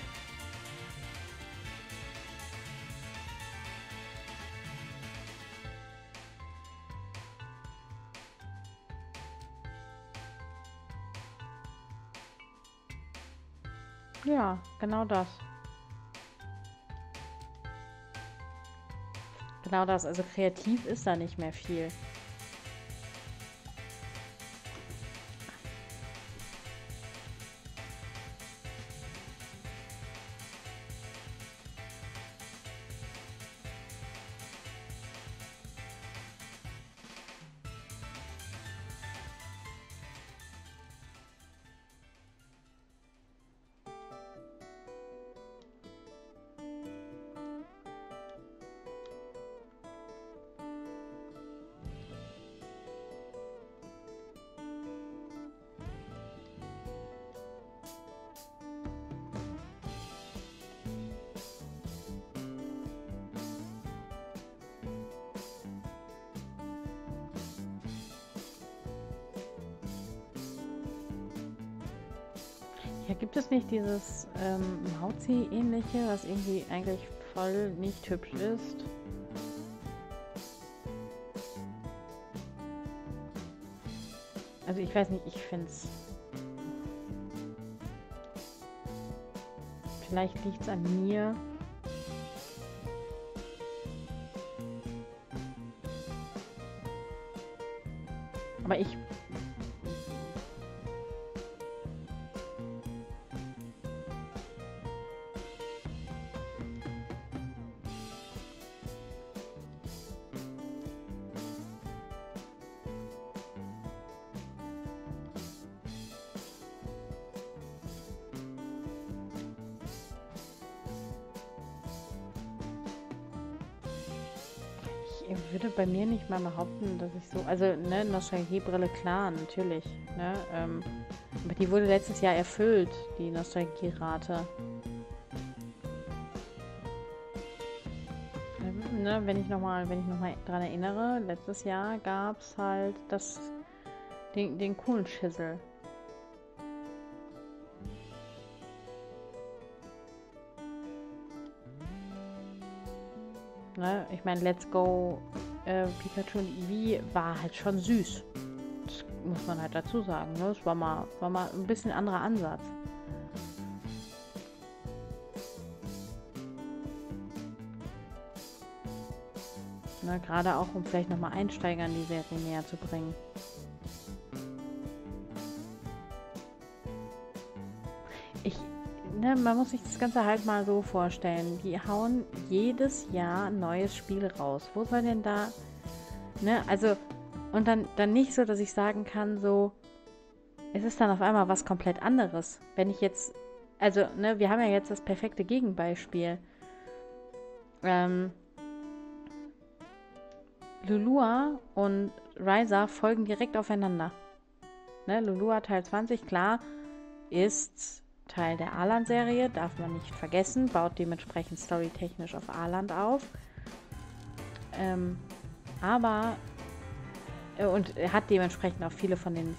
Ja, genau das. Genau das. Also kreativ ist da nicht mehr viel. Ja, gibt es nicht dieses Mauzi-ähnliche, was irgendwie eigentlich voll nicht hübsch ist? ich weiß nicht, ich finde es... Vielleicht liegt es an mir. Aber ich... Bei mir nicht mal behaupten, dass ich so, also ne, Nostalgiebrille, klar, natürlich, ne, aber die wurde letztes Jahr erfüllt, die Nostalgierate. Ne, wenn ich nochmal dran erinnere, letztes Jahr gab es halt das, den coolen Schissel. Ne, ich meine, Let's Go Pikachu und Eevee war halt schon süß. Das muss man halt dazu sagen. Ne? Das war mal ein bisschen anderer Ansatz. Ne, gerade auch, um vielleicht nochmal Einsteiger in die Serie näher zu bringen. Man muss sich das Ganze halt mal so vorstellen. Die hauen jedes Jahr ein neues Spiel raus. Wo soll denn da... Ne, also... Und dann nicht so, dass ich sagen kann, so... Es ist dann auf einmal was komplett anderes. Wenn ich jetzt... Also, ne, wir haben ja jetzt das perfekte Gegenbeispiel. Lulua und Riser folgen direkt aufeinander. Ne, Lulua Teil 20, klar, ist... Teil der Arland-Serie, darf man nicht vergessen, baut dementsprechend storytechnisch auf Arland auf. Aber und hat dementsprechend auch viele von den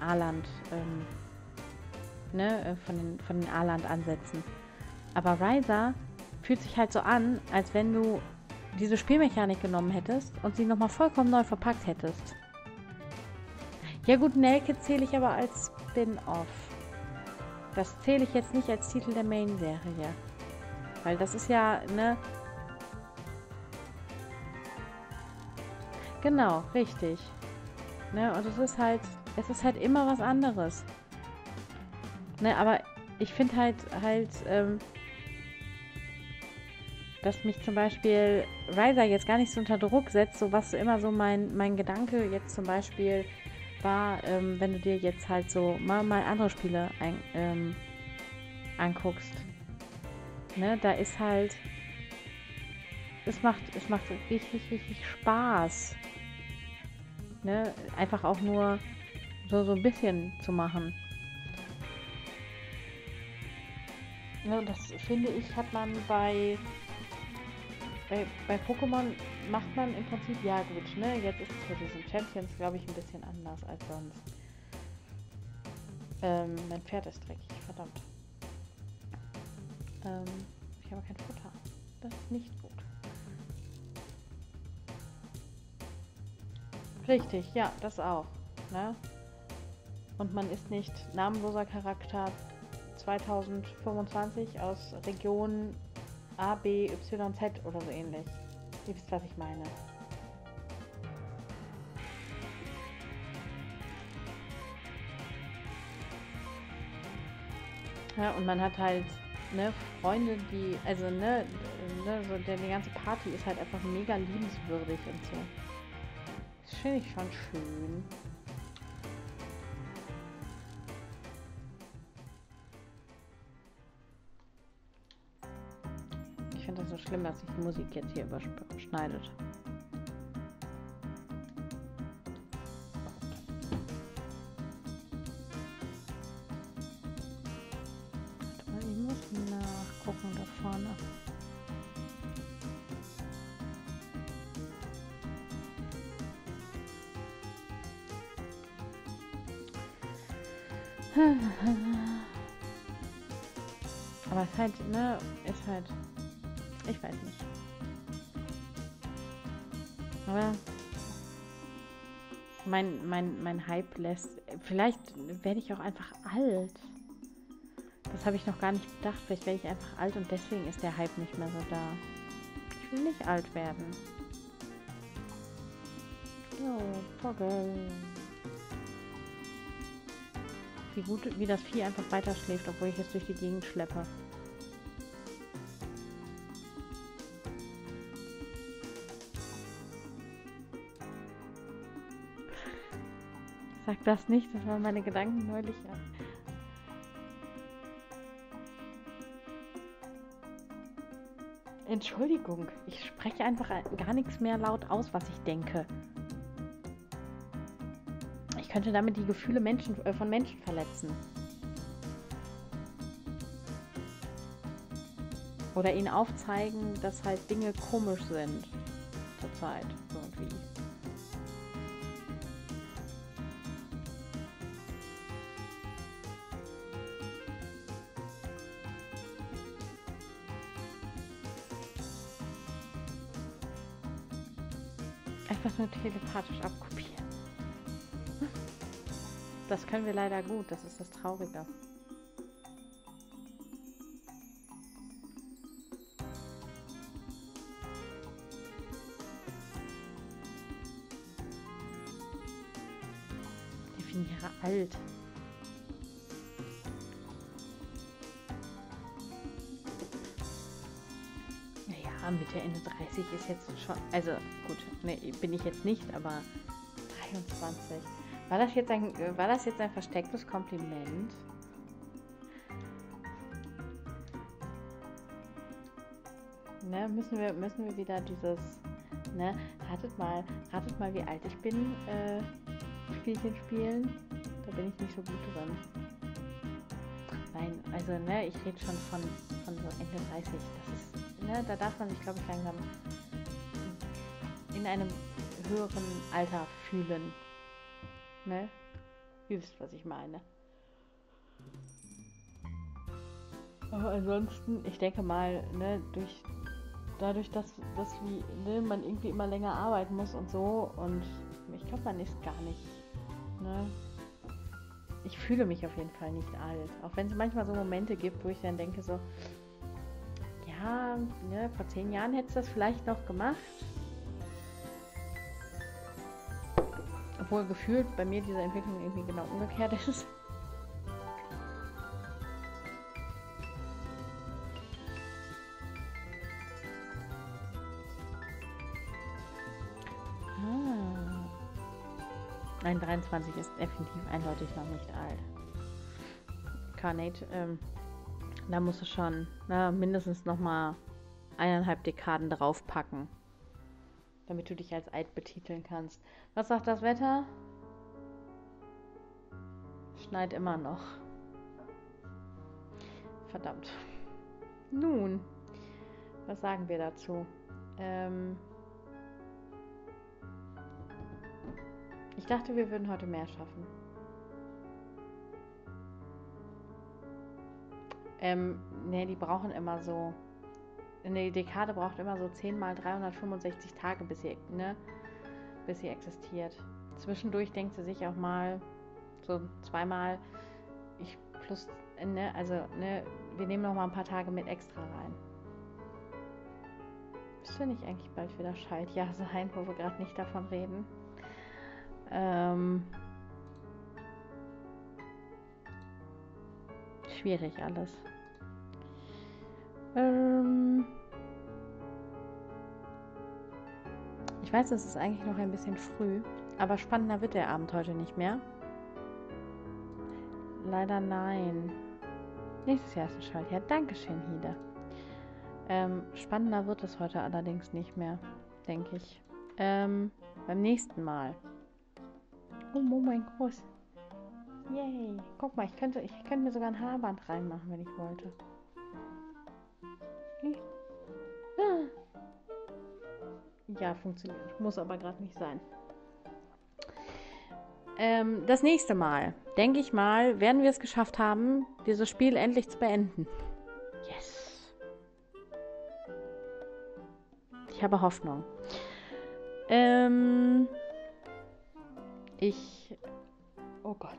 Arland-Ansätzen. Aber Riser fühlt sich halt so an, als wenn du diese Spielmechanik genommen hättest und sie nochmal vollkommen neu verpackt hättest. Ja gut, Nelke zähle ich aber als Spin-Off. Das zähle ich jetzt nicht als Titel der Main-Serie. Weil das ist ja, ne... Genau, richtig. Ne, und es ist halt immer was anderes. Ne, aber ich finde halt, dass mich zum Beispiel Riser jetzt gar nicht so unter Druck setzt, so was immer so mein Gedanke jetzt zum Beispiel... war, wenn du dir jetzt halt so mal andere Spiele anguckst. Ne, da ist halt... Es macht richtig, richtig Spaß. Ne, einfach auch nur so ein bisschen zu machen. Ne, das finde ich, hat man bei Pokémon... macht man im Prinzip, ja gut, ne? Jetzt ist es für diesen Champions, glaube ich, ein bisschen anders als sonst. Mein Pferd ist dreckig, verdammt. Ich habe kein Futter. Das ist nicht gut. Richtig, ja, das auch. Ne? Und man ist nicht namenloser Charakter 2025 aus Region A, B, Y, Z oder so ähnlich. Ihr wisst, was ich meine. Ja, und man hat halt, ne, Freunde, die, also, ne so die ganze Party ist halt einfach mega liebenswürdig und so. Das finde ich schon schön. Ich finde das so schlimm, dass sich die Musik jetzt hier überschneidet. Warte mal, ich muss nachgucken da vorne. Aber es ist halt, ne, ist halt... Ich weiß nicht. Aber mein Hype lässt Vielleicht werde ich auch einfach alt. Das habe ich noch gar nicht bedacht. Vielleicht werde ich einfach alt und deswegen ist der Hype nicht mehr so da. Ich will nicht alt werden. Oh, Vogel. Wie gut, wie das Vieh einfach weiter schläft, obwohl ich es durch die Gegend schleppe. Sag das nicht, das waren meine Gedanken neulich. Entschuldigung, ich spreche einfach gar nichts mehr laut aus, was ich denke. Ich könnte damit die Gefühle von Menschen verletzen. Oder ihnen aufzeigen, dass halt Dinge komisch sind. Zurzeit irgendwie. Einfach nur telepathisch abkopieren. Das können wir leider gut, das ist das Traurige. Definiere alt. Naja, Mitte, Ende 30 ist jetzt schon... Also gut, ne, bin ich jetzt nicht, aber 23... War das jetzt ein verstecktes Kompliment? Ne, müssen wir wieder dieses, ne, ratet mal, wie alt ich bin, Spielchen spielen? Da bin ich nicht so gut drin. Nein, also, ne, ich rede schon von so Ende 30. Das ist, ne, da darf man sich, glaube ich, langsam in einem höheren Alter fühlen. Ne? Ihr wisst, was ich meine. Aber ansonsten, ich denke mal, ne, dadurch, dass ne, man irgendwie immer länger arbeiten muss und so, und ich glaube, man ist gar nicht, ne? Ich fühle mich auf jeden Fall nicht alt. Auch wenn es manchmal so Momente gibt, wo ich dann denke so, ja, ne, vor 10 Jahren hättest du das vielleicht noch gemacht. Obwohl gefühlt bei mir diese Entwicklung irgendwie genau umgekehrt ist. Ah. Nein, 23 ist definitiv eindeutig noch nicht alt. Carnage, da musst du schon mindestens nochmal 1,5 Dekaden draufpacken. Damit du dich als alt betiteln kannst. Was sagt das Wetter? Schneit immer noch. Verdammt. Nun, was sagen wir dazu? Ich dachte, wir würden heute mehr schaffen. Ne, die brauchen immer so... Eine Dekade braucht immer so 10 mal 365 Tage, bis sie existiert. Zwischendurch denkt sie sich auch mal so zweimal, wir nehmen noch mal ein paar Tage mit extra rein. Müsste nicht eigentlich bald wieder Schaltjahr sein, wo wir gerade nicht davon reden? Schwierig alles. Ich weiß, es ist eigentlich noch ein bisschen früh, aber spannender wird der Abend heute nicht mehr. Leider nein. Nächstes Jahr ist ein Schaltjahr. Dankeschön, Hida. Spannender wird es heute allerdings nicht mehr, denke ich. Beim nächsten Mal. Oh mein Groß. Yay. Guck mal, ich könnte mir sogar ein Haarband reinmachen, wenn ich wollte. Ja, funktioniert. Muss aber gerade nicht sein. Das nächste Mal, denke ich mal, werden wir es geschafft haben, dieses Spiel endlich zu beenden. Yes! Ich habe Hoffnung. Oh Gott.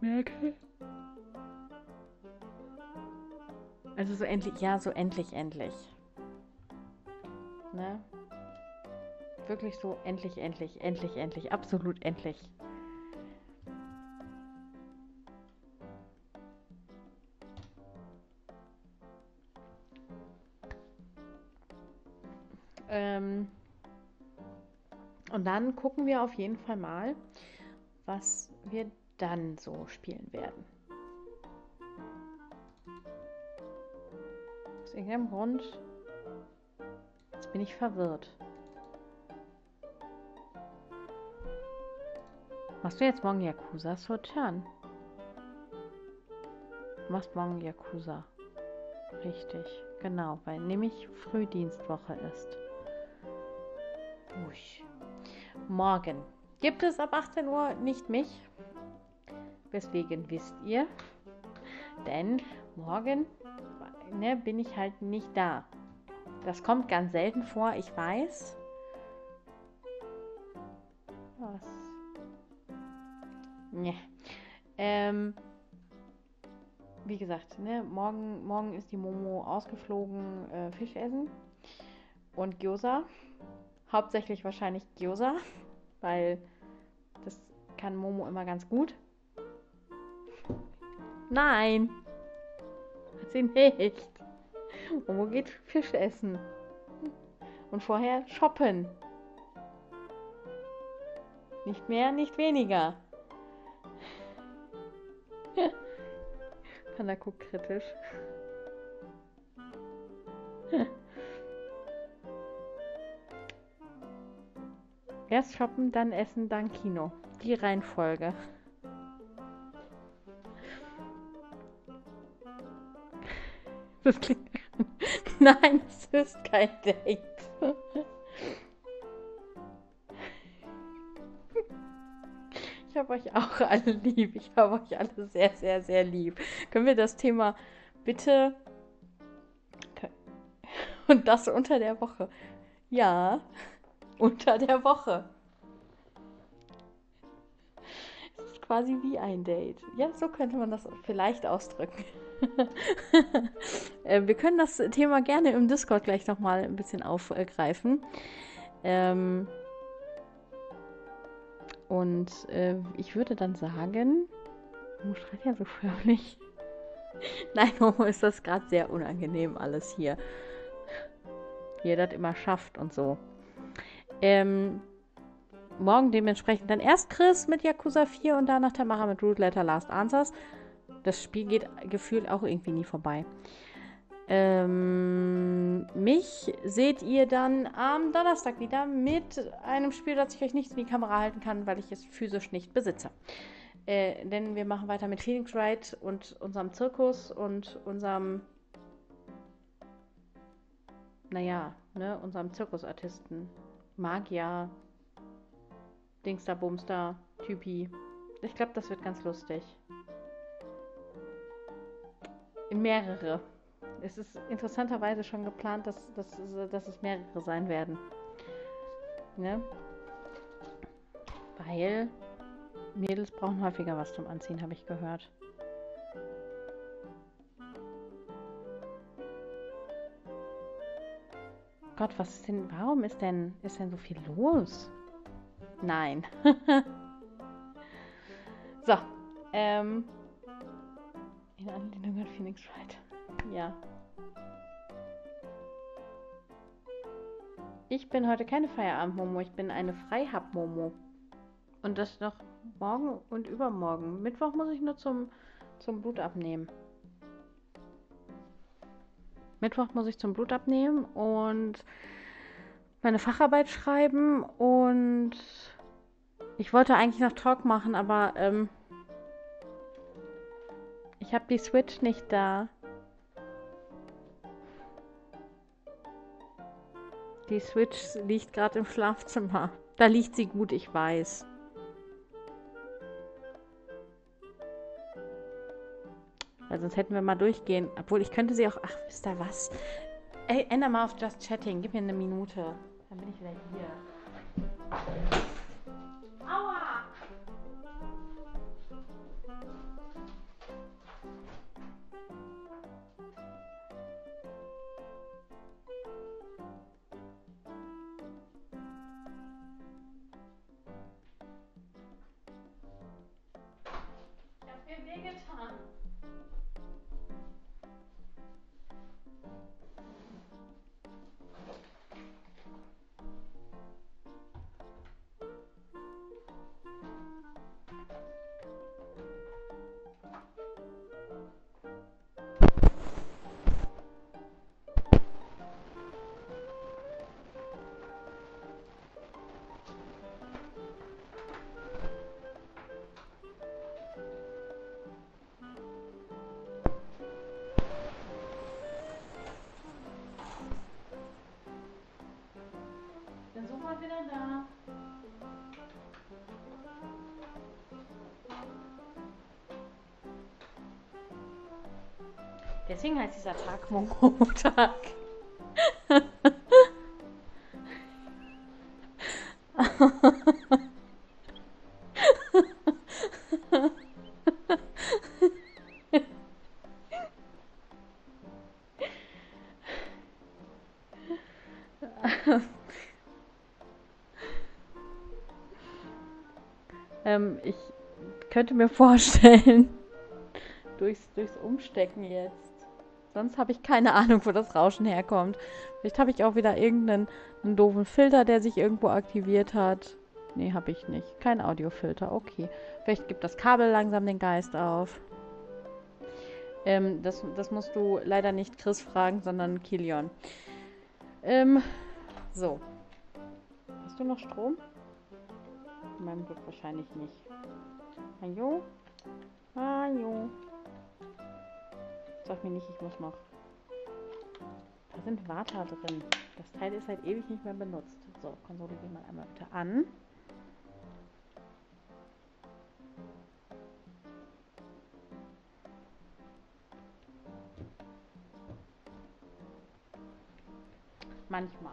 Merkel. Also so endlich, ja, so endlich. Ne? Wirklich so endlich, absolut endlich. Und dann gucken wir auf jeden Fall mal, was wir dann so spielen werden. Aus irgendeinem Grund. Jetzt bin ich verwirrt. Machst du jetzt morgen Yakuza? Sortieren. Du machst morgen Yakuza. Richtig, genau, weil nämlich Frühdienstwoche ist. Usch. Morgen gibt es ab 18 Uhr nicht mich. Weswegen wisst ihr? Denn morgen, ne, bin ich halt nicht da. Das kommt ganz selten vor, ich weiß. Was? Ne. Wie gesagt, ne, morgen ist die Momo ausgeflogen, Fisch essen und Gyoza. Hauptsächlich wahrscheinlich Gyoza, weil das kann Momo immer ganz gut. Nein! Hat sie nicht! Momo geht Fisch essen. Und vorher shoppen. Nicht mehr, nicht weniger. Panda guckt kritisch. Erst shoppen, dann essen, dann Kino. Die Reihenfolge. Das klingt... Nein, es ist kein Date. Ich habe euch auch alle lieb. Ich habe euch alle sehr, sehr, sehr lieb. Können wir das Thema bitte... Und das unter der Woche. Ja... Unter der Woche. Es ist quasi wie ein Date. Ja, so könnte man das vielleicht ausdrücken. Wir können das Thema gerne im Discord gleich nochmal ein bisschen aufgreifen. Ich würde dann sagen... Momo schreit ja so förmlich. Nein, Momo ist das gerade sehr unangenehm alles hier. Wie ihr das immer schafft und so. Morgen dementsprechend dann erst Chris mit Yakuza 4 und danach Tamara mit Root Letter Last Answers. Das Spiel geht gefühlt auch irgendwie nie vorbei. Mich seht ihr dann am Donnerstag wieder mit einem Spiel, das ich euch nicht in die Kamera halten kann, weil ich es physisch nicht besitze. Denn wir machen weiter mit Phoenix Wright und unserem Zirkus und unserem... Naja, ne, unserem Zirkusartisten. Magier, Dingster, Bumster, Typi. Ich glaube, das wird ganz lustig. Mehrere. Es ist interessanterweise schon geplant, dass es mehrere sein werden. Ne? Weil Mädels brauchen häufiger was zum Anziehen, habe ich gehört. Gott, was ist denn, warum ist denn so viel los? Nein. So, in Anlehnung an Phoenix Wright. Ja. Ich bin heute keine Feierabend-Momo, ich bin eine Freihab-Momo. Und das noch morgen und übermorgen. Mittwoch muss ich nur zum Blut abnehmen. Mittwoch muss ich zum Blut abnehmen und meine Facharbeit schreiben und ich wollte eigentlich noch Talk machen, aber ich habe die Switch nicht da. Die Switch liegt gerade im Schlafzimmer. Da liegt sie gut, ich weiß. Weil sonst hätten wir mal durchgehen. Obwohl, ich könnte sie auch... Ach, wisst ihr was? Ey, ändere mal auf Just Chatting. Gib mir eine Minute. Dann bin ich wieder hier. Aua! Deswegen heißt dieser Tag Momo-Tag. Ich könnte mir vorstellen, durchs Umstecken jetzt. Sonst habe ich keine Ahnung, wo das Rauschen herkommt. Vielleicht habe ich auch wieder irgendeinen doofen Filter, der sich irgendwo aktiviert hat. Nee, habe ich nicht. Kein Audiofilter, okay. Vielleicht gibt das Kabel langsam den Geist auf. Das musst du leider nicht Chris fragen, sondern Kilion. So. Hast du noch Strom? In meinem Glück wahrscheinlich nicht. Hallo? Hallo? Sag mir nicht, ich muss noch. Da sind Water drin. Das Teil ist halt ewig nicht mehr benutzt. So, Konsole gehen wir einmal bitte an. Manchmal.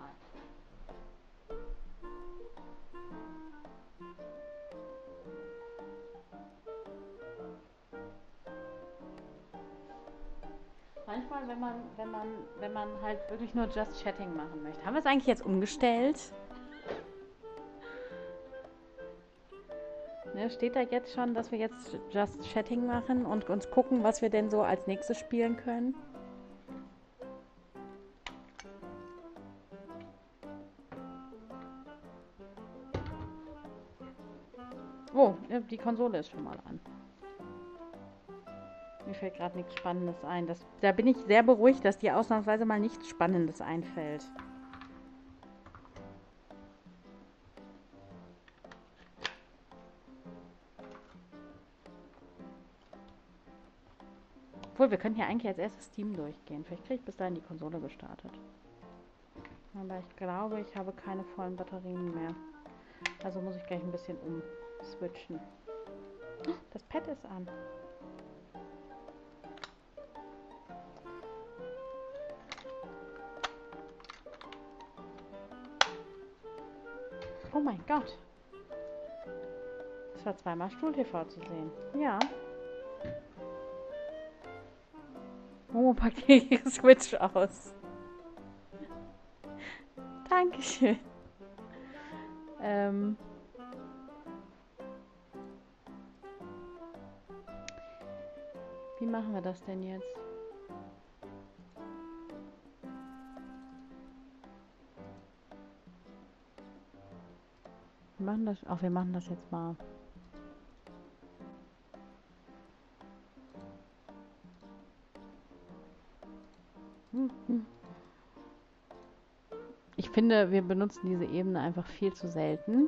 Manchmal, wenn man halt wirklich nur Just Chatting machen möchte. Haben wir es eigentlich jetzt umgestellt? Ne, steht da jetzt schon, dass wir jetzt Just Chatting machen und uns gucken, was wir denn so als nächstes spielen können? Oh, die Konsole ist schon mal an. Mir fällt gerade nichts Spannendes ein. Da bin ich sehr beruhigt, dass dir ausnahmsweise mal nichts Spannendes einfällt. Obwohl, wir können hier eigentlich als erstes Steam durchgehen. Vielleicht kriege ich bis dahin die Konsole gestartet. Aber ich glaube, ich habe keine vollen Batterien mehr. Also muss ich gleich ein bisschen umswitchen. Das Pad ist an. Oh mein Gott. Es war zweimal Stuhl-TV zu sehen. Ja. Momo packt ihre Switch aus. Dankeschön. Wie machen wir das denn jetzt? Wir machen das jetzt mal. Ich finde, wir benutzen diese Ebene einfach viel zu selten.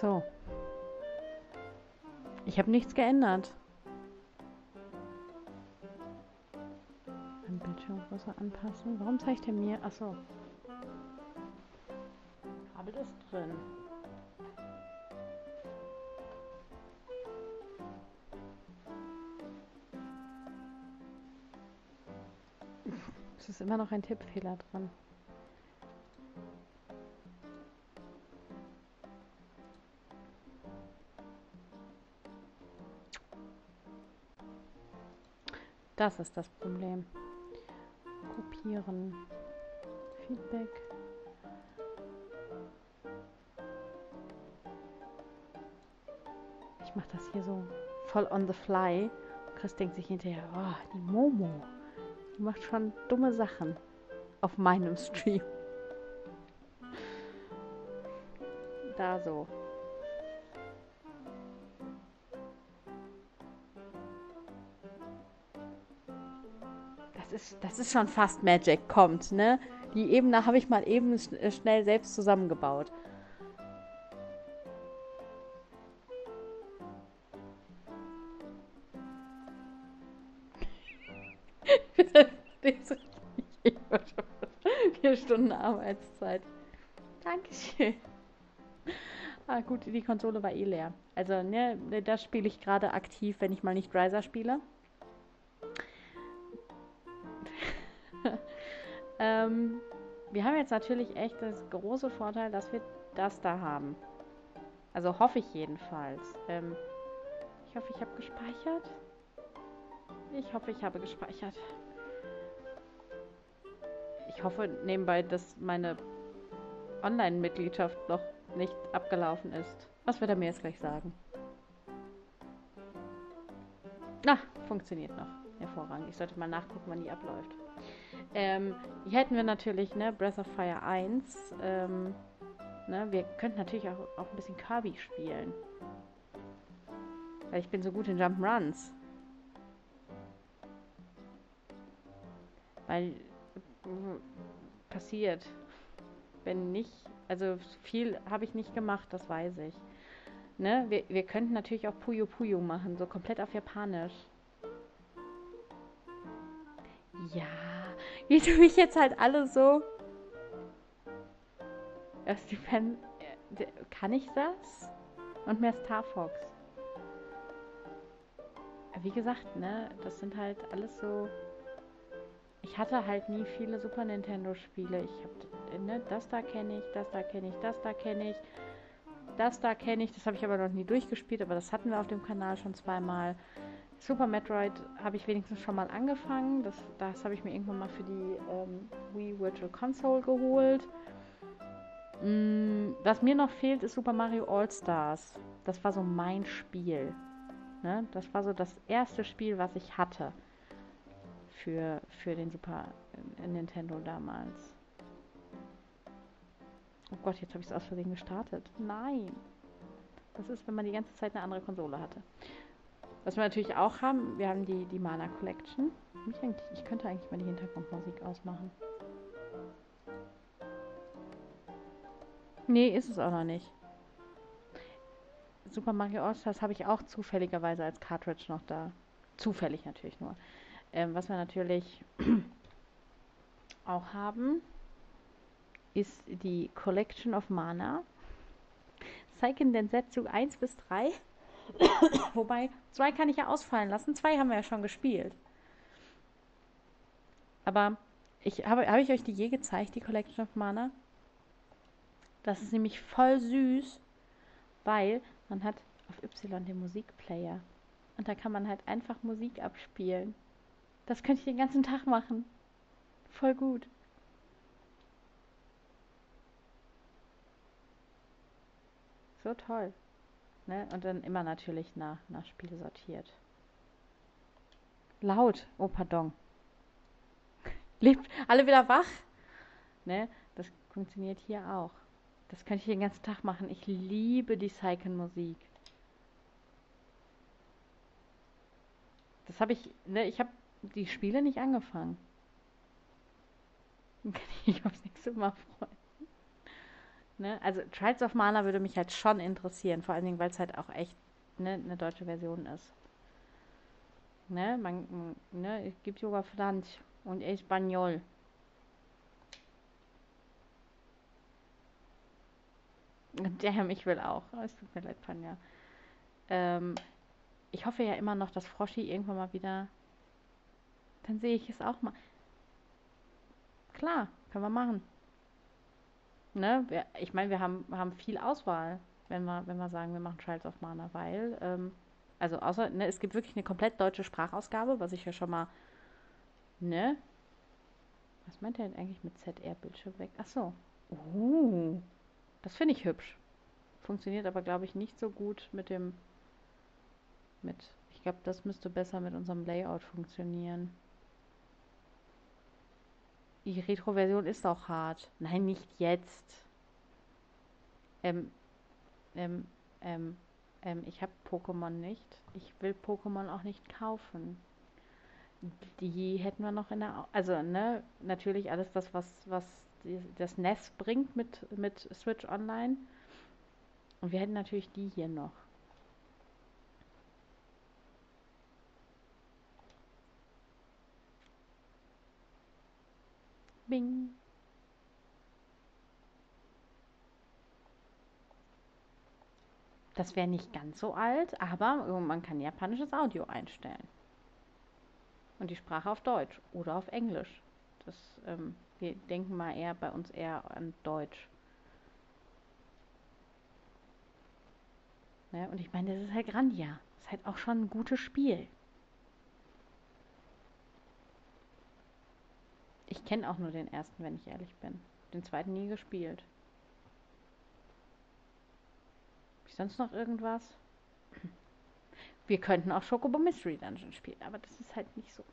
So. Ich habe nichts geändert. Ein Bildschirmgröße anpassen. Warum zeigt er mir? Achso. Kabel ist drin. Es ist immer noch ein Tippfehler drin. Das ist das Problem. Kopieren. Feedback. Ich mache das hier so voll on the fly. Chris denkt sich hinterher, oh, die Momo, die macht schon dumme Sachen auf meinem Stream. Da so. Das ist schon fast Magic, kommt, ne? Die Ebene habe ich mal eben schnell selbst zusammengebaut. 4 Stunden Arbeitszeit. Dankeschön. Ah gut, die Konsole war eh leer. Also, ne, das spiele ich gerade aktiv, wenn ich mal nicht Riser spiele. Wir haben jetzt natürlich echt das große Vorteil, dass wir das da haben. Also hoffe ich jedenfalls. Ich hoffe, ich habe gespeichert. Ich hoffe, ich habe gespeichert. Ich hoffe nebenbei, dass meine Online-Mitgliedschaft noch nicht abgelaufen ist. Was wird er mir jetzt gleich sagen? Na, funktioniert noch. Hervorragend. Ich sollte mal nachgucken, wann die abläuft. Hier hätten wir natürlich, ne, Breath of Fire 1. Ne, wir könnten natürlich auch ein bisschen Kirby spielen. Weil ich bin so gut in Jump'n'Runs. Weil passiert. Wenn nicht, also viel habe ich nicht gemacht, das weiß ich. Ne? Wir könnten natürlich auch Puyo Puyo machen, so komplett auf Japanisch. Ja, wie du mich jetzt halt alle so... Kann ich das? Und mehr Star Fox. Wie gesagt, ne, das sind halt alles so... Ich hatte halt nie viele Super Nintendo-Spiele. Ich habe, ne, das da kenne ich. Das habe ich aber noch nie durchgespielt, aber das hatten wir auf dem Kanal schon zweimal. Super Metroid habe ich wenigstens schon mal angefangen. Das habe ich mir irgendwann mal für die Wii Virtual Console geholt. Was mir noch fehlt, ist Super Mario All-Stars. Das war so mein Spiel. Ne? Das war so das erste Spiel, was ich hatte. Für den Super Nintendo damals. Oh Gott, jetzt habe ich es aus Versehen gestartet. Nein! Das ist, wenn man die ganze Zeit eine andere Konsole hatte. Was wir natürlich auch haben, wir haben die Mana Collection. Ich könnte eigentlich mal die Hintergrundmusik ausmachen. Nee, ist es auch noch nicht. Super Mario All-Stars habe ich auch zufälligerweise als Cartridge noch da. Zufällig natürlich nur. Was wir natürlich auch haben, ist die Collection of Mana. Seiken Densetsu 1 bis 3. Wobei, 2 kann ich ja ausfallen lassen. 2 haben wir ja schon gespielt. Aber habe ich euch die je gezeigt, die Collection of Mana? Das ist nämlich voll süß, weil man hat auf Y den Musikplayer. Und da kann man halt einfach Musik abspielen. Das könnte ich den ganzen Tag machen. Voll gut. So toll. Ne? Und dann immer natürlich nach Spiele sortiert. Laut. Oh, pardon. Lebt alle wieder wach? Ne? Das funktioniert hier auch. Das könnte ich den ganzen Tag machen. Ich liebe die Seiken-Musik. Das habe ich, ne, ich habe die Spiele nicht angefangen. Dann kann ich mich aufs nächste Mal freuen. Ne? Also Trials of Mana würde mich halt schon interessieren, vor allen Dingen, weil es halt auch echt, ne, eine deutsche Version ist. Ne? Man, ne, es gibt sogar Franz und Espanol. Damn, ich will auch. Oh, es tut mir leid, Panja. Ich hoffe ja immer noch, dass Froschi irgendwann mal wieder... Dann sehe ich es auch mal. Klar, können wir machen. Ne? Ich meine, wir haben viel Auswahl, wenn wir sagen, wir machen Trials of Mana, weil, also außer, ne, es gibt wirklich eine komplett deutsche Sprachausgabe, was ich ja schon mal, ne? Was meint er denn eigentlich mit ZR-Bildschirm weg? Ach so. Das finde ich hübsch. Funktioniert aber, glaube ich, nicht so gut mit. Ich glaube, das müsste besser mit unserem Layout funktionieren. Die Retro-Version ist auch hart. Nein, nicht jetzt. Ich habe Pokémon nicht. Ich will Pokémon auch nicht kaufen. Die hätten wir noch in der... Also, ne, natürlich alles das, was das NES bringt mit Switch Online. Und wir hätten natürlich die hier noch. Bing. Das wäre nicht ganz so alt, aber man kann japanisches Audio einstellen. Und die Sprache auf Deutsch oder auf Englisch. Das, wir denken mal eher bei uns eher an Deutsch. Ne? Und ich meine, das ist halt Grandia. Das ist halt auch schon ein gutes Spiel. Ich kenne auch nur den ersten, wenn ich ehrlich bin. Den zweiten nie gespielt. Sonst noch irgendwas? Wir könnten auch Chocobo Mystery Dungeon spielen, aber das ist halt nicht so.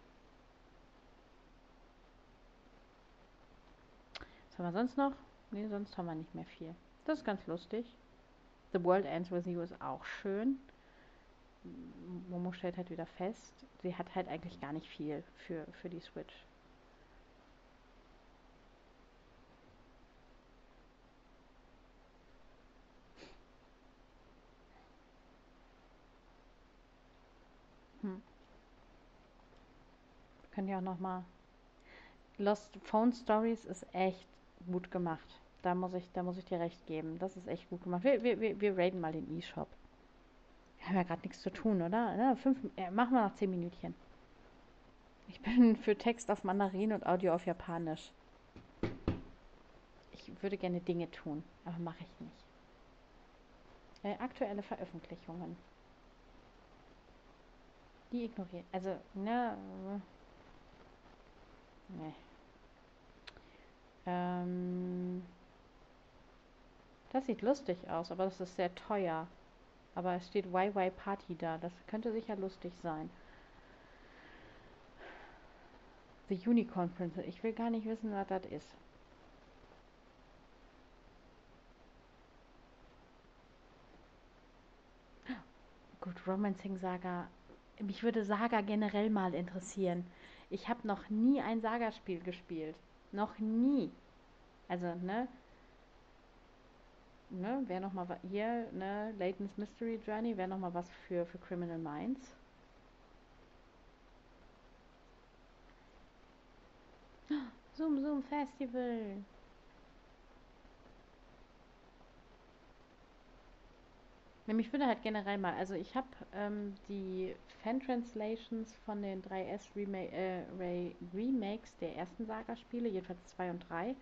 Was haben wir sonst noch? Ne, sonst haben wir nicht mehr viel. Das ist ganz lustig. The World Ends With You ist auch schön. Momo stellt halt wieder fest, sie hat halt eigentlich gar nicht viel für die Switch. Könnt ihr auch nochmal. Lost Phone Stories ist echt gut gemacht. Da muss ich dir recht geben. Das ist echt gut gemacht. Wir raiden mal den E-Shop. Wir haben ja gerade nichts zu tun, oder? Ja, machen wir nach 10 Minütchen. Ich bin für Text auf Mandarin und Audio auf Japanisch. Ich würde gerne Dinge tun, aber mache ich nicht. Aktuelle Veröffentlichungen. Die ignorieren. Also, ne. Nee. Das sieht lustig aus, aber das ist sehr teuer. Aber es steht YY Party da. Das könnte sicher lustig sein. The Unicorn Princess. Ich will gar nicht wissen, was das ist. Gut, Romancing Saga. Mich würde Saga generell mal interessieren. Ich habe noch nie ein Saga-Spiel gespielt. Noch nie. Also, ne, wäre nochmal was. Hier, ne, Layton's Mystery Journey wäre nochmal was für Criminal Minds. Zoom Zoom Festival. Nämlich würde halt generell mal, also ich habe die Fan-Translations von den 3DS-Remakes der ersten Saga-Spiele, jedenfalls 2 und 3.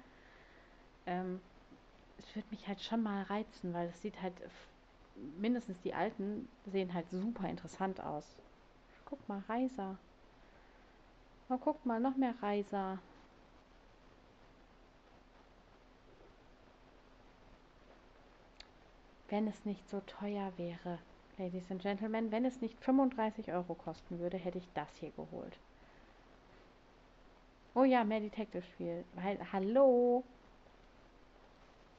Es würde mich halt schon mal reizen, weil es sieht halt, mindestens die alten, sehen halt super interessant aus. Guck mal, Riser. Oh, guck mal, noch mehr Riser. Wenn es nicht so teuer wäre, Ladies and Gentlemen, wenn es nicht 35 € kosten würde, hätte ich das hier geholt. Oh ja, mehr Detective-Spiel. Hallo!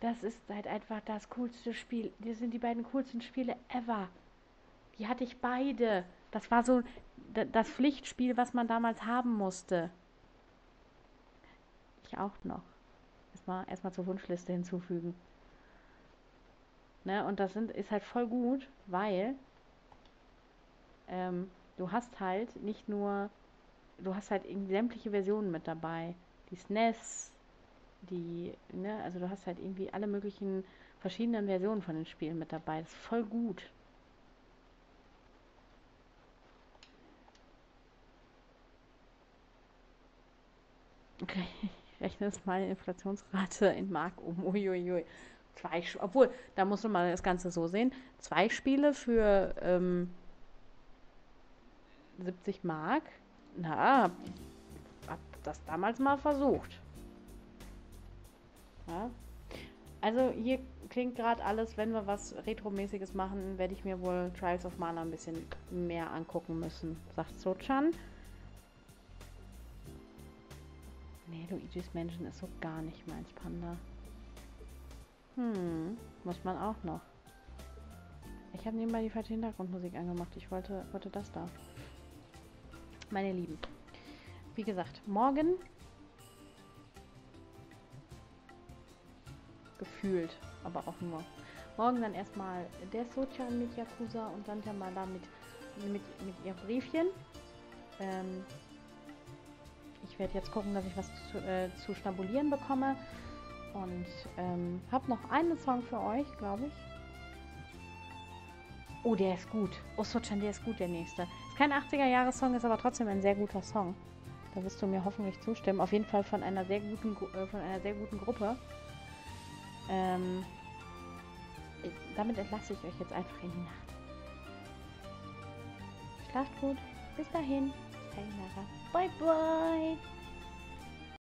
Das ist halt einfach das coolste Spiel. Das sind die beiden coolsten Spiele ever. Die hatte ich beide. Das war so das Pflichtspiel, was man damals haben musste. Ich auch noch. Erstmal zur Wunschliste hinzufügen. Ne, und das ist halt voll gut, weil du hast halt nicht nur, du hast halt sämtliche Versionen mit dabei. Die SNES, also du hast halt irgendwie alle möglichen verschiedenen Versionen von den Spielen mit dabei. Das ist voll gut. Okay, ich rechne jetzt mal die Inflationsrate in Mark um. Uiuiui. Obwohl, da musst du mal das Ganze so sehen. 2 Spiele für 70 Mark. Na, hab das damals mal versucht. Ja. Also hier klingt gerade alles, wenn wir was Retromäßiges machen, werde ich mir wohl Trials of Mana ein bisschen mehr angucken müssen, sagt Sochan. Nee, Luigi's Mansion ist so gar nicht meins, Panda. Muss man auch noch. Ich habe nebenbei die falsche Hintergrundmusik angemacht. Ich wollte das da. Meine Lieben. Wie gesagt, morgen gefühlt, aber auch nur. Morgen dann erstmal der Sochan mit Yakuza und dann der Mala mit ihrem Briefchen. Ich Ich werde jetzt gucken, dass ich was zu schnabulieren bekomme. Und habe noch einen Song für euch, glaube ich. Oh, der ist gut. Oh, Sochan, der ist gut, der nächste. Ist kein 80er-Jahres-Song, ist aber trotzdem ein sehr guter Song. Da wirst du mir hoffentlich zustimmen. Auf jeden Fall von einer sehr guten, Gruppe. Damit entlasse ich euch jetzt einfach in die Nacht. Schlaft gut. Bis dahin. Sayonara. Bye, bye.